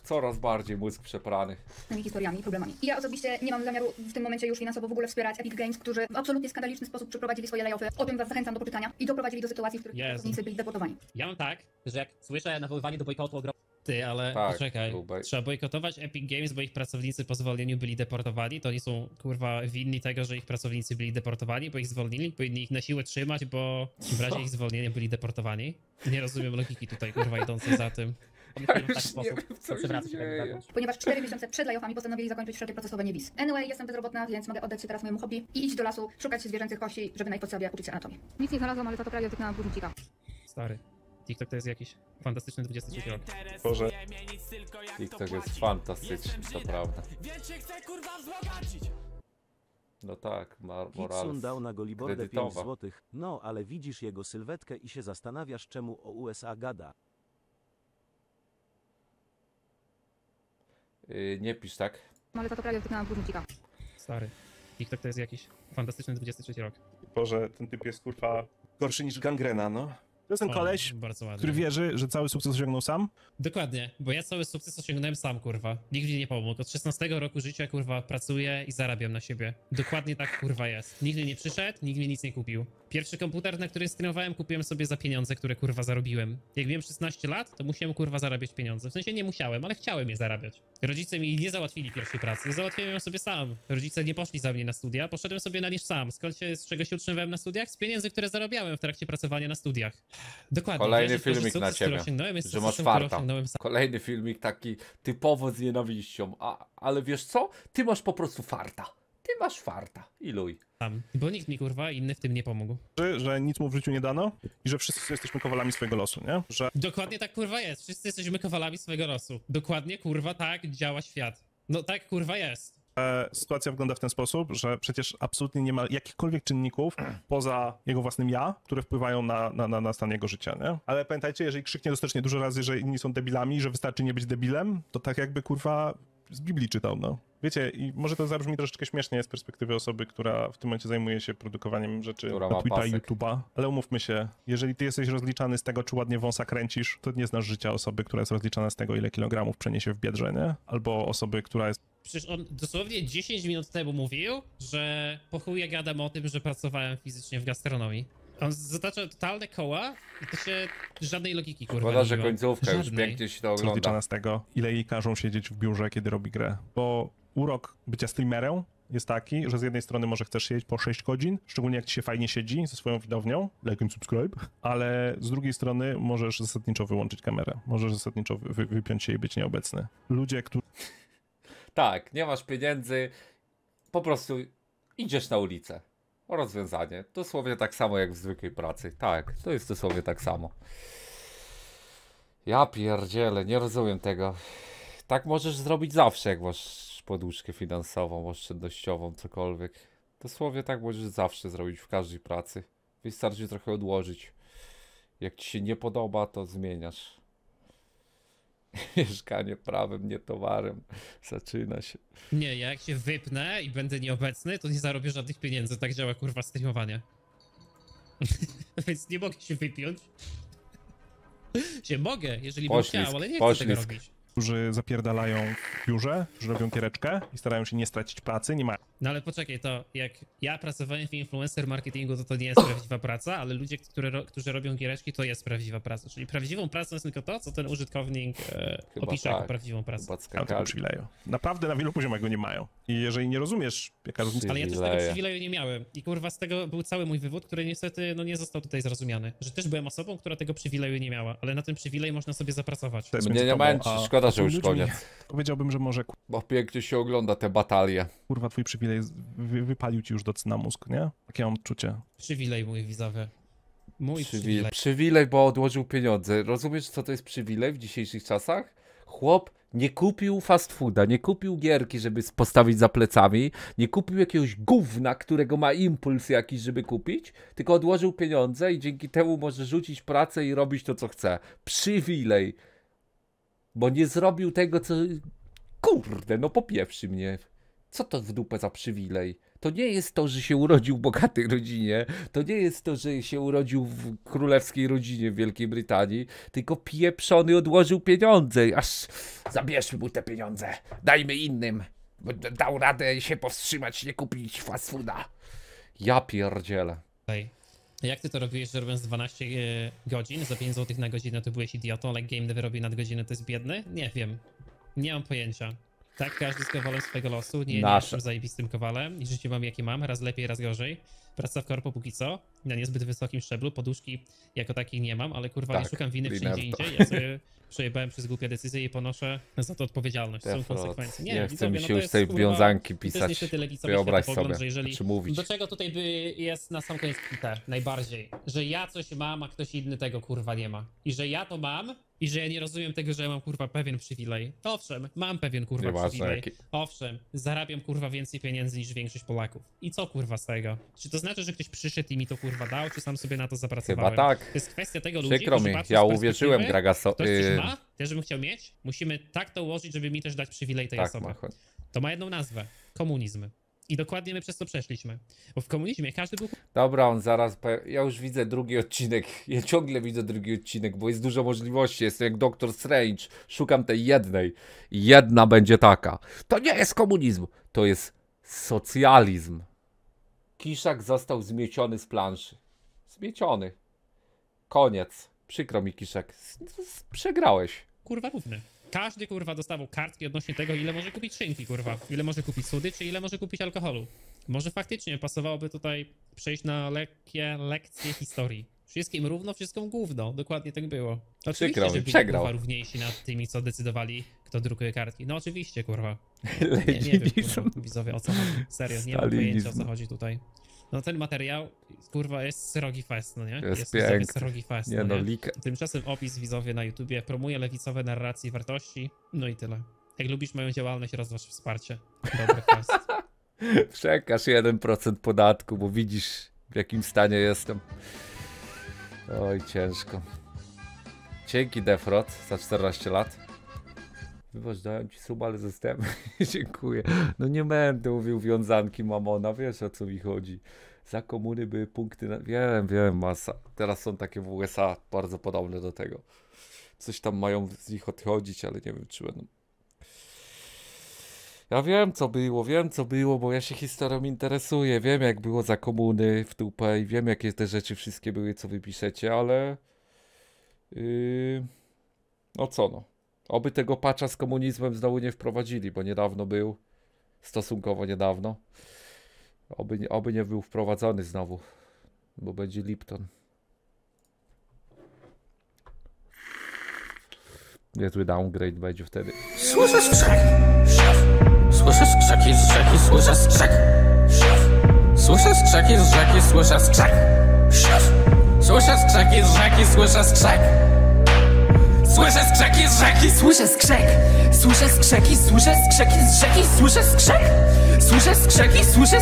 Coraz bardziej mózg przeprany. Tymi historiami i problemami. Ja osobiście nie mam zamiaru w tym momencie już finansowo w ogóle wspierać Epic Games, którzy w absolutnie skandaliczny sposób przeprowadzili swoje layoffy. O tym was zachęcam do poczytania i doprowadzili do sytuacji, w których pracownicy byli deportowani. Ja mam tak, że jak słyszę nawoływanie do bojkotu ogromnego. Ty, ale tak, poczekaj, Dubai. Trzeba bojkotować Epic Games, bo ich pracownicy po zwolnieniu byli deportowani, to oni są kurwa winni tego, że ich pracownicy byli deportowani, bo ich zwolnili, powinni ich na siłę trzymać, bo w razie ich zwolnienia byli deportowani. Nie rozumiem logiki tutaj kurwa idącej za tym. Ja już tak nie wiem, co się dzieje. Ponieważ cztery miesiące przed layoffami postanowili zakończyć wszelkie procesowanie wiz. Anyway, jestem bezrobotna, więc mogę oddać się teraz mojemu hobby i iść do lasu, szukać zwierzęcych kości, żeby na ich podstawie uczyć się anatomii. Nic nie znalazłam, ale za to prawie odetnęłam burzycika. Stary. TikTok to jest jakiś fantastyczny dwudziesty trzeci rok. Boże, TikTok jest fantastyczny, to prawda. No tak, Morales dał na Golibordę pięć złotych, no ale widzisz jego sylwetkę i się zastanawiasz, czemu o U S A gada. Yy, nie pisz tak. Ale to prawie wykonałam burzycika. Stary, TikTok to jest jakiś fantastyczny dwudziesty trzeci rok. Boże, ten typ jest kurwa gorszy niż gangrena, no. To jest ten o, koleś, który wierzy, że cały sukces osiągnął sam? Dokładnie, bo ja cały sukces osiągnąłem sam, kurwa. Nikt mi nie pomógł. Od szesnastego roku życia, kurwa, pracuję i zarabiam na siebie. Dokładnie tak, kurwa, jest. Nigdy nie przyszedł, nigdy nic nie kupił. Pierwszy komputer, na który streamowałem, kupiłem sobie za pieniądze, które, kurwa, zarobiłem. Jak miałem szesnaście lat, to musiałem, kurwa, zarabiać pieniądze. W sensie nie musiałem, ale chciałem je zarabiać. Rodzice mi nie załatwili pierwszej pracy, załatwiłem ją sobie sam. Rodzice nie poszli za mnie na studia, poszedłem sobie na nich sam. Skąd się, z czego się utrzymywałem na studiach? Z pieniędzy, które zarabiałem w trakcie pracowania na studiach. Dokładnie. Kolejny wiesz, filmik sukces, na ciebie, że masz farta. Kolejny filmik taki typowo z nienawiścią, a, ale wiesz co? Ty masz po prostu farta. Ty masz farta. Iluj. Tam. Bo nikt mi kurwa inny w tym nie pomógł. Że, że nic mu w życiu nie dano i że wszyscy jesteśmy kowalami swojego losu, nie? Że... Dokładnie tak kurwa jest. Wszyscy jesteśmy kowalami swojego losu. Dokładnie kurwa tak działa świat. No tak kurwa jest. e, sytuacja wygląda w ten sposób, że przecież absolutnie nie ma jakichkolwiek czynników poza jego własnym ja, które wpływają na, na, na, na stan jego życia, nie? Ale pamiętajcie, jeżeli krzyknie dostatecznie dużo razy, że inni są debilami, że wystarczy nie być debilem, to tak jakby kurwa z Biblii czytał, no. Wiecie, i może to zabrzmi troszeczkę śmiesznie z perspektywy osoby, która w tym momencie zajmuje się produkowaniem rzeczy na Twittera i YouTube'a, ale umówmy się, jeżeli ty jesteś rozliczany z tego, czy ładnie wąsa kręcisz, to nie znasz życia osoby, która jest rozliczana z tego, ile kilogramów przeniesie w biodrze, nie? Albo osoby, która jest... Przecież on dosłownie dziesięć minut temu mówił, że po chuj ja gadam o tym, że pracowałem fizycznie w gastronomii. On zatacza totalne koła i to się żadnej logiki kurwa. Woda, że końcówka żadnej. Już pięknie się to ogląda. Z tego, ile jej każą siedzieć w biurze, kiedy robi grę. Bo urok bycia streamerem jest taki, że z jednej strony może chcesz siedzieć po sześć godzin, szczególnie jak ci się fajnie siedzi ze swoją widownią, like and subscribe, ale z drugiej strony możesz zasadniczo wyłączyć kamerę. Możesz zasadniczo wy wypiąć się i być nieobecny. Ludzie, którzy... Tak, nie masz pieniędzy, po prostu idziesz na ulicę. O rozwiązanie. Dosłownie tak samo jak w zwykłej pracy. Tak, to jest dosłownie tak samo. Ja pierdzielę, nie rozumiem tego. Tak możesz zrobić zawsze, jak masz poduszkę finansową, oszczędnościową, cokolwiek. Dosłownie tak możesz zawsze zrobić w każdej pracy. Wystarczy trochę odłożyć. Jak ci się nie podoba, to zmieniasz. Mieszkanie prawem, nie towarem. Zaczyna się. Nie, ja jak się wypnę i będę nieobecny, to nie zarobię żadnych pieniędzy. Tak działa kurwa streamowanie. Więc nie mogę się wypiąć. się mogę, jeżeli bym chciał, ale nie poślizg. Chcę tego robić. Którzy zapierdalają w biurze, którzy robią kiereczkę i starają się nie stracić pracy, nie mają. No ale poczekaj, to jak ja pracowałem w influencer marketingu, to to nie jest prawdziwa praca, ale ludzie, które, którzy robią kiereczki, to jest prawdziwa praca. Czyli prawdziwą pracą jest tylko to, co ten użytkownik e, opisze tak. Jako prawdziwą pracę. Chyba przywileju. Naprawdę na wielu poziomach go nie mają. I jeżeli nie rozumiesz, jaka różnica... Ale ja też tego przywileju nie miałem. I kurwa z tego był cały mój wywód, który niestety no, nie został tutaj zrozumiany. Że też byłem osobą, która tego przywileju nie miała, ale na ten przywilej można sobie zapracować. Mnie nie męczy, szkoda, że już koniec. Powiedziałbym, że może... Bo pięknie się ogląda te batalie. Kurwa, twój przywilej wy wypalił ci już do cna mózg, nie? Takie mam odczucie. Przywilej, mój widzowie. Mój przywilej. przywilej. Przywilej, bo odłożył pieniądze. Rozumiesz, co to jest przywilej w dzisiejszych czasach? Chłop nie kupił fast fooda, nie kupił gierki, żeby postawić za plecami, nie kupił jakiegoś gówna, którego ma impuls jakiś, żeby kupić, tylko odłożył pieniądze i dzięki temu może rzucić pracę i robić to, co chce. Przywilej. Bo nie zrobił tego, co... Kurde, no popieprzy mnie. Co to w dupę za przywilej? To nie jest to, że się urodził w bogatej rodzinie. To nie jest to, że się urodził w królewskiej rodzinie w Wielkiej Brytanii. Tylko pieprzony odłożył pieniądze. Aż zabierzmy mu te pieniądze. Dajmy innym. Bo dał radę się powstrzymać, nie kupić fast fooda. Ja pierdzielę. Jak ty to robiłeś, że robiąc dwanaście godzin, za pięć złotych na godzinę, to byłeś idiotą, ale game dev robi nadgodzinę, to jest biedny? Nie wiem. Nie mam pojęcia. Tak, każdy z kowalem swojego losu, nie, nie jestem zajebistym kowalem i życie mam jakie mam, raz lepiej, raz gorzej. Praca w korpo póki co, na niezbyt wysokim szczeblu, poduszki jako takich nie mam, ale kurwa tak, nie szukam winy wszędzie indziej, ja sobie przejebałem przez głupie decyzje i ponoszę za to odpowiedzialność, Defrot. Są konsekwencje. Nie, nie chcę widzowie, mi się no już tej wiązanki pisać, wyobraź sobie, że jeżeli, czy mówić. Do czego tutaj by jest na sam koniec kwita najbardziej, że ja coś mam, a ktoś inny tego kurwa nie ma i że ja to mam, i że ja nie rozumiem tego, że ja mam kurwa pewien przywilej. Owszem, mam pewien kurwa nie przywilej. Jaki... Owszem, zarabiam kurwa więcej pieniędzy niż większość Polaków. I co kurwa z tego? Czy to znaczy, że ktoś przyszedł i mi to kurwa dał, czy sam sobie na to zapracowałem? Chyba tak. To jest kwestia tego ludzi, przykro mi, ja uwierzyłem Gragaso... Ktoś coś ma, też bym chciał mieć? Musimy tak to ułożyć, żeby mi też dać przywilej tej tak, osoby. Ma... To ma jedną nazwę. Komunizm. I dokładnie my przez to przeszliśmy. Bo w komunizmie każdy był... Dobra, on zaraz... Pojaw... Ja już widzę drugi odcinek. Ja ciągle widzę drugi odcinek, bo jest dużo możliwości. Jestem jak Doktor Strange. Szukam tej jednej. Jedna będzie taka. To nie jest komunizm. To jest socjalizm. Kiszak został zmieciony z planszy. Zmieciony. Koniec. Przykro mi, Kiszak. Przegrałeś. Kurwa równy. Każdy, kurwa, dostawał kartki odnośnie tego, ile może kupić szynki, kurwa, ile może kupić słodyczy, ile może kupić alkoholu. Może faktycznie pasowałoby tutaj przejść na lekkie lekcje historii. Wszystkim równo, wszystkim gówno. Dokładnie tak było. Oczywiście, Przykro, że byli, przegrał. Kurwa, równiejsi nad tymi, co decydowali, kto drukuje kartki. No oczywiście, kurwa. Nie, nie wiem, kurwa, widzowie, o co chodzi. Serio, nie mam pojęcia, o co chodzi tutaj. No ten materiał, kurwa, jest srogi fest, no nie? Jest, jest srogi fest, nie no, no nie? Tymczasem opis widzowie na YouTubie promuje lewicowe narracje wartości, no i tyle. Jak lubisz moją działalność, rozważ wsparcie. Dobry fest. Przekaż jeden procent podatku, bo widzisz, w jakim stanie jestem. Oj, ciężko. Dzięki, Defrod, za czternaście lat. Wybacz, dałem ci suba, ale zostałem. Dziękuję. No nie będę mówił wiązanki mamona, wiesz, o co mi chodzi. Za komuny były punkty na... Wiem, wiem, masa. Teraz są takie w U S A bardzo podobne do tego. Coś tam mają z nich odchodzić, ale nie wiem, czy będą... Ja wiem, co było, wiem, co było, bo ja się historią interesuję. Wiem, jak było za komuny w dupę i wiem, jakie te rzeczy wszystkie były, co wy piszecie, ale... Yy... No co no. Oby tego patcha z komunizmem znowu nie wprowadzili, bo niedawno był. Stosunkowo niedawno. Oby, oby nie był wprowadzony znowu, bo będzie Lipton. Niezły downgrade będzie wtedy. Słyszę skrzek, szef. Słyszę skrzeki z rzeki, słyszę skrzek, szef. Słyszę skrzeki z rzeki, słyszę skrzek, szef. Słyszę skrzeki z rzeki, słyszę skrzek. Słyszę skrzeki z rzeki, słyszę skrzek. Słyszę skrzeki, słyszę skrzeki z rzeki, słyszę skrzek. Słyszę skrzeki, słyszę